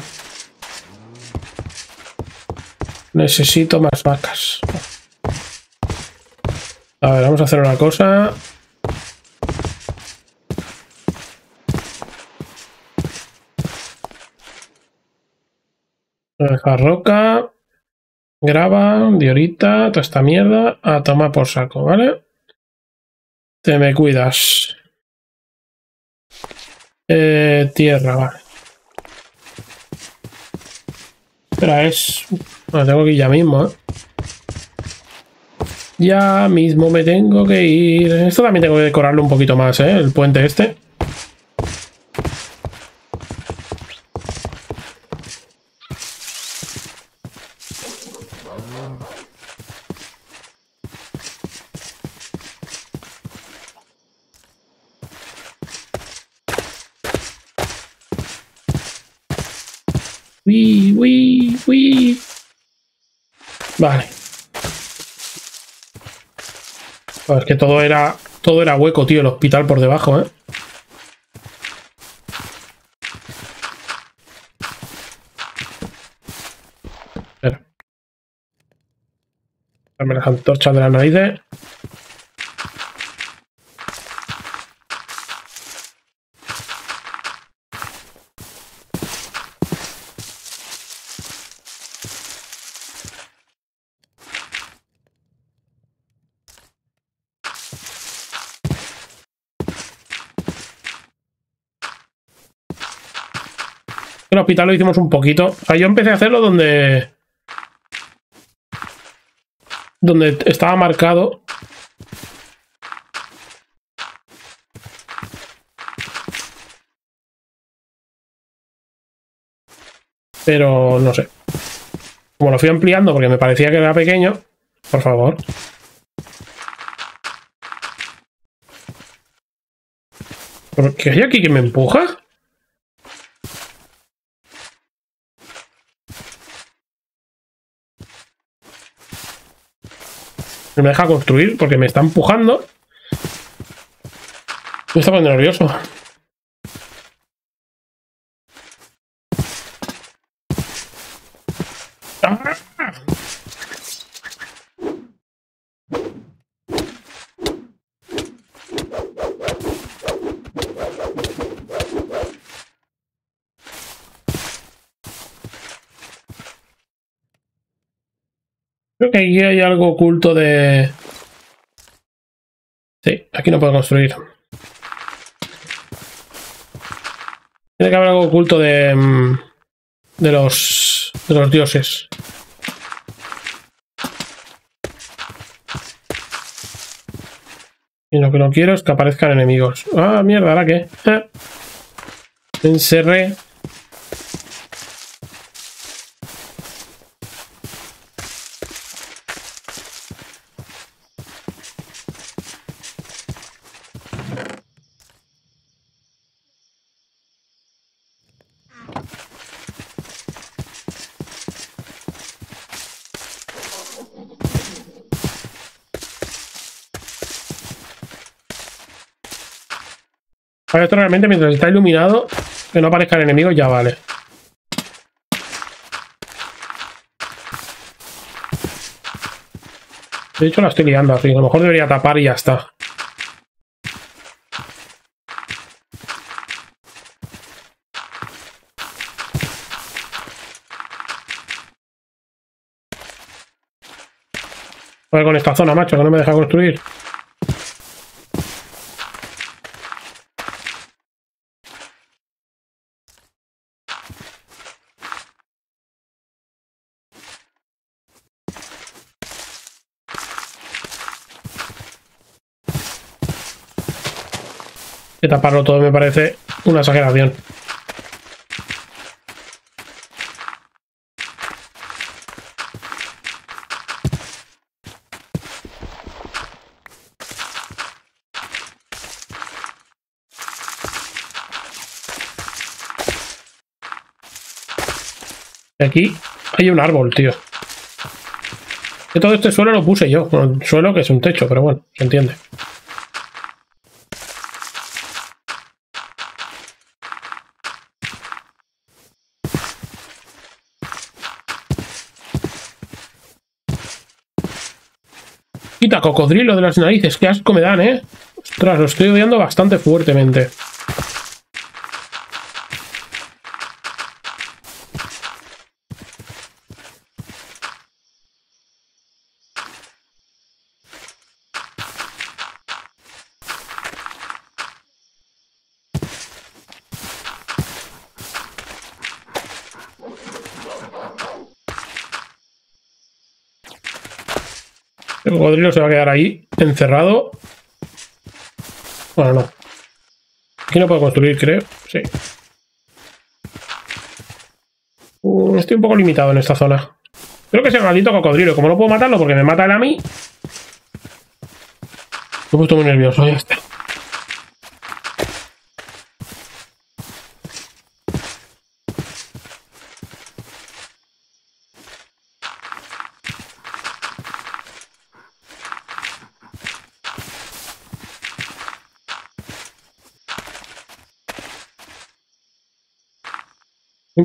Necesito más vacas. A ver, vamos a hacer una cosa. Dejar roca, grava, diorita, toda esta mierda. A tomar por saco, ¿vale? Te me cuidas. Eh, tierra, vale. Espera, es... Bueno, tengo que ir ya mismo, ¿eh? Ya mismo me tengo que ir. Esto también tengo que decorarlo un poquito más, ¿eh? El puente este. Uy, uy, uy. Vale. Pues es que todo era, todo era hueco, tío, el hospital por debajo, ¿eh? Espera. Dame las antorchas de las narices. El hospital lo hicimos un poquito. O sea, yo empecé a hacerlo donde... donde estaba marcado. Pero no sé. Como lo fui ampliando porque me parecía que era pequeño. Por favor. ¿Por qué hay aquí que me empuja? No me deja construir porque me está empujando. Me está poniendo nervioso. Creo que aquí hay algo oculto de... Sí, aquí no puedo construir. Tiene que haber algo oculto de... de los... de los dioses. Y lo que no quiero es que aparezcan enemigos. Ah, mierda, ¿ahora qué? Eh. Me encerré. Para esto realmente, mientras está iluminado, que no aparezcan enemigos, ya vale. De hecho, la estoy liando así. A lo mejor debería tapar y ya está. Voy con esta zona, macho, que no me deja construir. Que taparlo todo me parece una exageración. Aquí hay un árbol, tío. Que todo este suelo lo puse yo. Bueno, el suelo que es un techo, pero bueno, se entiende. Quita cocodrilo de las narices, qué asco me dan, eh. Ostras, lo estoy odiando bastante fuertemente. El cocodrilo se va a quedar ahí, encerrado. Bueno, no. Aquí no puedo construir, creo. Sí. Uh, estoy un poco limitado en esta zona. Creo que sea un maldito cocodrilo. Como no puedo matarlo porque me mata él a mí. Me he puesto muy nervioso, ya está.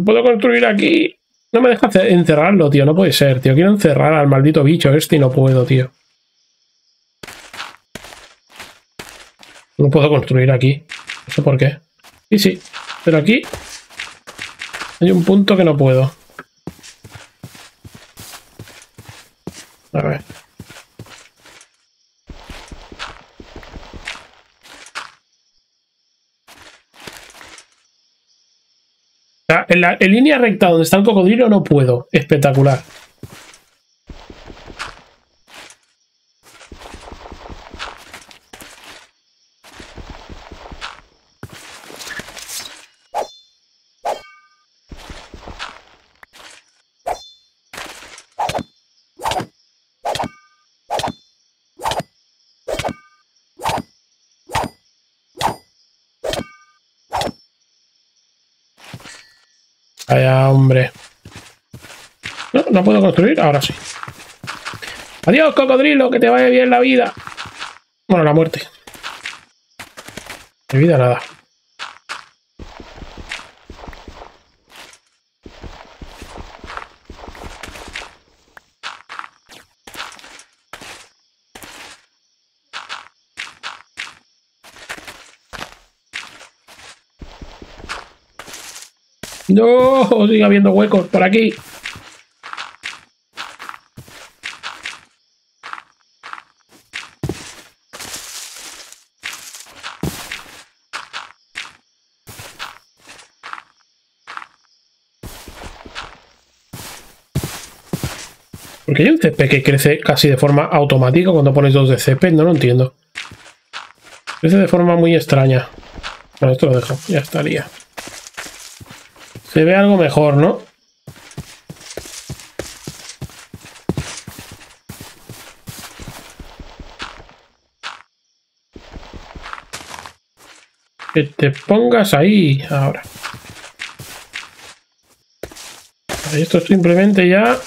Puedo construir aquí. No me deja encerrarlo, tío. No puede ser, tío. Quiero encerrar al maldito bicho este y no puedo, tío. No puedo construir aquí. No sé por qué. Sí, sí. Pero aquí hay un punto que no puedo. A ver. O sea, en, la, en línea recta donde está el cocodrilo no puedo. Espectacular. Vaya, hombre. No, no puedo construir. Ahora sí. Adiós, cocodrilo. Que te vaya bien la vida. Bueno, la muerte. De vida nada. No, sigue habiendo huecos por aquí. Porque hay un césped que crece casi de forma automática cuando pones dos de césped, no lo entiendo. Crece de forma muy extraña. Bueno, esto lo dejo, ya estaría. Se ve algo mejor, ¿no? Que te pongas ahí ahora. Esto simplemente ya...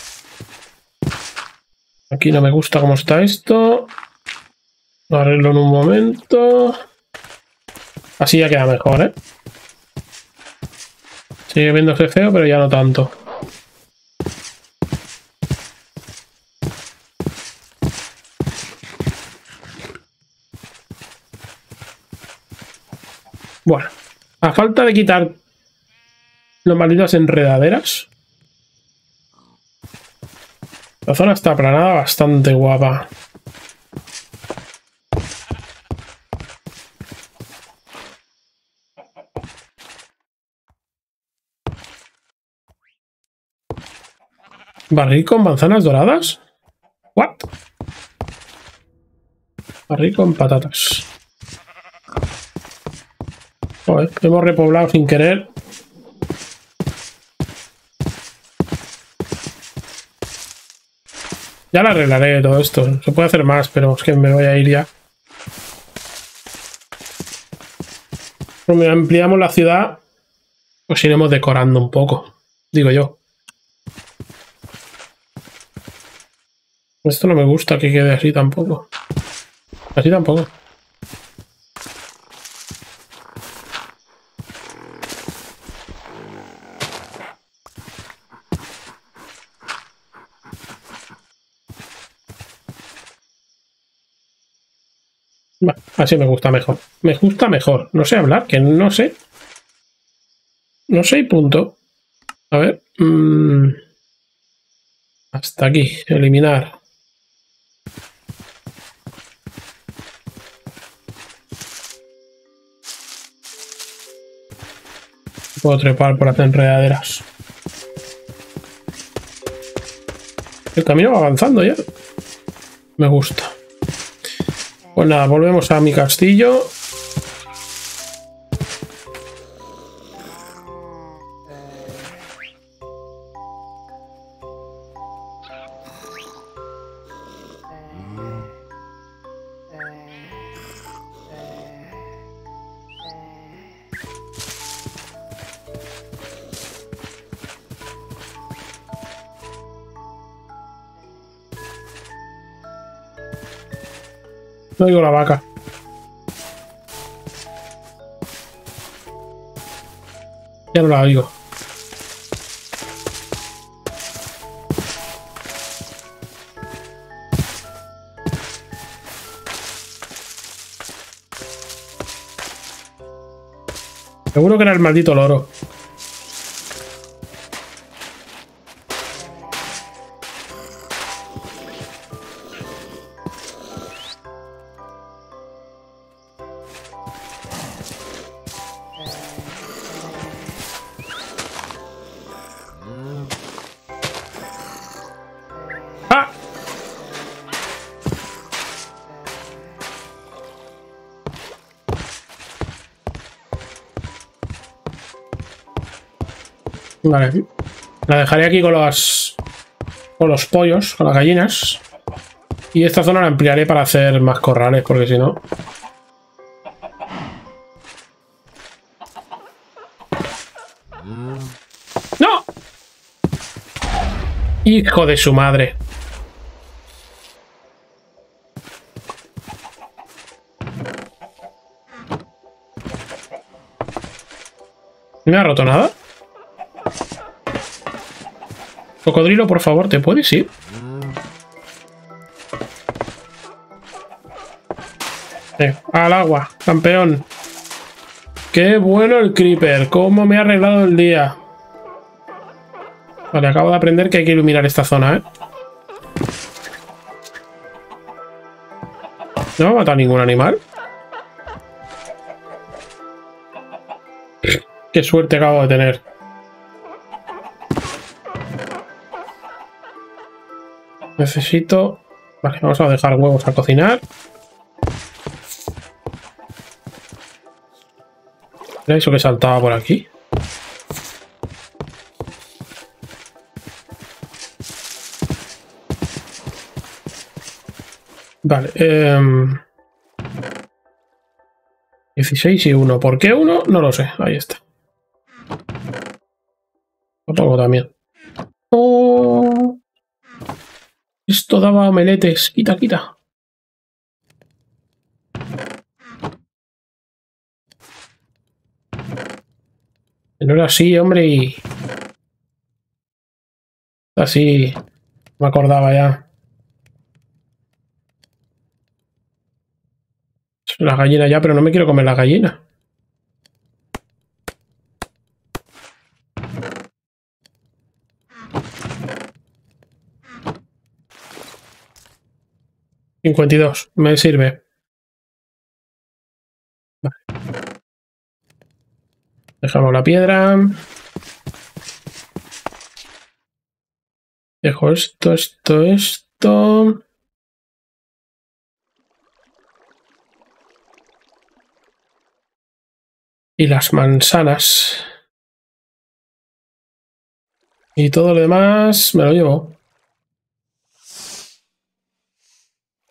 Aquí no me gusta cómo está esto. Lo arreglo en un momento. Así ya queda mejor, ¿eh? Sigue viéndose feo, pero ya no tanto. Bueno, a falta de quitar las malditas enredaderas, la zona está aplanada bastante guapa. ¿Barril con manzanas doradas? ¿What? Barril con patatas. Joder, hemos repoblado sin querer. Ya lo arreglaré todo esto. Se puede hacer más, pero es que me voy a ir ya. Cuando ampliamos la ciudad, pues iremos decorando un poco, digo yo. Esto no me gusta que quede así tampoco. Así tampoco. Bueno, así me gusta mejor. Me gusta mejor. No sé hablar, que no sé. No sé y punto. A ver. Mmm. Hasta aquí. Eliminar. Puedo trepar por las enredaderas. El camino va avanzando ya. Me gusta. Pues nada, volvemos a mi castillo. No digo la vaca. Ya no la oigo. Seguro que era el maldito loro. Vale. La dejaré aquí con los, con los pollos, con las gallinas. Y esta zona la ampliaré para hacer más corrales, porque si no... ¡No! ¡Hijo de su madre! ¿No me ha roto nada? Cocodrilo, por favor, ¿te puedes ir? Eh, al agua, campeón. ¡Qué bueno el creeper! ¡Cómo me ha arreglado el día! Vale, acabo de aprender que hay que iluminar esta zona, ¿eh? ¿No me ha matado ningún animal? ¡Qué suerte acabo de tener! Necesito... Vale, vamos a dejar huevos a cocinar. ¿Era eso que saltaba por aquí? Vale, eh... dieciséis y uno. ¿Por qué uno? No lo sé. Ahí está. Lo pongo también. ¡Oh! Esto daba omeletes. Quita, quita. No era así, hombre, y... Así... Me acordaba ya. Las gallinas ya, pero no me quiero comer las gallinas. cincuenta y dos, me sirve. Vale. Dejamos la piedra. Dejo esto, esto, esto. Y las manzanas. Y todo lo demás me lo llevo.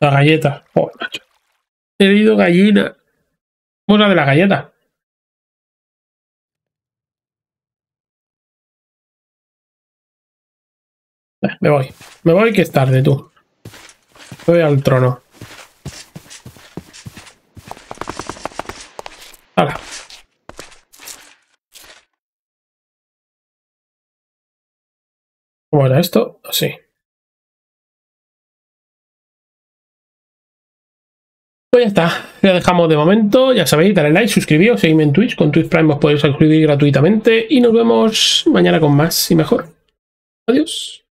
La galleta. Oh, macho. He herido gallina. ¿Cómo la de la galleta? Me voy, me voy que es tarde, tú. Me voy al trono. Hala. ¿Cómo era esto? Así. Pues ya está, ya dejamos de momento. Ya sabéis, dale like, suscribíos, seguidme en Twitch. Con Twitch Prime os podéis suscribir gratuitamente. Y nos vemos mañana con más y mejor. Adiós.